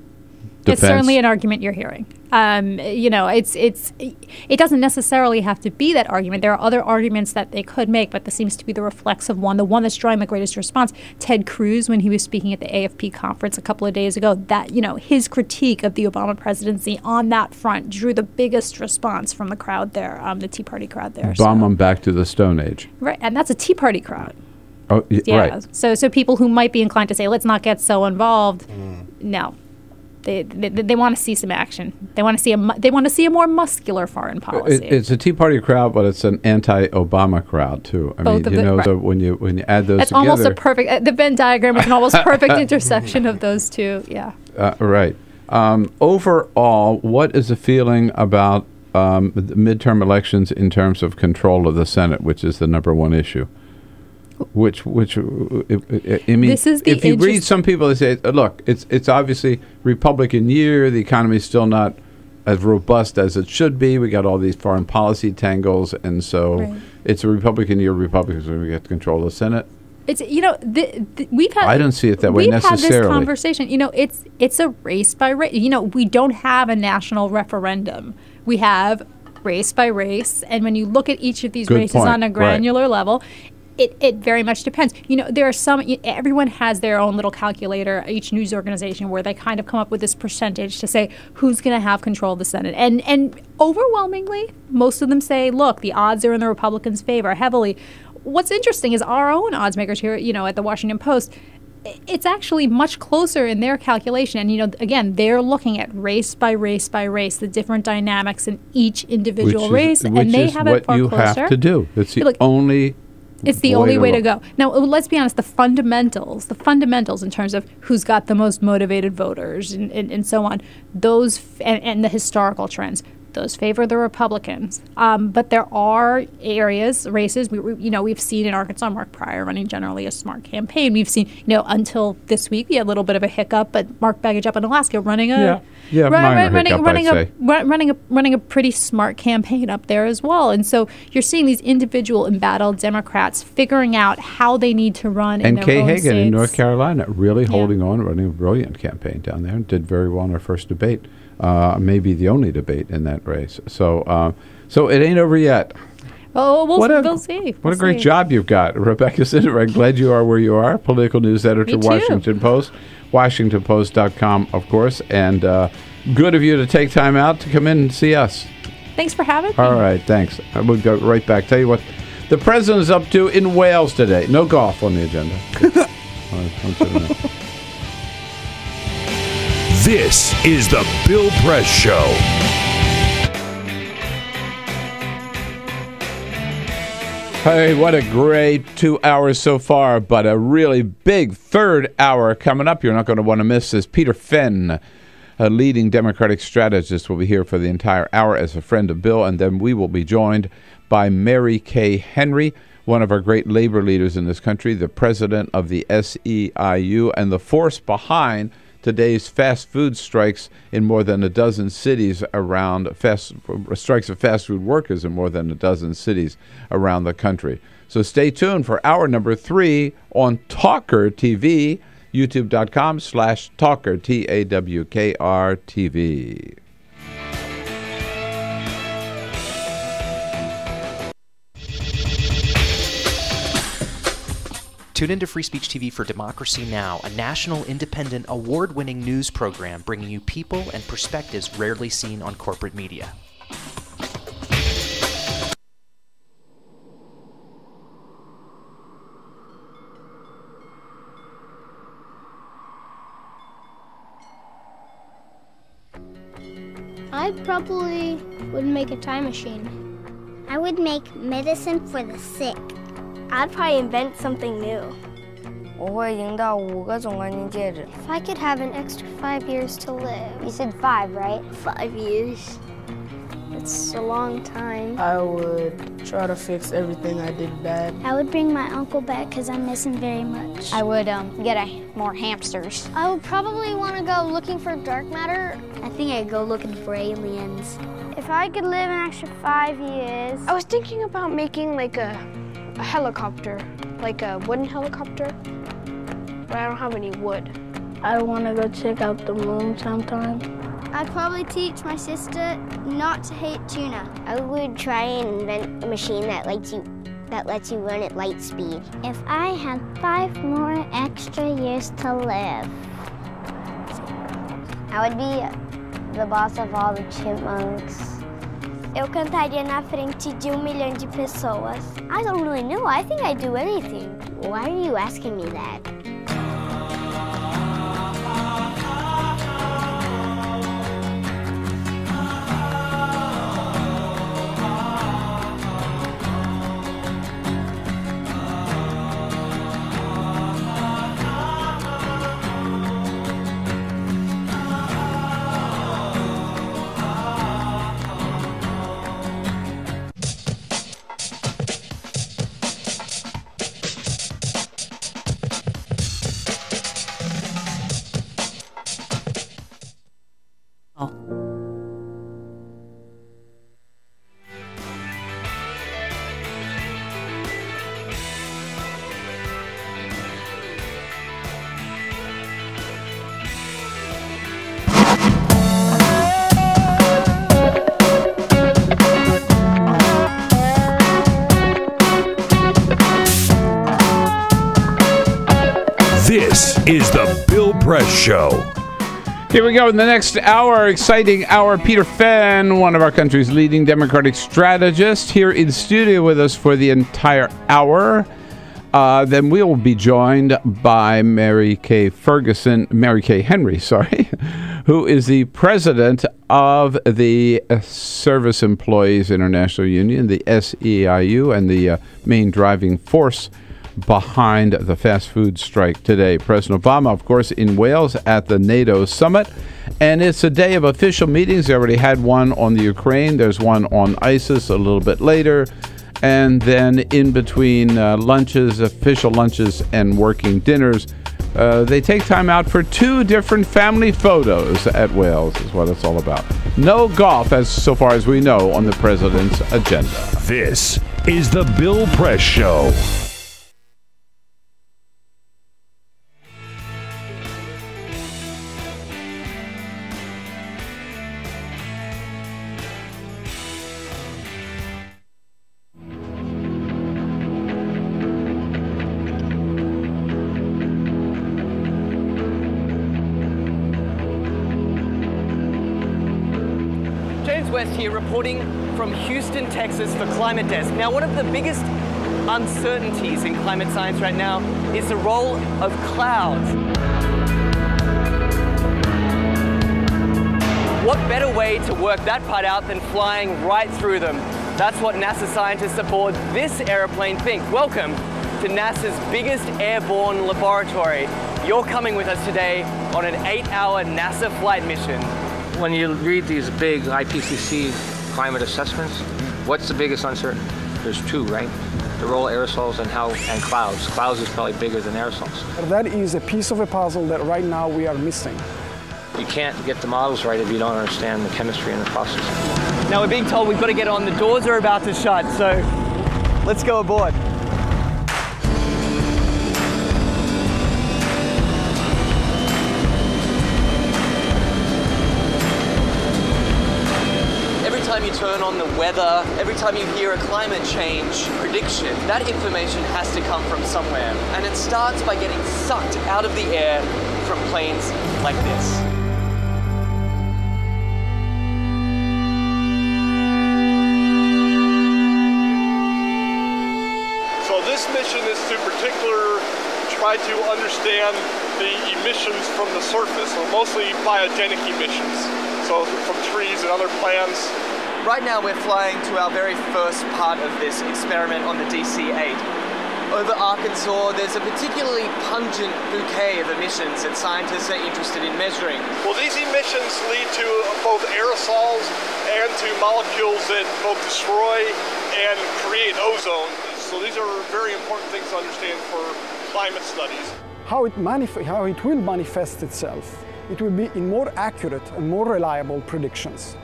defense. It's certainly an argument you're hearing. You know, it doesn't necessarily have to be that argument. There are other arguments that they could make, but this seems to be the reflexive one, the one that's drawing the greatest response. Ted Cruz, when he was speaking at the AFP conference a couple of days ago, that, you know, his critique of the Obama presidency on that front drew the biggest response from the crowd there, the Tea Party crowd there. Bomb them back to the Stone Age. Right, and that's a Tea Party crowd. Oh, yeah. Right. So people who might be inclined to say, let's not get so involved, no. They want to see some action. They want to see a more muscular foreign policy. It's a Tea Party crowd, but it's an anti-Obama crowd too. I mean, when you add those together, almost a perfect the Venn diagram is an almost perfect intersection of those two. Yeah. Right. Overall, what is the feeling about the midterm elections in terms of control of the Senate, which is the #1 issue? I mean, if you read some people, they say, look, it's obviously Republican year. The economy's still not as robust as it should be. We got all these foreign policy tangles. And so it's a Republican year. Republicans are going to get control of the Senate. It's, you know, we've had. I don't see it that way necessarily. We've had this conversation. You know, it's a race by race. You know, we don't have a national referendum. We have race by race. And when you look at each of these races on a granular level, it very much depends. You know, there are everyone has their own little calculator, each news organization, where they kind of come up with this percentage to say who's going to have control of the Senate. And overwhelmingly, most of them say, look, the odds are in the Republicans' favor heavily. What's interesting is our own odds makers here, you know, at the Washington Post, it's actually much closer in their calculation. And, you know, again, they're looking at race by race by race, the different dynamics in each individual race. And they have it far closer. Which is what you have to do. It's the only... It's the only way to go. Now, let's be honest, the fundamentals in terms of who's got the most motivated voters and so on, those and the historical trends, those favor the Republicans. But there are areas, races, you know, we've seen in Arkansas, Mark Pryor running generally a smart campaign. We've seen, you know, until this week, we had a little bit of a hiccup, but Mark Baggage up in Alaska running a pretty smart campaign up there as well. And so you're seeing these individual embattled Democrats figuring out how they need to run in their own states. And Kay Hagan in North Carolina really holding on, running a brilliant campaign down there, and did very well in her first debate. Maybe the only debate in that race. So it ain't over yet. Oh, we'll see. What a great job you've got, Rebecca Sinderberg. Glad you are where you are. Political news editor, Washington Post, WashingtonPost.com, of course, and good of you to take time out to come in and see us. Thanks for having me. All right, thanks. We'll go right back. Tell you what the president is up to in Wales today. No golf on the agenda. This is the Bill Press Show. Hey, what a great 2 hours so far, but a really big third hour coming up. You're not going to want to miss this. Peter Fenn, a leading Democratic strategist, will be here for the entire hour as a friend of Bill, and then we will be joined by Mary Kay Henry, one of our great labor leaders in this country, the president of the SEIU, and the force behind today's fast food strikes in more than a dozen cities around strikes of fast food workers in more than a dozen cities around the country. So stay tuned for hour number 3 on Talkr TV, youtube.com/Talkr, TAWKR TV. Tune into Free Speech TV for Democracy Now!, a national, independent, award-winning news program bringing you people and perspectives rarely seen on corporate media. I probably would make a time machine. I would make medicine for the sick. I'd probably invent something new. If I could have an extra 5 years to live. You said 5, right? 5 years. It's a long time. I would try to fix everything I did bad. I would bring my uncle back because I miss him very much. I would get more hamsters. I would probably want to go looking for dark matter. I think I'd go looking for aliens. If I could live an extra 5 years. I was thinking about making like a helicopter, like a wooden helicopter, but I don't have any wood. I want to go check out the moon sometime. I'd probably teach my sister not to hate tuna. I would try and invent a machine that lets you run at light speed. If I had 5 more extra years to live, I would be the boss of all the chipmunks. Eu cantaria na frente de 1 milhão de pessoas. I don't really know. I think I'd do anything. Why are you asking me that? Is the Bill Press Show. Here we go in the next hour, exciting hour. Peter Fenn, one of our country's leading Democratic strategists, here in studio with us for the entire hour. Then we will be joined by Mary Kay Henry, who is the president of the Service Employees International Union, the SEIU, and the main driving force behind the fast food strike today. President Obama, of course, in Wales at the NATO summit. And it's a day of official meetings. They already had one on the Ukraine. There's one on ISIS a little bit later. And then in between lunches, official lunches and working dinners, they take time out for 2 different family photos at Wales is what it's all about. No golf, as so far as we know, on the president's agenda. This is the Bill Press Show. West here reporting from Houston, Texas for Climate Desk. Now, one of the biggest uncertainties in climate science right now is the role of clouds. What better way to work that part out than flying right through them? That's what NASA scientists aboard this airplane think. Welcome to NASA's biggest airborne laboratory. You're coming with us today on an 8-hour NASA flight mission. When you read these big IPCC climate assessments, what's the biggest uncertainty? There's two, right? The role of aerosols and clouds. Clouds is probably bigger than aerosols. That is a piece of a puzzle that right now we are missing. You can't get the models right if you don't understand the chemistry and the process. Now we're being told we've got to get on. The doors are about to shut, so let's go aboard. Every time you turn on the weather, every time you hear a climate change prediction, that information has to come from somewhere. And it starts by getting sucked out of the air from planes like this. This mission is to particular try to understand the emissions from the surface, or mostly biogenic emissions, so from trees and other plants. Right now we're flying to our very first part of this experiment on the DC-8. Over Arkansas, there's a particularly pungent bouquet of emissions that scientists are interested in measuring. Well, these emissions lead to both aerosols and to molecules that both destroy and create ozone. So these are very important things to understand for climate studies. How it will manifest itself. It will be in more accurate and more reliable predictions.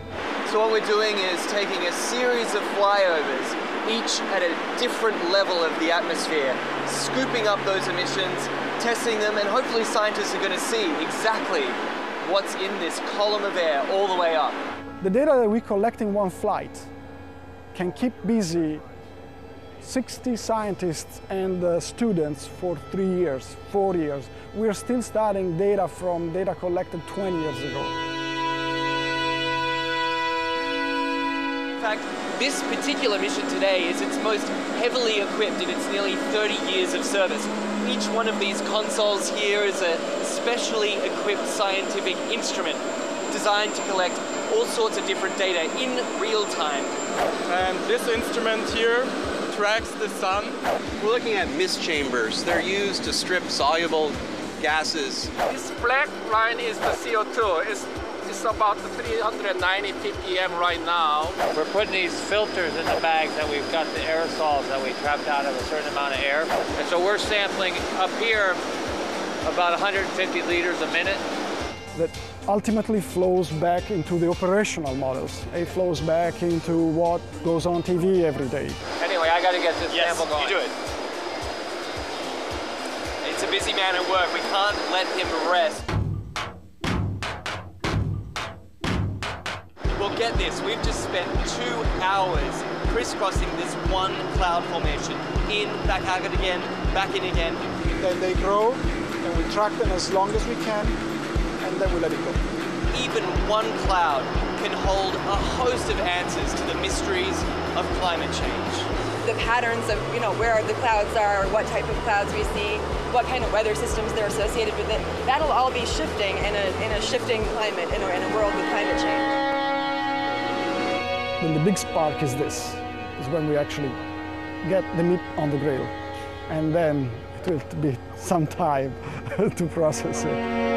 So what we're doing is taking a series of flyovers, each at a different level of the atmosphere, scooping up those emissions, testing them, and hopefully scientists are going to see exactly what's in this column of air all the way up. The data that we collect in one flight can keep busy 60 scientists and students for 3 years, 4 years. We're still studying data from data collected 20 years ago. In fact, this particular mission today is its most heavily equipped in its nearly 30 years of service. Each one of these consoles here is a specially equipped scientific instrument designed to collect all sorts of different data in real time. And this instrument here tracks the sun. We're looking at mist chambers. They're used to strip soluble gases. This black line is the CO2. It's about 390 ppm right now. We're putting these filters in the bags that we've got the aerosols that we trapped out of a certain amount of air. And so we're sampling up here about 150 liters a minute. That ultimately flows back into the operational models. It flows back into what goes on TV every day. Anyway, I got to get this sample going. You do it. It's a busy man at work. We can't let him rest. Well, get this. We've just spent 2 hours crisscrossing this one cloud formation. In, back out again, back in again. Then they grow, and we track them as long as we can. And then we let it go. Even one cloud can hold a host of answers to the mysteries of climate change. The patterns of, you know, where the clouds are, what type of clouds we see, what kind of weather systems they're associated with it, that'll all be shifting in a shifting climate, in a world with climate change. Then the big spark is this, is when we actually get the meat on the grill. And then it will be some time to process it.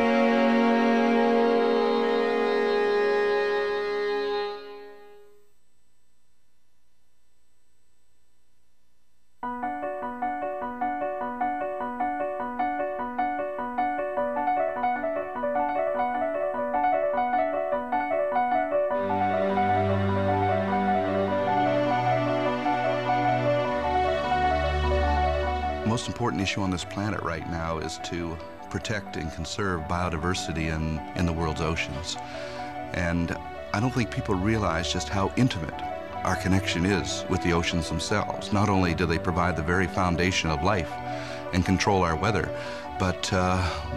The most important issue on this planet right now is to protect and conserve biodiversity in the world's oceans. And I don't think people realize just how intimate our connection is with the oceans themselves. Not only do they provide the very foundation of life and control our weather, but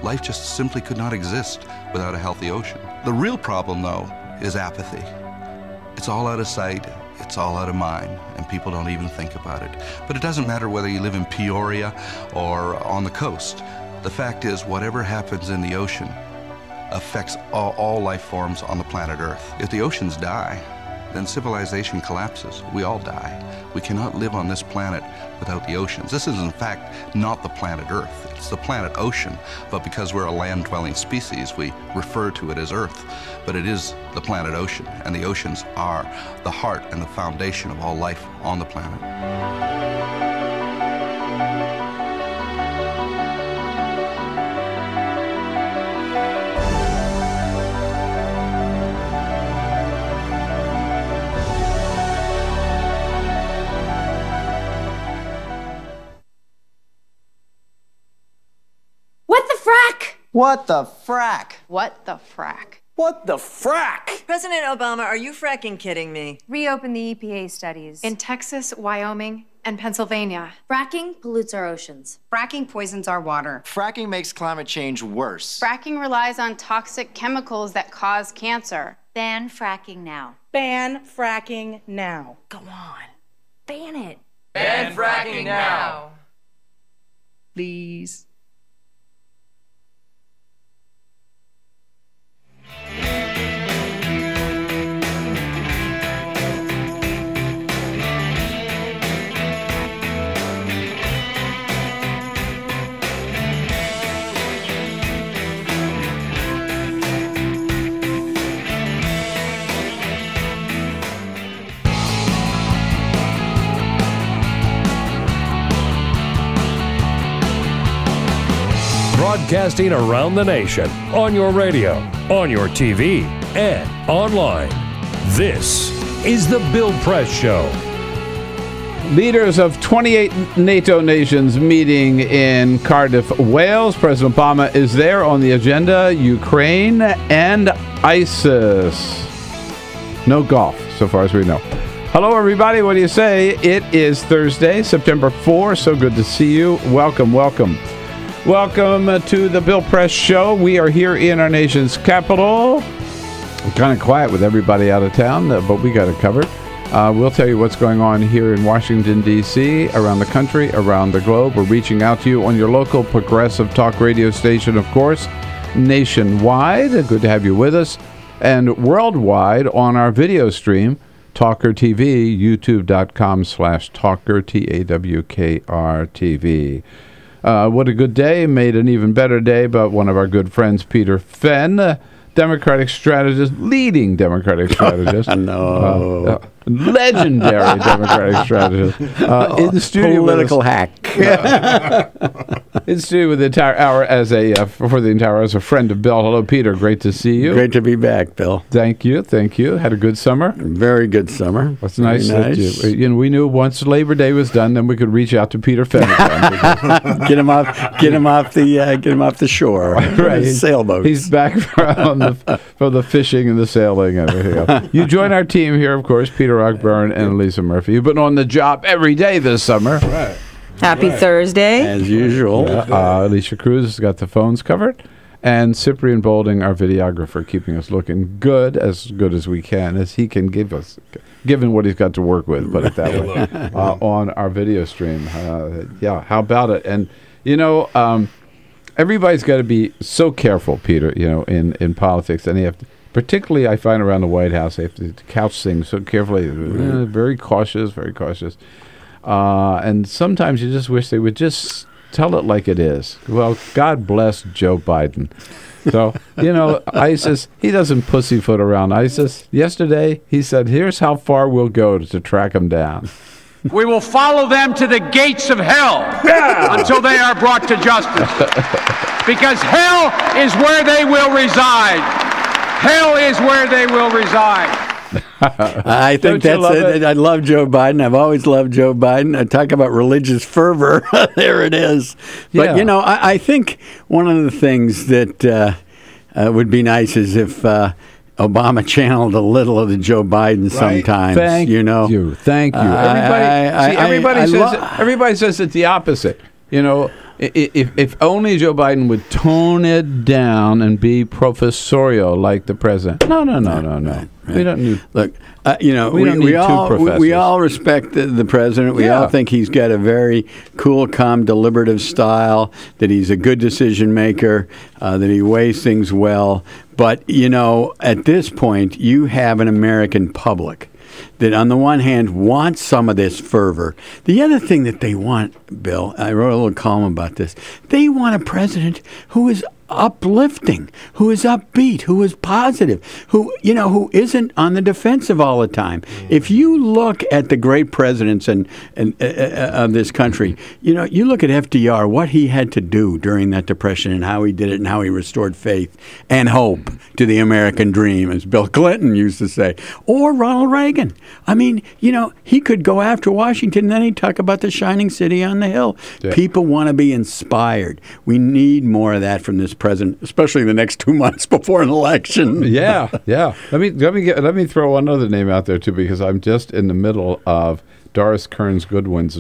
life just simply could not exist without a healthy ocean. The real problem, though, is apathy. It's all out of sight, it's all out of mind, and people don't even think about it. But it doesn't matter whether you live in Peoria or on the coast. The fact is, whatever happens in the ocean affects all life forms on the planet Earth. If the oceans die, then civilization collapses. We all die. We cannot live on this planet without the oceans. This is, in fact, not the planet Earth. It's the planet ocean, but because we're a land-dwelling species, we refer to it as Earth. But it is the planet ocean, and the oceans are the heart and the foundation of all life on the planet. What the frack? What the frack? What the frack? President Obama, are you fracking kidding me? Reopen the EPA studies. In Texas, Wyoming, and Pennsylvania. Fracking pollutes our oceans. Fracking poisons our water. Fracking makes climate change worse. Fracking relies on toxic chemicals that cause cancer. Ban fracking now. Ban fracking now. Go on. Ban it. Ban fracking now. Please. Broadcasting around the nation, on your radio, on your TV, and online. This is the Bill Press Show. Leaders of 28 NATO nations meeting in Cardiff, Wales. President Obama is there. On the agenda, Ukraine and ISIS. No golf, so far as we know. Hello, everybody. What do you say? It is Thursday, September 4. So good to see you. Welcome, welcome. Welcome to the Bill Press Show. We are here in our nation's capital. I'm kind of quiet with everybody out of town, but we got it covered. We'll tell you what's going on here in Washington, D.C., around the country, around the globe. We're reaching out to you on your local progressive talk radio station, of course, nationwide. Good to have you with us. And worldwide on our video stream, Talkr TV, youtube.com/Talkr, TAWKR TV. What a good day, made an even better day by one of our good friends, Peter Fenn, Democratic strategist, leading Democratic strategist. Legendary Democratic strategist. In the studio political hack. In studio with the entire hour as a, for the entire hour as a friend of Bill. Hello, Peter. Great to see you. Great to be back, Bill. Thank you. Thank you. Had a good summer. Very good summer. That's nice. Nice. You know, we knew once Labor Day was done, then we could reach out to Peter Fenn. get him off the shore. Right. Sailboat. He's back from the fishing and the sailing and everything else. You join our team here, of course, Peter Rockburn and Lisa Murphy. You've been on the job every day this summer. Right. Happy Thursday. As usual. Alicia Cruz has got the phones covered. And Cyprian Boulding, our videographer, keeping us looking good as we can, as he can give us, given what he's got to work with, put it that way, on our video stream. Yeah, how about it? And, you know, everybody's got to be so careful, Peter, you know, in politics. And you have to, particularly, I find around the White House, they have to couch things so carefully. Very cautious, very cautious. And sometimes you just wish they would just tell it like it is. Well, God bless Joe Biden. So, you know, ISIS, he doesn't pussyfoot around ISIS. Yesterday, he said, here's how far we'll go to track them down. We will follow them to the gates of hell until they are brought to justice. Because hell is where they will reside. Hell is where they will reside. I think that's it. I love Joe Biden. I've always loved Joe Biden. I talk about religious fervor. There it is. But, you know, I think one of the things that would be nice is if Obama channeled a little of the Joe Biden sometimes. Thank you. Everybody says it's the opposite. You know, if only Joe Biden would tone it down and be professorial like the president. No, no, no, no, no. We don't need. Look, We all respect the president. We all think he's got a very cool, calm, deliberative style, that he's a good decision maker, that he weighs things well. But, you know, at this point, you have an American public that on the one hand wants some of this fervor. The other thing that they want, Bill, I wrote a little column about this, they want a president who is uplifting, who is upbeat, who is positive, who isn't on the defensive all the time. If you look at the great presidents of this country, you look at FDR, what he had to do during that depression and how he did it and how he restored faith and hope to the American dream, as Bill Clinton used to say, or Ronald Reagan. I mean, he could go after Washington and then he'd talk about the shining city on the hill. Yeah. People want to be inspired. We need more of that from this president, especially in the next 2 months before an election. Yeah. Let me throw another name out there too, because I'm just in the middle of Doris Kearns Goodwin's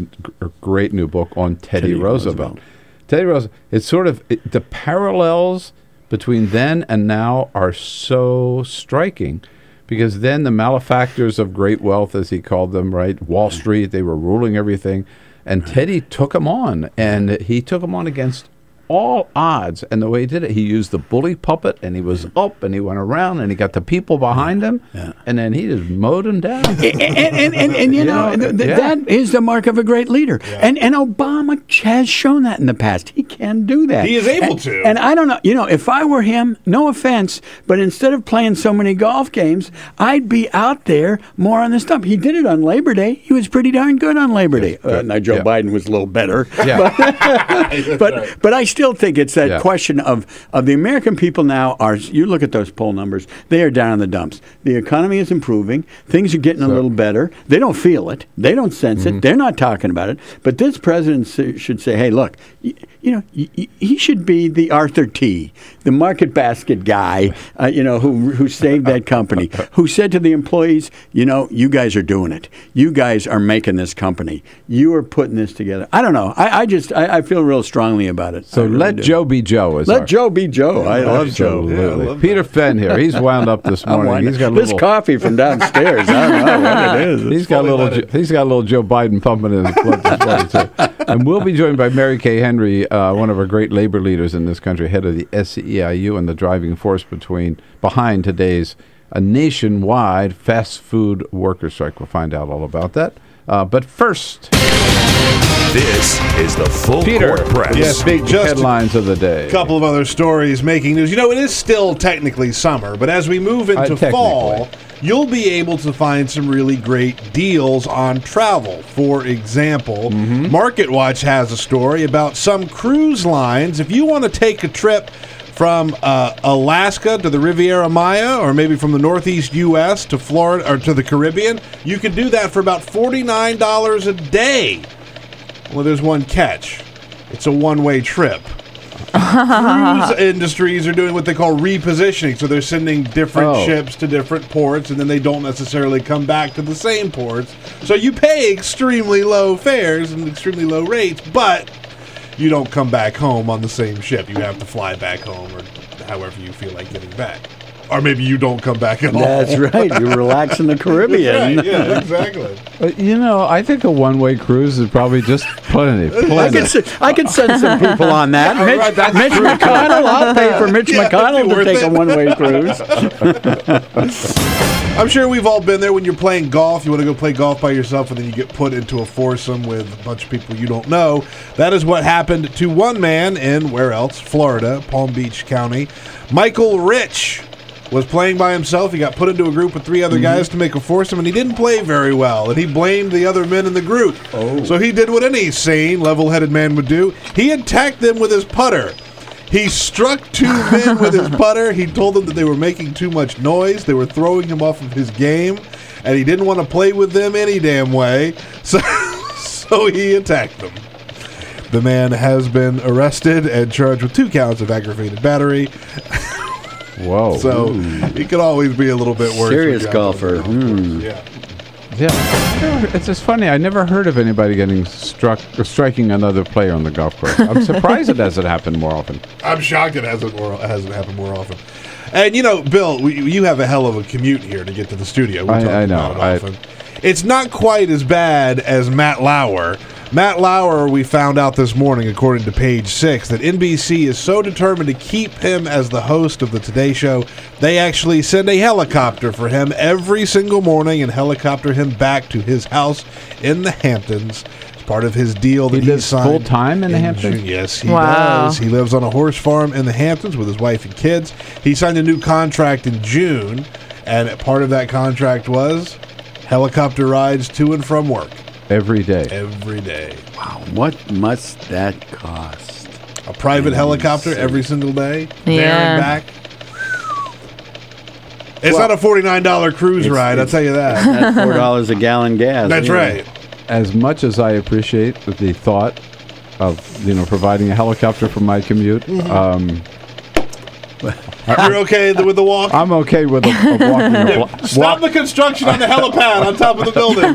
great new book on Teddy Roosevelt. Teddy Roosevelt. It's sort of the parallels between then and now are so striking, because then the malefactors of great wealth, as he called them, right, Wall Street, they were ruling everything, and Teddy took them on, and he took them on against all odds. And the way he did it, he used the bully puppet, and he was up and he went around and he got the people behind him, and then he just mowed them down. That is the mark of a great leader. Yeah. And Obama has shown that in the past. He can do that. He is able to. And I don't know, if I were him, no offense, but instead of playing so many golf games, I'd be out there more on the stump. He did it on Labor Day. He was pretty darn good on Labor Day. Now, Joe Biden was a little better. Yeah. but I still think it's that question of the American people now are, you look at those poll numbers, they are down in the dumps. The economy is improving. Things are getting a little better. They don't feel it. They don't sense it. They're not talking about it. But this president should say, hey, look, he should be the Arthur T., the market basket guy, who saved that company, who said to the employees, you guys are doing it. You guys are making this company. You are putting this together. I don't know. I feel real strongly about it. So let Joe be Joe. Let Joe be Joe. I love Joe. Yeah, I love Peter Fenn here. He's wound up this morning. He's got this coffee from downstairs. I don't know what it is. He's got a little Joe Biden pumping in his blood this morning, too. And we'll be joined by Mary Kay Henry, one of our great labor leaders in this country, head of the SEIU, and the driving force behind today's nationwide fast food worker strike. We'll find out all about that. But first, this is the full court press. Yes, big headlines of the day. A couple of other stories making news. It is still technically summer, but as we move into fall, you'll be able to find some really great deals on travel. For example, Market Watch has a story about some cruise lines. If you want to take a trip from Alaska to the Riviera Maya, or maybe from the Northeast U.S. to Florida or to the Caribbean, you can do that for about $49 a day. Well, there's one catch. It's a one-way trip. Cruise industries are doing what they call repositioning, so they're sending different ships to different ports, and then they don't necessarily come back to the same ports. So you pay extremely low fares and extremely low rates, but you don't come back home on the same ship. You have to fly back home, or however you feel like getting back. Or maybe you don't come back at all. That's right. You relax in the Caribbean. Right. Yeah, exactly. But, I think a one-way cruise is probably just plenty. I could send some people on that. Mitch McConnell. I'll pay for Mitch McConnell to take a one-way cruise. I'm sure we've all been there when you're playing golf. You want to go play golf by yourself, and then you get put into a foursome with a bunch of people you don't know. That is what happened to one man in, where else? Florida, Palm Beach County. Michael Rich was playing by himself. He got put into a group with three other guys to make a foursome, and he didn't play very well, and he blamed the other men in the group. So he did what any sane, level-headed man would do. He attacked them with his putter. He struck two men with his putter. He told them that they were making too much noise. They were throwing him off of his game, and he didn't want to play with them any damn way, so he attacked them. The man has been arrested and charged with 2 counts of aggravated battery. Whoa! So it could always be a little bit worse. Serious golfer. Yeah, it's just funny. I never heard of anybody getting struck or striking another player on the golf course. I'm surprised it hasn't happened more often. I'm shocked it hasn't happened more often. And you know, Bill, you have a hell of a commute here to get to the studio. We talk about it often. It's not quite as bad as Matt Lauer. Matt Lauer, we found out this morning, according to Page Six, that NBC is so determined to keep him as the host of the Today Show, they actually send a helicopter for him every single morning and helicopter him back to his house in the Hamptons. It's part of his deal that he signed. Full time in the Hamptons? Yes, he does. He lives on a horse farm in the Hamptons with his wife and kids. He signed a new contract in June, and part of that contract was helicopter rides to and from work. Every day. Every day. Wow. What must that cost? A private helicopter every single day? Yeah. There and back? It's not a $49 cruise ride, I'll tell you that. That's $4 a gallon gas. That's right. As much as I appreciate the thought of, you know, providing a helicopter for my commute, You're okay with the walk? I'm okay with a walk. Stop the construction on the helipad on top of the building.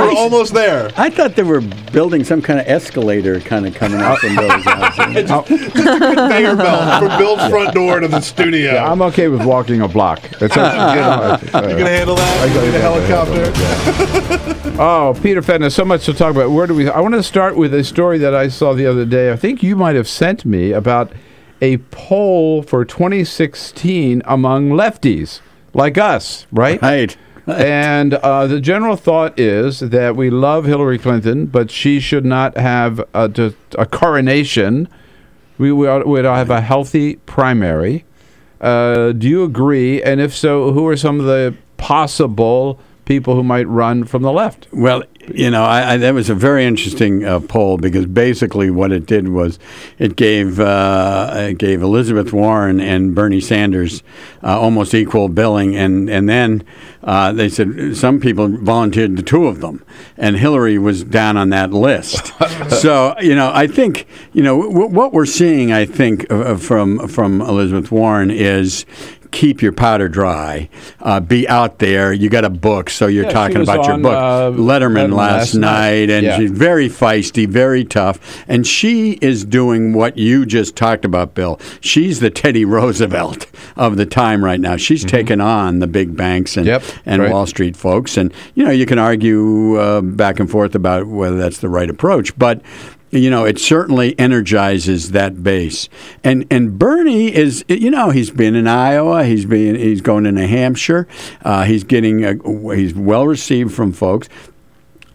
We're almost there. I thought they were building some kind of escalator kind of coming up from Bill's house. Just a conveyor belt from Bill's front door to the studio. Yeah, I'm okay with walking a block. It's you can handle that? You need a helicopter? Oh, Peter Fenton, so much to talk about. I want to start with a story that I saw the other day. I think you might have sent me about a poll for 2016 among lefties like us, right? Right. And the general thought is that we love Hillary Clinton, but she should not have a coronation. We would have a healthy primary. Do you agree? And if so, who are some of the possible people who might run from the left? Well, you know, that was a very interesting poll, because basically what it did was it gave Elizabeth Warren and Bernie Sanders almost equal billing, and then they said some people volunteered the two of them, and Hillary was down on that list. So, you know, I think, you know, what we're seeing, I think, from Elizabeth Warren is keep your powder dry, be out there. You got a book, so you're talking about your book. Letterman last night, and she's very feisty, very tough, and she is doing what you just talked about, Bill. She's the Teddy Roosevelt of the time right now. She's taken on the big banks and Wall Street folks, and you know, you can argue back and forth about whether that's the right approach, but you know, it certainly energizes that base. And Bernie is, you know, he's been in Iowa, he's going to New Hampshire, he's well received from folks.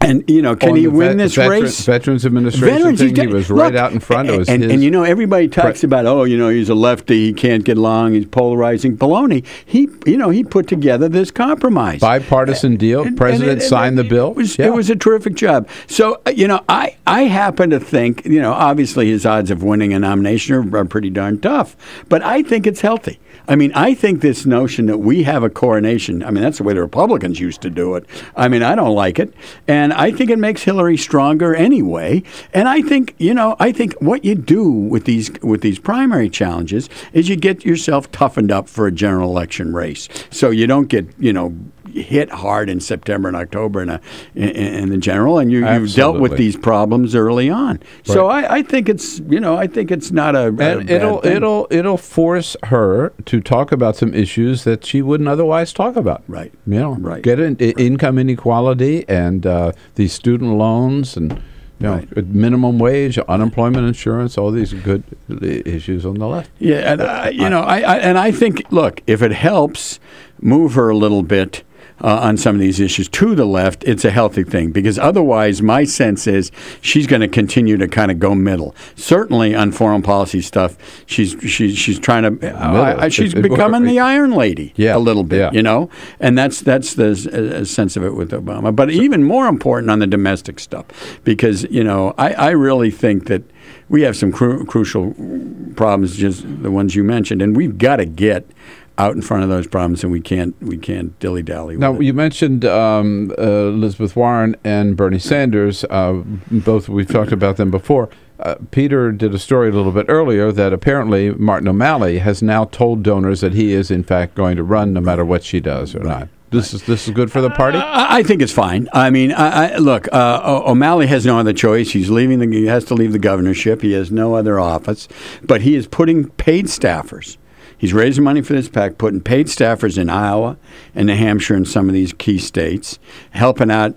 And, you know, can he win this race? Veterans Administration thing, he was right out in front of us. And, you know, everybody talks about, oh, you know, he's a lefty, he can't get along, he's polarizing. Baloney. He put together this compromise. Bipartisan deal. President signed the bill. It was a terrific job. So, you know, I happen to think, you know, obviously his odds of winning a nomination are pretty darn tough. But I think it's healthy. I mean, I think this notion that we have a coronation, I mean, that's the way the Republicans used to do it. I mean, I don't like it. And I think it makes Hillary stronger anyway. And I think, you know, I think what you do with these primary challenges is you get yourself toughened up for a general election race. So you don't get, you know, hit hard in September and October in the general, and you've dealt with these problems early on. Right. So I think it's, you know, I think it's not a bad thing. It'll force her to talk about some issues that she wouldn't otherwise talk about. Right. You know, get income inequality and the student loans and, you know, minimum wage, unemployment insurance, all these good issues on the left. Yeah, and you know, I think, look, if it helps move her a little bit on some of these issues to the left, it's a healthy thing, because otherwise my sense is she's going to continue to kind of go middle. Certainly on foreign policy stuff, she's trying to she's becoming the Iron Lady a little bit, you know, and that's the sense of it with Obama. But even more important on the domestic stuff, because, you know, I really think that we have some crucial problems, just the ones you mentioned, and we've got to get out in front of those problems, and we can't dilly-dally with it. Now, you mentioned Elizabeth Warren and Bernie Sanders. Both, we've talked about them before. Peter did a story a little bit earlier that apparently Martin O'Malley has now told donors that he is, in fact, going to run no matter what she does or not. This is good for the party? I think it's fine. I mean, look, O'Malley has no other choice. He's leaving. He has to leave the governorship. He has no other office. But he is putting paid staffers. He's raising money for this PAC, putting paid staffers in Iowa and New Hampshire and some of these key states, helping out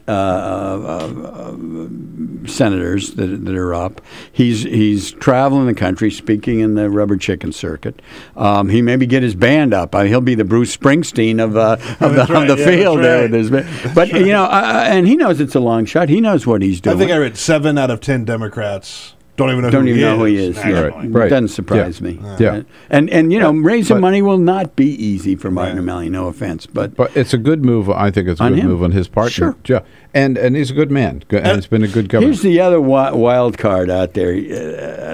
senators that are up. He's traveling the country, speaking in the rubber chicken circuit. He maybe get his band up. He'll be the Bruce Springsteen of the field. Right. You know, and he knows it's a long shot. He knows what he's doing. I think I read 7 out of 10 Democrats Don't even know who he is. Right. Doesn't surprise me. Yeah. And you know, raising money will not be easy for Martin O'Malley. No offense, but it's a good move. I think it's a good move on his part. Sure. Yeah. And he's a good man. And it's been a good government. Here's the other wild card out there.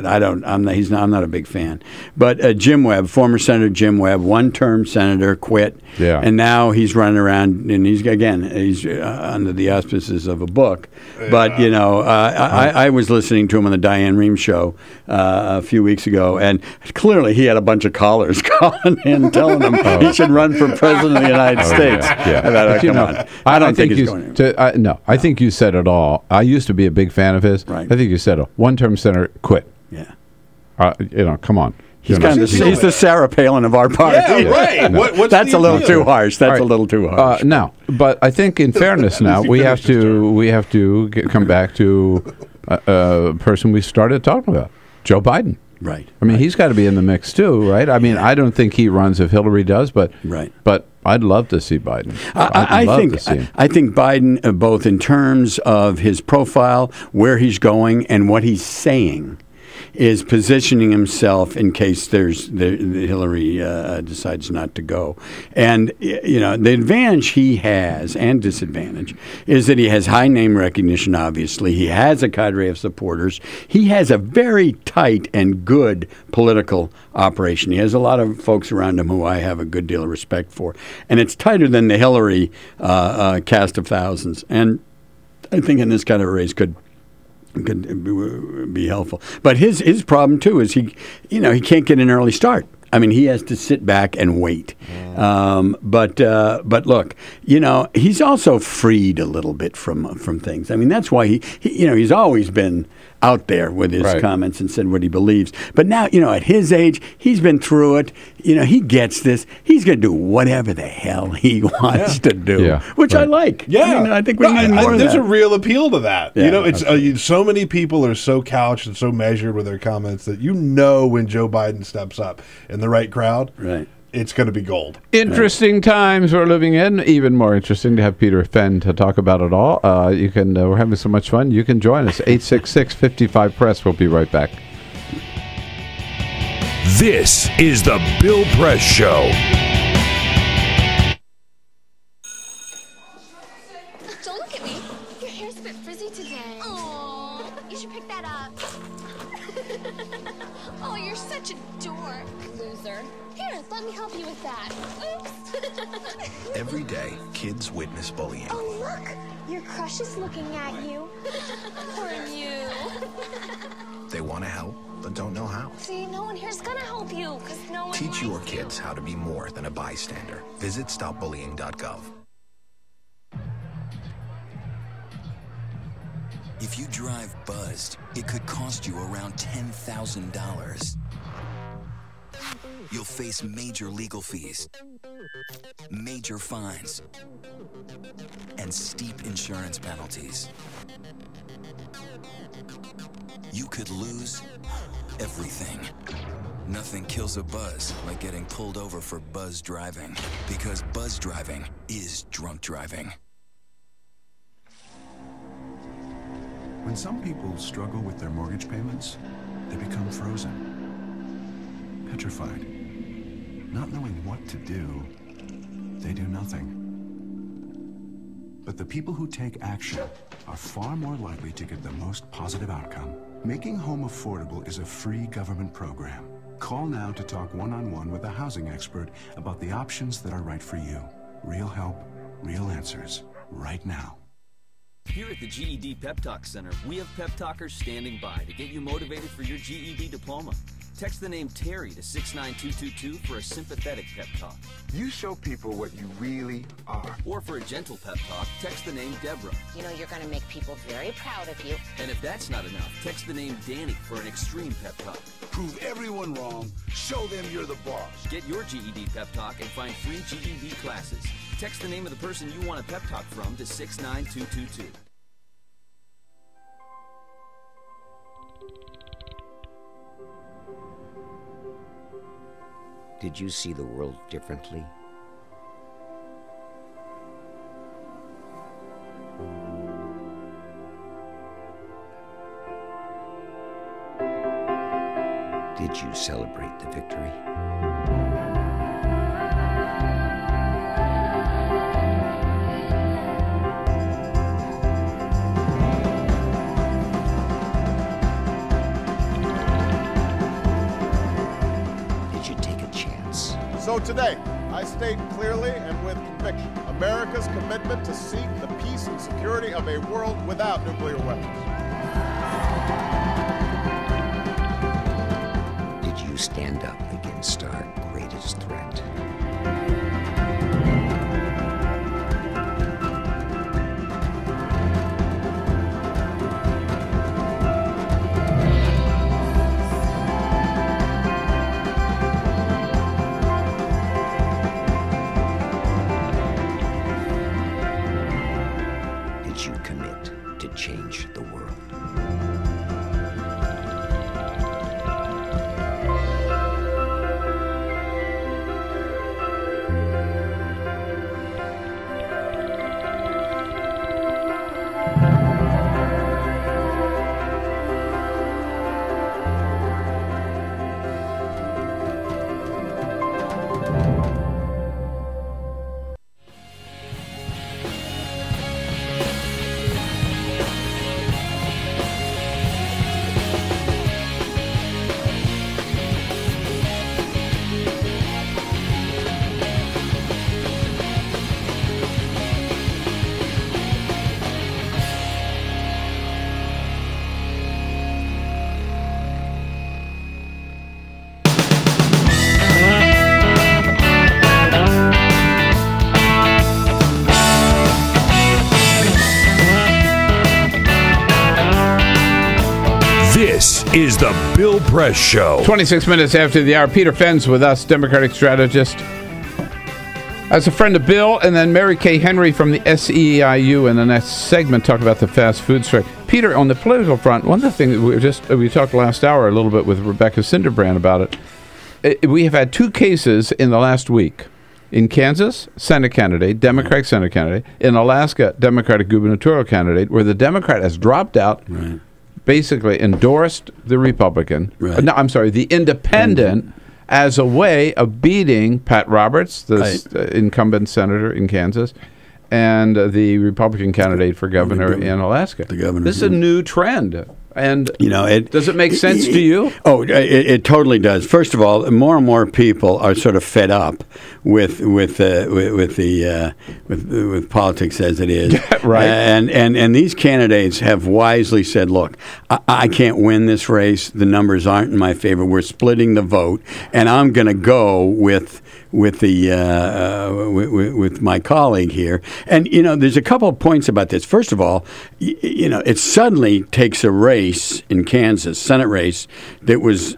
I'm not a big fan. But Jim Webb, former Senator Jim Webb, one-term senator, quit. Yeah. And now he's running around, and he's under the auspices of a book. But you know, I was listening to him on the Diane Rehm show a few weeks ago, and clearly he had a bunch of callers calling in telling him he should run for president of the United States. Yeah. I think you said it all. I used to be a big fan of his. Right. I think you said it. One-term senator quit. Yeah. You know, come on. He's the Sarah Palin of our party. Yeah, right. That's a little too harsh. That's a little too harsh. No, but I think in fairness now, we have to come back to person we started talking about, Joe Biden. Right. I mean, he's got to be in the mix too, right? I mean, I don't think he runs if Hillary does, but I'd love to see Biden. I think Biden, both in terms of his profile, where he's going, and what he's saying, is positioning himself in case Hillary decides not to go. And, you know, the advantage he has and disadvantage is that he has high name recognition, obviously. He has a cadre of supporters. He has a very tight and good political operation. He has a lot of folks around him who I have a good deal of respect for. And it's tighter than the Hillary cast of thousands. And I think in this kind of a race could be helpful. But his problem too is he can't get an early start. I mean, he has to sit back and wait. But look, you know, he's also freed a little bit from things. I mean, that's why he's always been out there with his comments and said what he believes. But now, you know, at his age, he's been through it. You know, he gets this. He's going to do whatever the hell he wants to do, which I like. Yeah. I mean, I think we need more of that. There's a real appeal to that. Yeah, you know, it's so many people are so couched and so measured with their comments that you know when Joe Biden steps up in the right crowd, it's going to be gold. Interesting times we're living in. Even more interesting to have Peter Fenn to talk about it all. You can. We're having so much fun. You can join us. 866-55-PRESS. We'll be right back. This is the Bill Press Show. Don't look at me. Your hair's a bit frizzy today. Oh, you should pick that up. Oh, you're such a dork, loser. Here, let me help you with that. Oops. Every day, kids witness bullying. Oh, look! Your crush is looking at you. Or you. They want to help, but don't know how. See, no one here's gonna help you, because no one Teach your kids how to be more than a bystander. Visit stopbullying.gov. If you drive buzzed, it could cost you around $10,000. You'll face major legal fees, major fines, and steep insurance penalties. You could lose everything. Nothing kills a buzz like getting pulled over for buzz driving, because buzz driving is drunk driving. When some people struggle with their mortgage payments, they become frozen, petrified, not knowing what to do. They do nothing. But the people who take action are far more likely to get the most positive outcome. Making Home Affordable is a free government program. Call now to talk one-on-one with a housing expert about the options that are right for you. Real help, real answers, right now. Here at the GED Pep Talk Center, we have pep talkers standing by to get you motivated for your GED diploma. Text the name Terry to 69222 for a sympathetic pep talk. You show people what you really are. Or for a gentle pep talk, text the name Deborah. You know, you're going to make people very proud of you. And if that's not enough, text the name Danny for an extreme pep talk. Prove everyone wrong. Show them you're the boss. Get your GED pep talk and find free GED classes. Text the name of the person you want a pep talk from to 69222. Did you see the world differently? Did you celebrate the victory? So today, I state clearly and with conviction America's commitment to seek the peace and security of a world without nuclear weapons. Did you stand up against our greatest threat? Is the Bill Press Show. 26 minutes after the hour. Peter Fenn's with us, Democratic strategist. As a friend of Bill, and then Mary Kay Henry from the SEIU in the next segment, talk about the fast food strike. Peter, on the political front, one of the things we talked last hour a little bit with Rebecca Sinderbrand about it. We have had two cases in the last week. In Kansas, Senate candidate, Democratic Senate candidate. In Alaska, Democratic gubernatorial candidate, where the Democrat has dropped out. Right. Basically endorsed the Republican, right. No, I'm sorry, the Independent, as a way of beating Pat Roberts, the incumbent senator in Kansas, and the Republican candidate for governor in Alaska. This is a new trend. And you know, does it make sense to you? Oh, it totally does. First of all, more and more people are sort of fed up with politics as it is, right? And these candidates have wisely said, "Look, I can't win this race. The numbers aren't in my favor. We're splitting the vote, and I'm going to go with my colleague here." And you know, there's a couple of points about this. First of all, you know, it suddenly takes a race. In Kansas, Senate race that was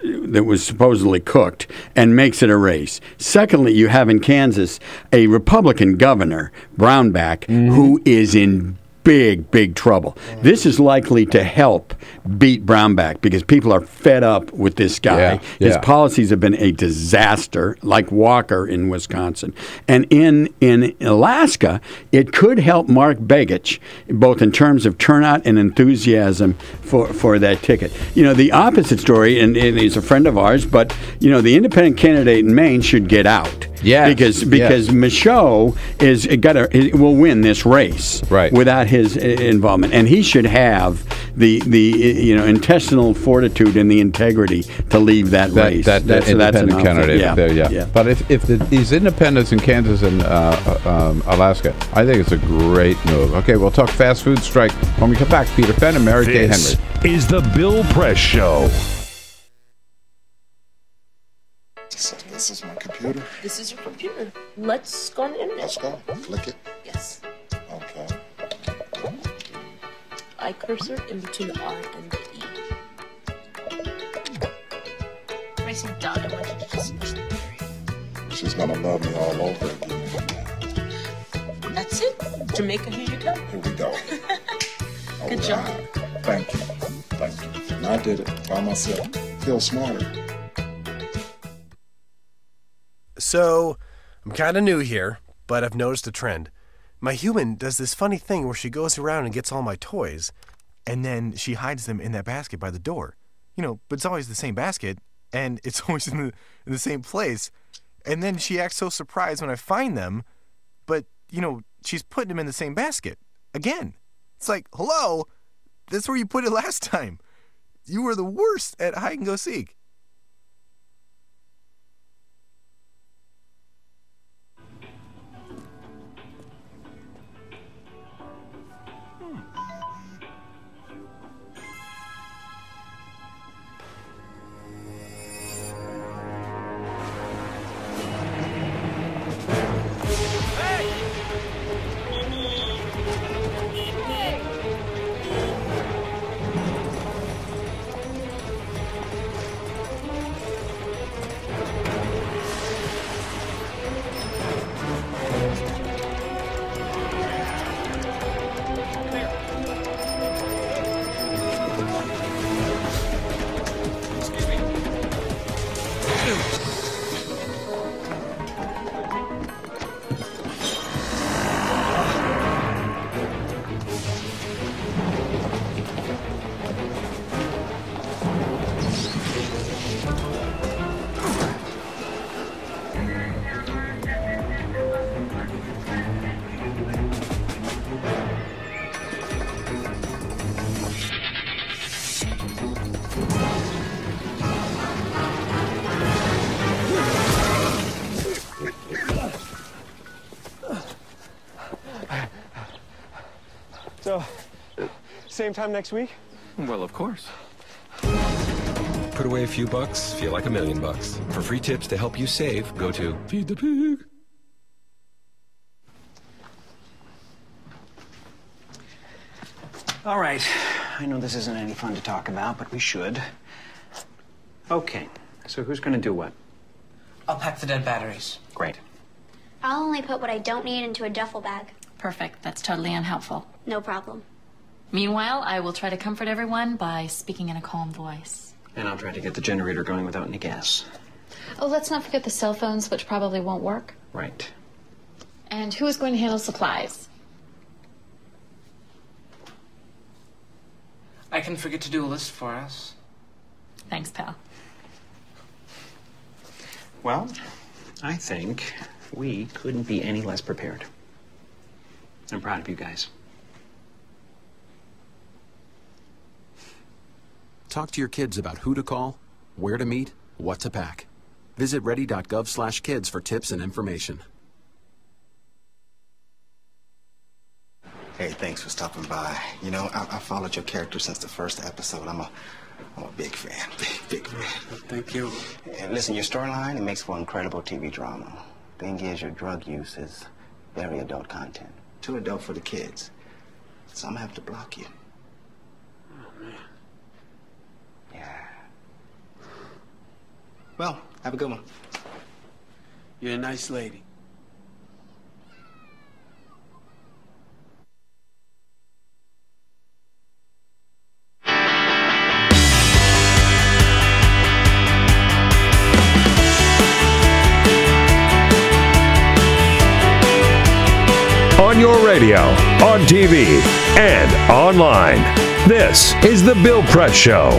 supposedly cooked, and makes it a race. Secondly, you have in Kansas a Republican governor, Brownback, who is in big trouble. This is likely to help beat Brownback because people are fed up with this guy. His policies have been a disaster, like Walker in Wisconsin. And in Alaska, it could help Mark Begich, both in terms of turnout and enthusiasm for that ticket. You know, the opposite story, and he's a friend of ours, but, you know, the independent candidate in Maine should get out. Yeah, because Michaud will win this race, right, without his involvement, and he should have the intestinal fortitude and the integrity to leave that race. That's an candidate there, yeah. But if these independents in Kansas and Alaska, I think it's a great move. Okay, we'll talk fast food strike when we come back. Peter Fenn and Mary Kay Henry. This is the Bill Press Show. This is my computer. This is your computer. Let's go on the internet. Let's go. Click it. Yes. Okay. I cursor in between the R and the E. Racing dog, I want you to just push the period. She's gonna love me all over again. That's it. Jamaica, here you go. Here we go. Good job. Thank you. Thank you. And I did it by myself. Feel smarter. So, I'm kind of new here, but I've noticed a trend. My human does this funny thing where she goes around and gets all my toys, and then she hides them in that basket by the door. You know, but it's always the same basket, and it's always in the same place. And then she acts so surprised when I find them, but, you know, she's putting them in the same basket again. It's like, hello, that's where you put it last time. You were the worst at hide and go seek. Same time next week? Well, of course. Put away a few bucks, feel like $1,000,000. For free tips to help you save, go to Feed the Pig. All right. I know this isn't any fun to talk about, but we should. Okay. So who's going to do what? I'll pack the dead batteries. Great. I'll only put what I don't need into a duffel bag. Perfect. That's totally unhelpful. No problem. Meanwhile, I will try to comfort everyone by speaking in a calm voice. And I'll try to get the generator going without any gas. Oh, let's not forget the cell phones, which probably won't work. Right. And who is going to handle supplies? I can forget to do a list for us. Thanks, pal. Well, I think we couldn't be any less prepared. I'm proud of you guys. Talk to your kids about who to call, where to meet, what to pack. Visit ready.gov/kids for tips and information. Hey, thanks for stopping by. You know, I followed your character since the first episode. I'm a big fan, big fan. Thank you. And listen, your storyline, it makes for incredible TV drama. Thing is, your drug use is very adult content. Too adult for the kids. So I'm gonna have to block you. Well, have a good one. You're a nice lady. On your radio, on TV, and online, this is The Bill Press Show.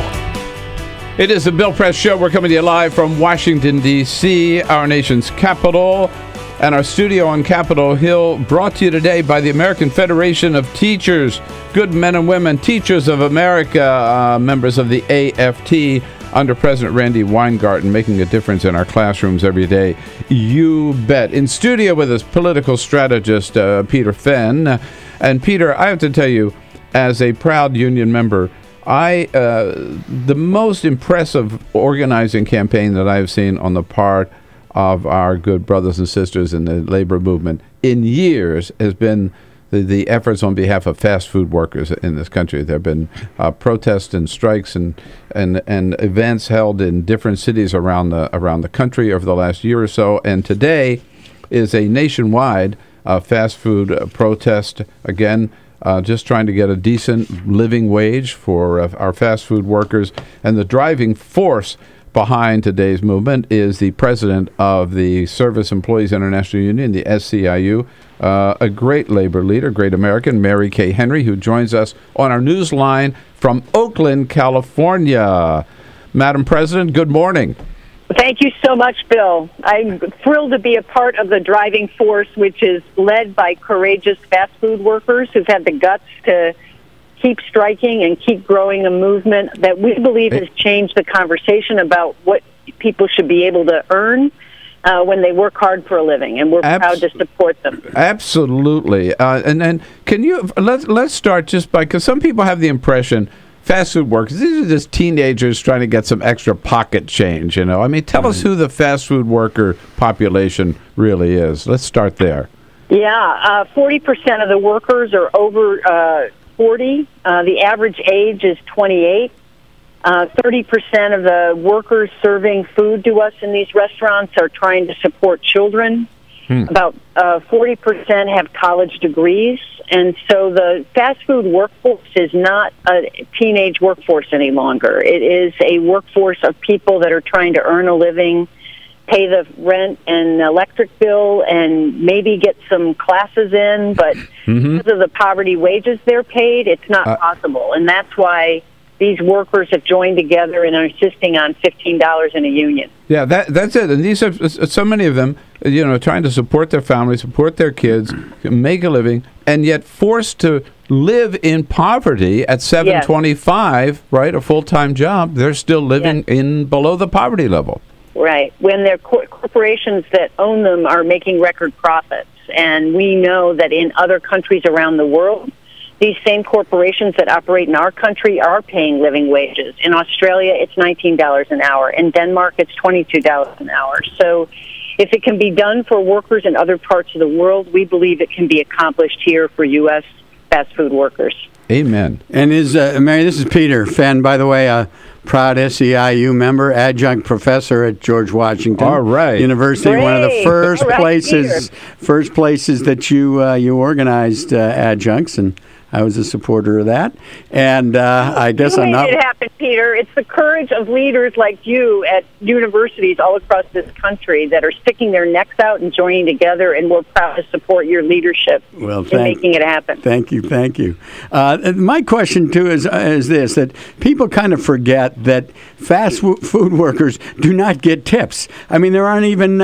It is the Bill Press Show. We're coming to you live from Washington, D.C., our nation's capital, and our studio on Capitol Hill, brought to you today by the American Federation of Teachers, good men and women, teachers of America, members of the AFT, under President Randy Weingarten, making a difference in our classrooms every day. You bet. In studio with us, political strategist Peter Fenn. And Peter, I have to tell you, as a proud union member, The most impressive organizing campaign that I've seen on the part of our good brothers and sisters in the labor movement in years has been the efforts on behalf of fast food workers in this country. There have been protests and strikes and events held in different cities around the country over the last year or so. And today is a nationwide fast food protest, again, just trying to get a decent living wage for our fast food workers. And the driving force behind today's movement is the president of the Service Employees International Union, the SEIU, a great labor leader, great American, Mary Kay Henry, who joins us on our news line from Oakland, California. Madam President, good morning. Thank you so much, Bill. I'm thrilled to be a part of the driving force, which is led by courageous fast food workers who've had the guts to keep striking and keep growing a movement that we believe has changed the conversation about what people should be able to earn when they work hard for a living, and we're proud to support them. Absolutely. And can you let's start just by, because some people have the impression fast food workers, these are just teenagers trying to get some extra pocket change, you know. I mean, tell us who the fast food worker population really is. Let's start there. Yeah, 40% of the workers are over 40. The average age is 28. 30% of the workers serving food to us in these restaurants are trying to support children. About 40% have college degrees. And so the fast food workforce is not a teenage workforce any longer. It is a workforce of people that are trying to earn a living, pay the rent and electric bill, and maybe get some classes in, but because of the poverty wages they're paid, it's not possible. And that's why these workers have joined together and are insisting on $15 in a union. Yeah, that's it. And these are so many of them, you know, trying to support their families, support their kids, make a living, and yet forced to live in poverty at $7.25, right, a full-time job. They're still living in below the poverty level. Right. When their corporations that own them are making record profits. And we know that in other countries around the world, these same corporations that operate in our country are paying living wages. In Australia, it's $19 an hour. In Denmark, it's $22 an hour. So if it can be done for workers in other parts of the world, we believe it can be accomplished here for U.S. fast food workers. Amen. And is Mary, this is Peter Fenn, by the way, a proud SEIU member, adjunct professor at George Washington University. Great. One of the first places that you you organized adjuncts, and I was a supporter of that. And I guess I'm not. It happened, Peter. It's the courage of leaders like you at universities all across this country that are sticking their necks out and joining together, and we're proud to support your leadership in making it happen. Thank you, thank you. My question too is this: that people kind of forget that fast food workers do not get tips. I mean, there aren't even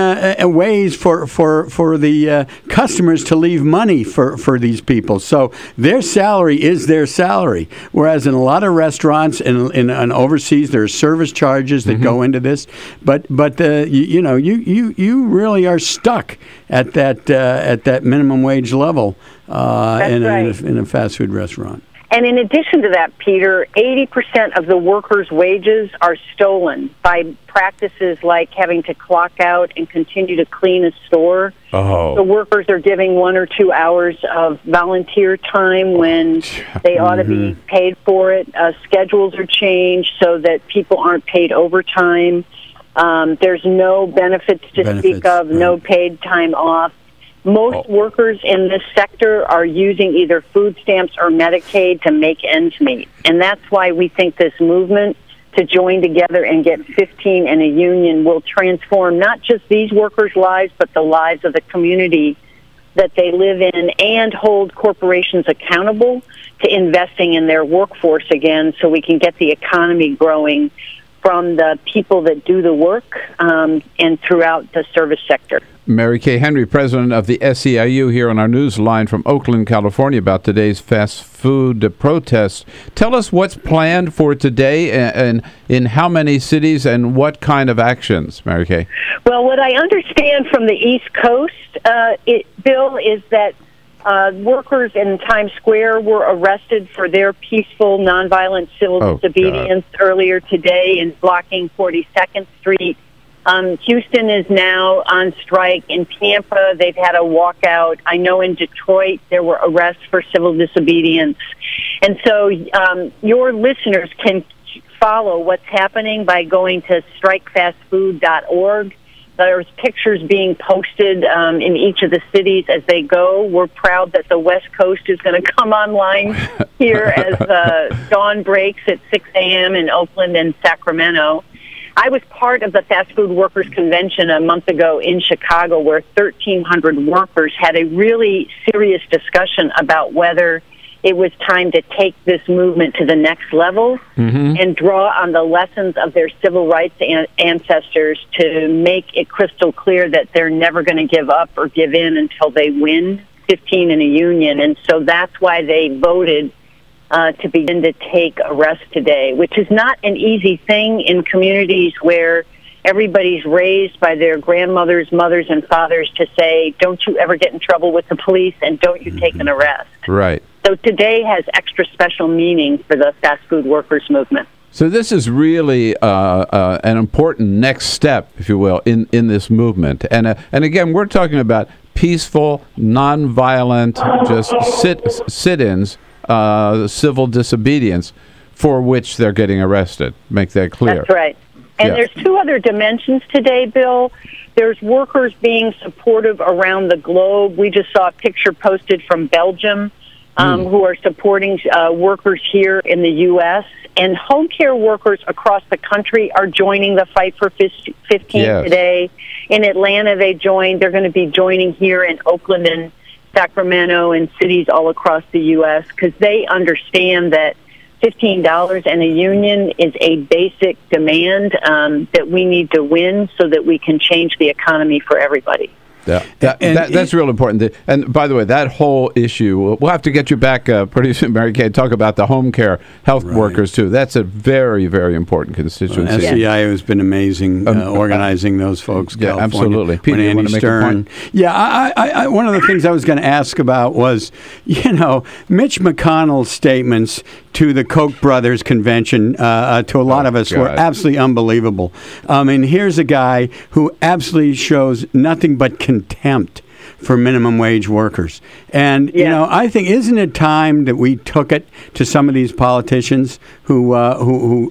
ways for the customers to leave money for these people. So they're saying salary is their salary, whereas in a lot of restaurants and overseas there are service charges that go into this. But you know, you really are stuck at that minimum wage level in a fast food restaurant. And in addition to that, Peter, 80% of the workers' wages are stolen by practices like having to clock out and continue to clean a store. Oh. The workers are giving 1 or 2 hours of volunteer time when they ought to be paid for it. Schedules are changed so that people aren't paid overtime. There's no benefits to speak of, no paid time off. Most workers in this sector are using either food stamps or Medicaid to make ends meet. And that's why we think this movement to join together and get 15 in a union will transform not just these workers' lives, but the lives of the community that they live in, and hold corporations accountable to investing in their workforce again, so we can get the economy growing from the people that do the work and throughout the service sector. Mary Kay Henry, president of the SEIU, here on our news line from Oakland, California, about today's fast food protest. Tell us what's planned for today, and in how many cities, and what kind of actions, Mary Kay? Well, what I understand from the East Coast, Bill, is that Workers in Times Square were arrested for their peaceful, nonviolent civil disobedience earlier today in blocking 42nd Street. Houston is now on strike. In Tampa, they've had a walkout. I know in Detroit there were arrests for civil disobedience. And so your listeners can follow what's happening by going to strikefastfood.org. There's pictures being posted in each of the cities as they go. We're proud that the West Coast is going to come online here as dawn breaks at 6 a.m. in Oakland and Sacramento. I was part of the Fast Food Workers Convention a month ago in Chicago where 1,300 workers had a really serious discussion about whether it was time to take this movement to the next level and draw on the lessons of their civil rights ancestors to make it crystal clear that they're never going to give up or give in until they win 15 in a union. And so that's why they voted to begin to take a rest today, which is not an easy thing in communities where everybody's raised by their grandmothers, mothers, and fathers to say, don't you ever get in trouble with the police and don't you take an arrest. Right. So today has extra special meaning for the fast food workers movement. So this is really an important next step, if you will, in this movement. And again, we're talking about peaceful, nonviolent, just sit-ins, civil disobedience, for which they're getting arrested. Make that clear. That's right. And there's two other dimensions today, Bill. There's workers being supportive around the globe. We just saw a picture posted from Belgium. Who are supporting workers here in the U.S. And home care workers across the country are joining the fight for 15 today. In Atlanta, they joined. They're going to be joining here in Oakland and Sacramento and cities all across the U.S. because they understand that $15 and a union is a basic demand that we need to win so that we can change the economy for everybody. Yeah, that's real important. And by the way, that whole issue, we'll have to get you back pretty soon, Mary Kay, talk about the home care health workers, too. That's a very, very important constituency. Well, SEI has been amazing organizing those folks. Yeah, California, absolutely. Peter, Andy Stern. Yeah, I one of the things I was going to ask about was, you know, Mitch McConnell's statements to the Koch brothers convention, to a lot of us, were absolutely unbelievable. And here's a guy who absolutely shows nothing but contempt for minimum wage workers. And, you know, I think, isn't it time that we took it to some of these politicians who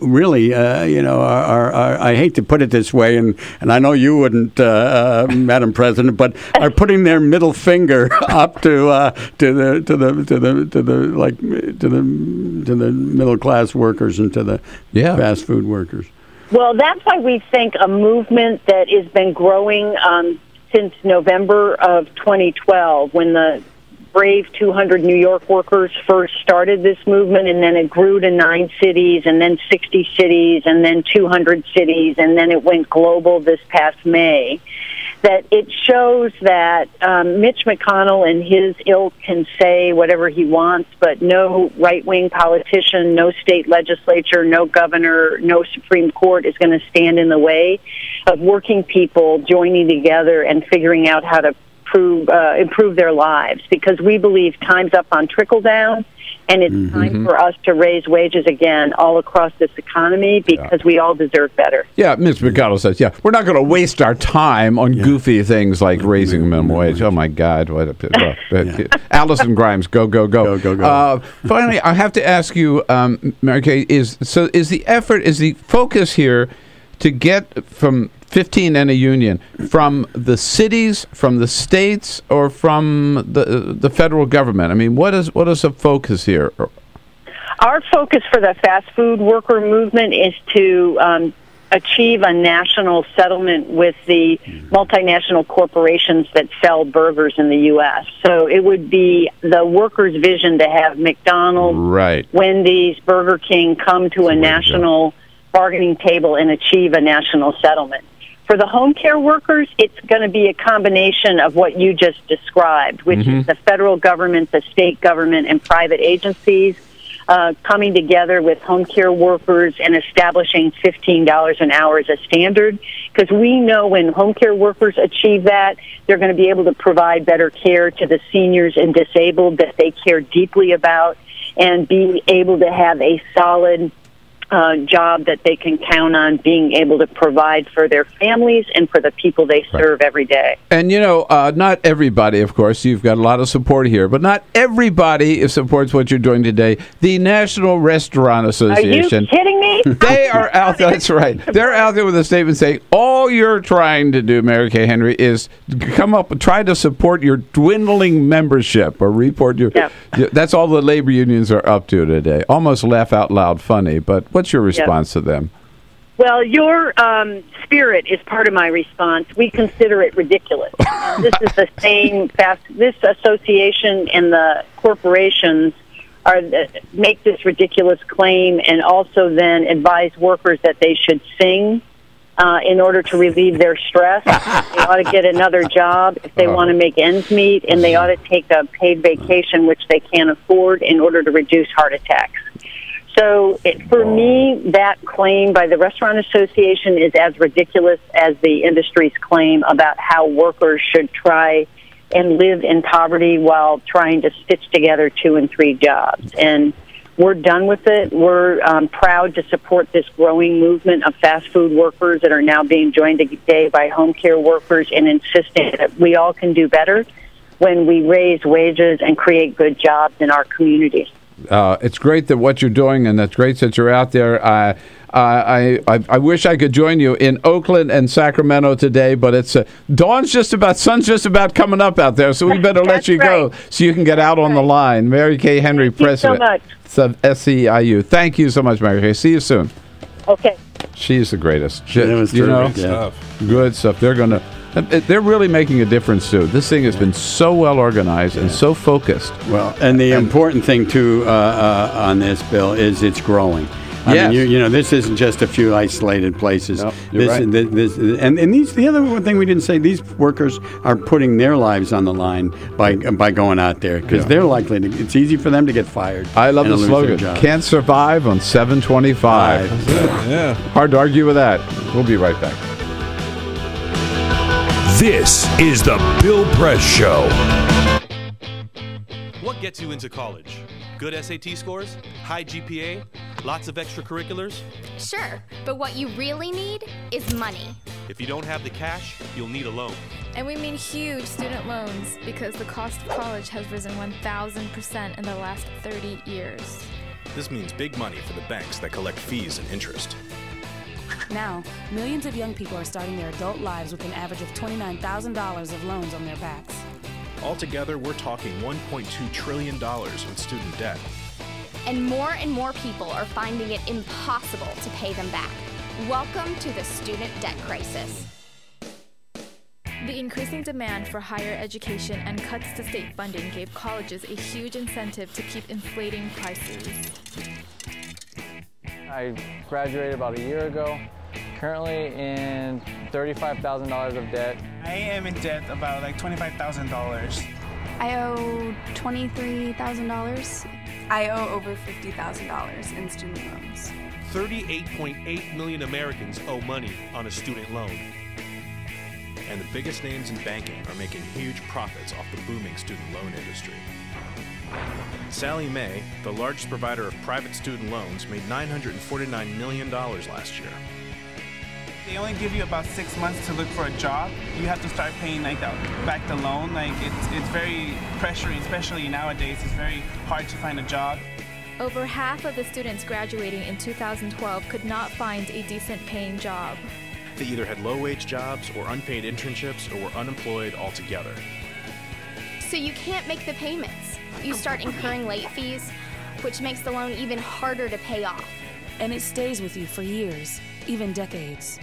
really, you know, are I hate to put it this way, and I know you wouldn't, Madam President, but are putting their middle finger up to the middle class workers and to the fast food workers. Well, that's why we think a movement that has been growing since November of 2012, when the brave 200 New York workers first started this movement, and then it grew to 9 cities, and then 60 cities, and then 200 cities, and then it went global this past May, that it shows that Mitch McConnell and his ilk can say whatever he wants, but no right-wing politician, no state legislature, no governor, no Supreme Court is going to stand in the way of working people joining together and figuring out how to improve their lives, because we believe time's up on trickle-down, and it's time for us to raise wages again all across this economy, because we all deserve better. Yeah, Ms. McConnell says, we're not going to waste our time on goofy things like raising minimum wage. Oh, my God. What a Allison Grimes, go. Finally, I have to ask you, Mary Kay, is the effort, is the focus here to get from 15 and a union from the cities, from the states, or from the federal government? I mean, what is the focus here? Our focus for the fast food worker movement is to achieve a national settlement with the multinational corporations that sell burgers in the U.S. So it would be the workers' vision to have McDonald's, Wendy's, Burger King come to a national bargaining table and achieve a national settlement. For the home care workers, it's going to be a combination of what you just described, which is the federal government, the state government, and private agencies coming together with home care workers and establishing $15 an hour as a standard, because we know when home care workers achieve that, they're going to be able to provide better care to the seniors and disabled that they care deeply about, and be able to have a solid job that they can count on being able to provide for their families and for the people they serve every day. And, you know, not everybody, of course, you've got a lot of support here, but not everybody supports what you're doing today. The National Restaurant Association. Are you kidding me? They are out there. That's right. They're out there with a statement saying, all you're trying to do, Mary Kay Henry, is come up and try to support your dwindling membership or report your... Yep. That's all the labor unions are up to today. Almost laugh out loud funny, but... What's your response to them? Well, your spirit is part of my response. We consider it ridiculous. This is the same fast. This association and the corporations are make this ridiculous claim, and also then advise workers that they should sing in order to relieve their stress. They ought to get another job if they want to make ends meet, and they ought to take a paid vacation, which they can't afford, in order to reduce heart attacks. So for me, that claim by the Restaurant Association is as ridiculous as the industry's claim about how workers should try and live in poverty while trying to stitch together 2 and 3 jobs. And we're done with it. We're proud to support this growing movement of fast food workers that are now being joined today by home care workers, and insisting that we all can do better when we raise wages and create good jobs in our community. It's great that what you're doing, and that's great that you're out there. I wish I could join you in Oakland and Sacramento today, but it's dawn's just about, sun's just about coming up out there, so we better let you go so you can get out on the line. Mary Kay Henry, President of SEIU. Thank you so much, Mary Kay. See you soon. Okay. She's the greatest. Good stuff. They're really making a difference, too. This thing has been so well organized and so focused. Well, and the important thing, too, on this, Bill, is it's growing. I mean, you know, this isn't just a few isolated places. No, the other thing we didn't say, these workers are putting their lives on the line by going out there, because they're likely to, it's easy for them to get fired. I love the slogan, can't survive on 725. Hard to argue with that. We'll be right back. This is the Bill Press Show. What gets you into college? Good SAT scores? High GPA? Lots of extracurriculars? Sure, but what you really need is money. If you don't have the cash, you'll need a loan. And we mean huge student loans, because the cost of college has risen 1,000% in the last 30 years. This means big money for the banks that collect fees and interest. Now, millions of young people are starting their adult lives with an average of $29,000 of loans on their backs. Altogether, we're talking $1.2 trillion in student debt. And more people are finding it impossible to pay them back. Welcome to the student debt crisis. The increasing demand for higher education and cuts to state funding gave colleges a huge incentive to keep inflating prices. I graduated about a year ago, currently in $35,000 of debt. I am in debt about like $25,000. I owe $23,000. I owe over $50,000 in student loans. 38.8 million Americans owe money on a student loan. And the biggest names in banking are making huge profits off the booming student loan industry. Sallie Mae, the largest provider of private student loans, made $949 million last year. They only give you about 6 months to look for a job. You have to start paying like back the loan. Like it's very pressuring, especially nowadays. It's very hard to find a job. Over half of the students graduating in 2012 could not find a decent paying job. They either had low-wage jobs or unpaid internships, or were unemployed altogether. So you can't make the payments. You start incurring late fees, which makes the loan even harder to pay off. And it stays with you for years, even decades.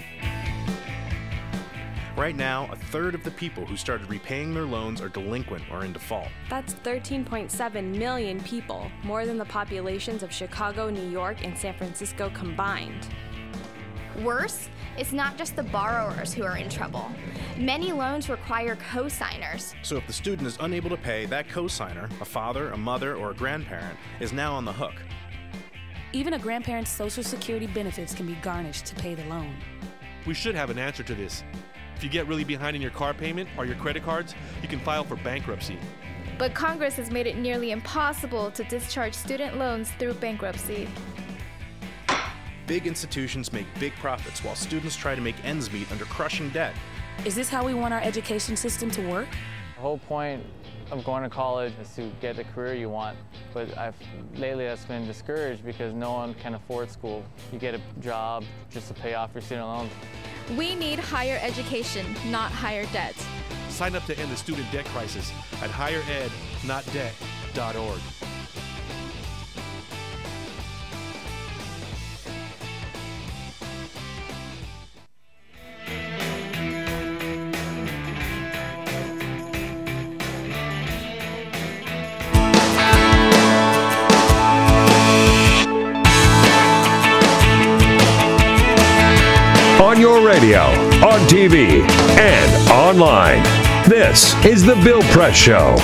Right now, a third of the people who started repaying their loans are delinquent or in default. That's 13.7 million people, more than the populations of Chicago, New York, and San Francisco combined. Worse, it's not just the borrowers who are in trouble. Many loans require co-signers. So if the student is unable to pay, that co-signer, a father, a mother, or a grandparent, is now on the hook. Even a grandparent's Social Security benefits can be garnished to pay the loan. We should have an answer to this. If you get really behind in your car payment or your credit cards, you can file for bankruptcy. But Congress has made it nearly impossible to discharge student loans through bankruptcy. Big institutions make big profits while students try to make ends meet under crushing debt. Is this how we want our education system to work? The whole point of going to college is to get the career you want, but lately that's been discouraged because no one can afford school. You get a job just to pay off your student loans. We need higher education, not higher debt. Sign up to end the student debt crisis at higherednotdebt.org. On your radio, on TV, and online. This is The Bill Press Show.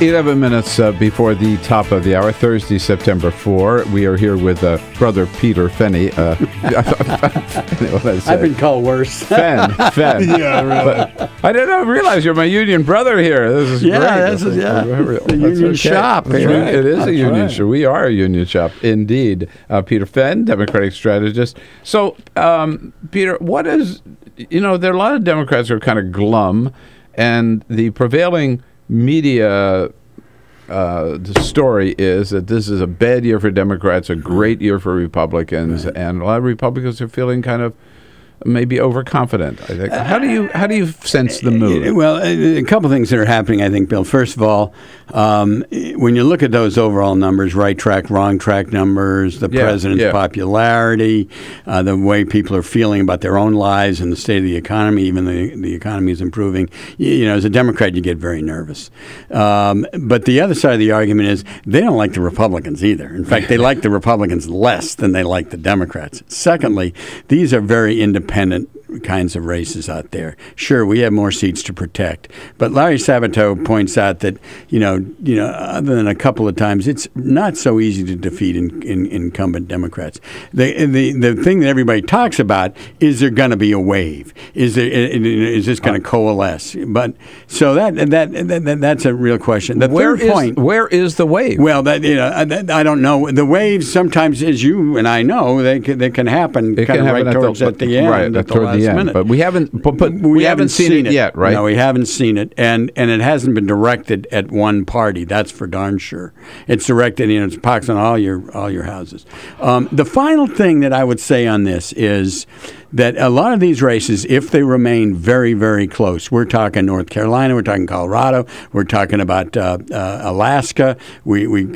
11 minutes before the top of the hour, Thursday, September 4. We are here with Brother Peter Fenny. I've been called worse. Fenn. Yeah, really. But I didn't realize you're my union brother here. This is great. This is, the union shop. Right. It is a union shop. We are a union shop, indeed. Peter Fenn, Democratic strategist. So, Peter, what is... You know, there are a lot of Democrats who are kind of glum, and the prevailing media story is that this is a bad year for Democrats, a great year for Republicans, and a lot of Republicans are feeling kind of maybe overconfident, I think. How do you sense the mood? Well, a couple things that are happening, I think, Bill. First of all, when you look at those overall numbers, right track, wrong track numbers, the president's popularity, the way people are feeling about their own lives and the state of the economy, even the economy is improving, you know, as a Democrat, you get very nervous. But the other side of the argument is they don't like the Republicans either. In fact, they like the Republicans less than they like the Democrats. Secondly, these are very independent kinds of races out there. Sure, we have more seats to protect, but Larry Sabato points out that you know, other than a couple of times, it's not so easy to defeat incumbent Democrats. The thing that everybody talks about is there going to be a wave? Is this going to coalesce? But so that's a real question. The where is the wave? Well, I don't know. The waves sometimes, as you and I know, they can happen. They can happen right towards at the end. Right. End, but we haven't seen it yet, right? No, we haven't seen it, and it hasn't been directed at one party. That's for darn sure. It's directed, it's pox on all your houses. The final thing that I would say on this is that a lot of these races, if they remain very, very close, we're talking North Carolina, we're talking Colorado, we're talking about Alaska, we're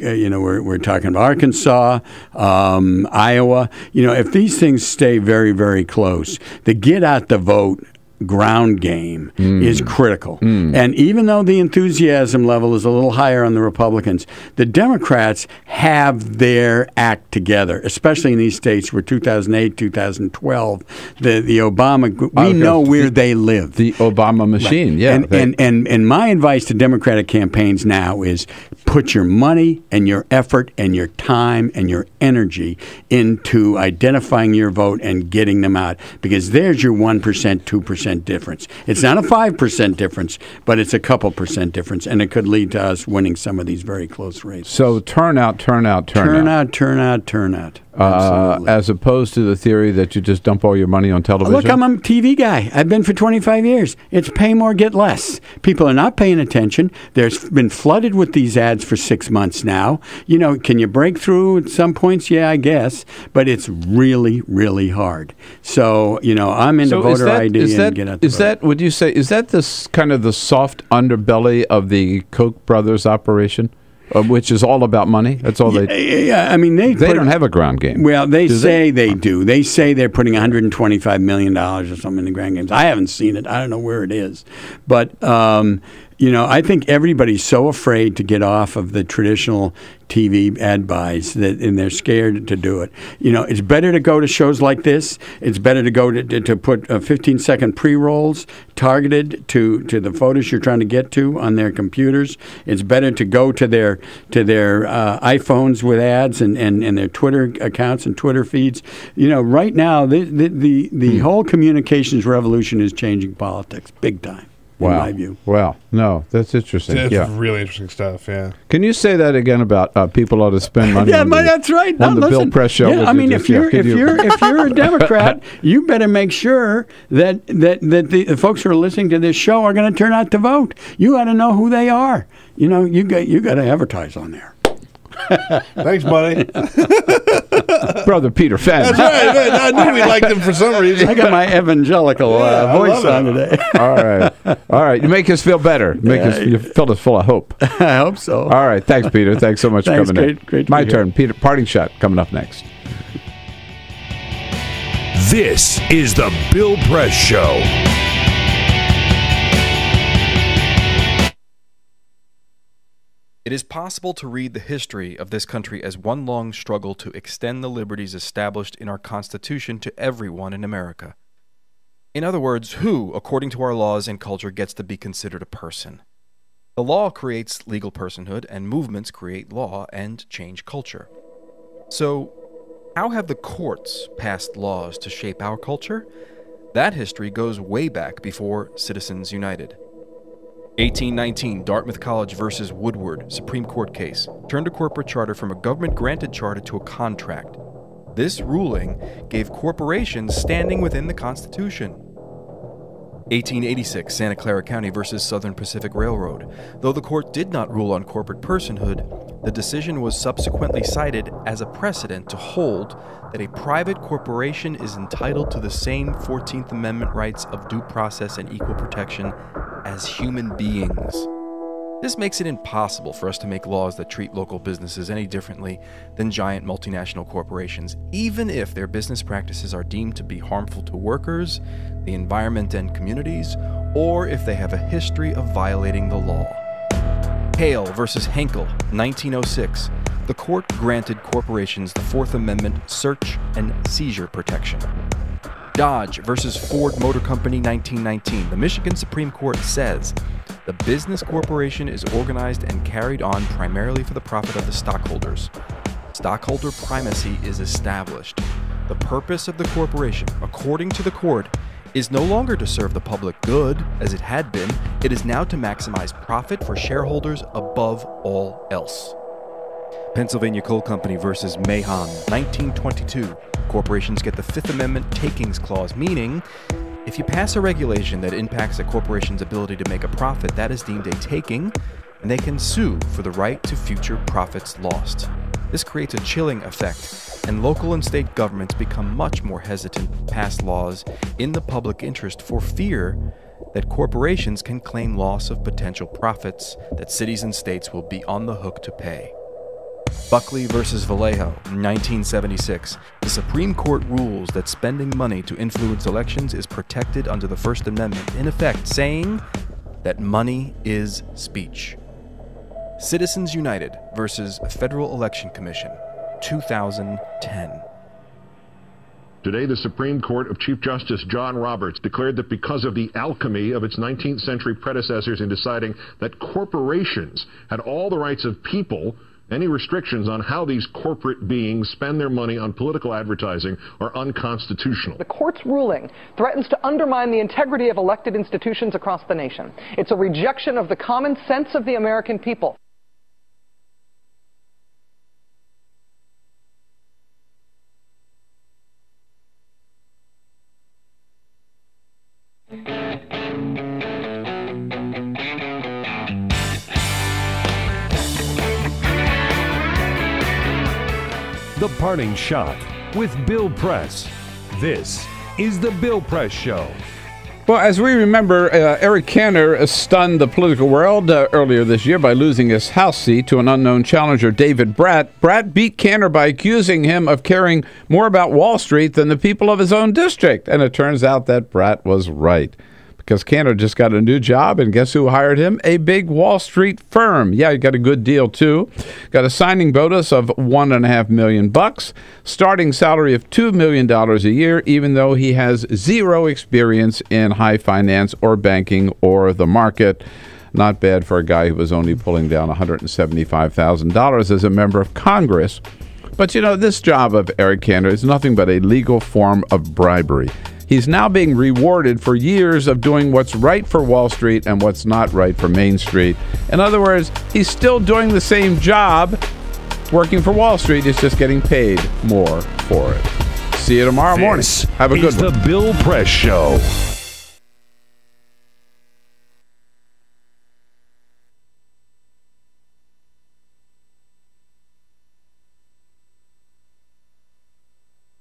talking about Arkansas, Iowa. You know, if these things stay very, very close, the get out the vote ground game is critical. And even though the enthusiasm level is a little higher on the Republicans, the Democrats have their act together, especially in these states where 2008, 2012, the Obama, we know where they live. The Obama machine, right. Yeah. And my advice to Democratic campaigns now is put your money and your effort and your time and your energy into identifying your vote and getting them out, because there's your 1%, 2% difference. It's not a 5% difference, but it's a couple % difference, and it could lead to us winning some of these very close races. So turnout. As opposed to the theory that you just dump all your money on television. Look, I'm a TV guy. I've been for 25 years. It's pay more, get less. People are not paying attention. There's been flooded with these ads for 6 months now. You know, can you break through at some points? Yeah, I guess. But it's really, really hard. So, you know, I'm into voter ID and get out the vote. Would you say, is that this kind of the soft underbelly of the Koch brothers operation? Which is all about money. That's all they. Yeah, I mean they don't have a ground game. Well, they do. They say they're putting $125 million or something in the ground games. I haven't seen it. I don't know where it is, but You know, I think everybody's so afraid to get off of the traditional TV ad buys, that, and they're scared to do it. You know, it's better to go to shows like this. It's better to go to put 15-second pre-rolls targeted to the photos you're trying to get to on their computers. It's better to go to their iPhones with ads and their Twitter accounts and Twitter feeds. You know, right now, the whole communications revolution is changing politics big time. Wow. In my view. Wow. No, that's interesting. It's really interesting stuff, yeah. Can you say that again about people ought to spend money on that's right. No, on the Bill Press show? Yeah, I mean, if you're a Democrat, you better make sure that the folks who are listening to this show are going to turn out to vote. You got to know who they are. You know, you got to advertise on there. Thanks, buddy. Brother Peter Fenn. That's right. I knew we liked him for some reason. I got my evangelical voice on today. All right. You make us feel better. You filled us full of hope. I hope so. All right. Thanks, Peter. Thanks so much for coming in. Great to be here. My turn. Peter, parting shot coming up next. This is the Bill Press Show. It is possible to read the history of this country as one long struggle to extend the liberties established in our Constitution to everyone in America. In other words, who, according to our laws and culture, gets to be considered a person? The law creates legal personhood, and movements create law and change culture. So, how have the courts passed laws to shape our culture? That history goes way back before Citizens United. 1819, Dartmouth College versus Woodward, Supreme Court case, turned a corporate charter from a government-granted charter to a contract. This ruling gave corporations standing within the Constitution. 1886, Santa Clara County versus Southern Pacific Railroad. Though the court did not rule on corporate personhood, the decision was subsequently cited as a precedent to hold that a private corporation is entitled to the same 14th Amendment rights of due process and equal protection as human beings. This makes it impossible for us to make laws that treat local businesses any differently than giant multinational corporations, even if their business practices are deemed to be harmful to workers, the environment and communities, or if they have a history of violating the law. Hale versus Henkel, 1906. The court granted corporations the Fourth Amendment search and seizure protection. Dodge versus Ford Motor Company, 1919. The Michigan Supreme Court says the business corporation is organized and carried on primarily for the profit of the stockholders. Stockholder primacy is established. The purpose of the corporation, according to the court, is no longer to serve the public good, as it had been. It is now to maximize profit for shareholders above all else. Pennsylvania Coal Company versus Mahon, 1922. Corporations get the Fifth Amendment Takings Clause, meaning if you pass a regulation that impacts a corporation's ability to make a profit, that is deemed a taking, and they can sue for the right to future profits lost. This creates a chilling effect, and local and state governments become much more hesitant to pass laws in the public interest for fear that corporations can claim loss of potential profits that cities and states will be on the hook to pay. Buckley versus Vallejo, 1976. The Supreme Court rules that spending money to influence elections is protected under the First Amendment, in effect saying that money is speech. Citizens United versus Federal Election Commission, 2010. Today, the Supreme Court of Chief Justice John Roberts declared that because of the alchemy of its 19th century predecessors in deciding that corporations had all the rights of people, any restrictions on how these corporate beings spend their money on political advertising are unconstitutional. The court's ruling threatens to undermine the integrity of elected institutions across the nation. It's a rejection of the common sense of the American people. The Parting Shot with Bill Press. This is the Bill Press Show. Well, as we remember, Eric Cantor stunned the political world earlier this year by losing his House seat to an unknown challenger, David Bratt. Bratt beat Cantor by accusing him of caring more about Wall Street than the people of his own district. And it turns out that Bratt was right. because Canada just got a new job, and guess who hired him? A big Wall Street firm. Yeah, he got a good deal, too. Got a signing bonus of $1.5 million, starting salary of $2 million a year, even though he has zero experience in high finance or banking or the market. Not bad for a guy who was only pulling down $175,000 as a member of Congress. But, you know, this job of Eric Cantor is nothing but a legal form of bribery. He's now being rewarded for years of doing what's right for Wall Street and what's not right for Main Street. In other words, he's still doing the same job working for Wall Street. He's just getting paid more for it. See you tomorrow morning. Have a good one. This is the Bill Press Show.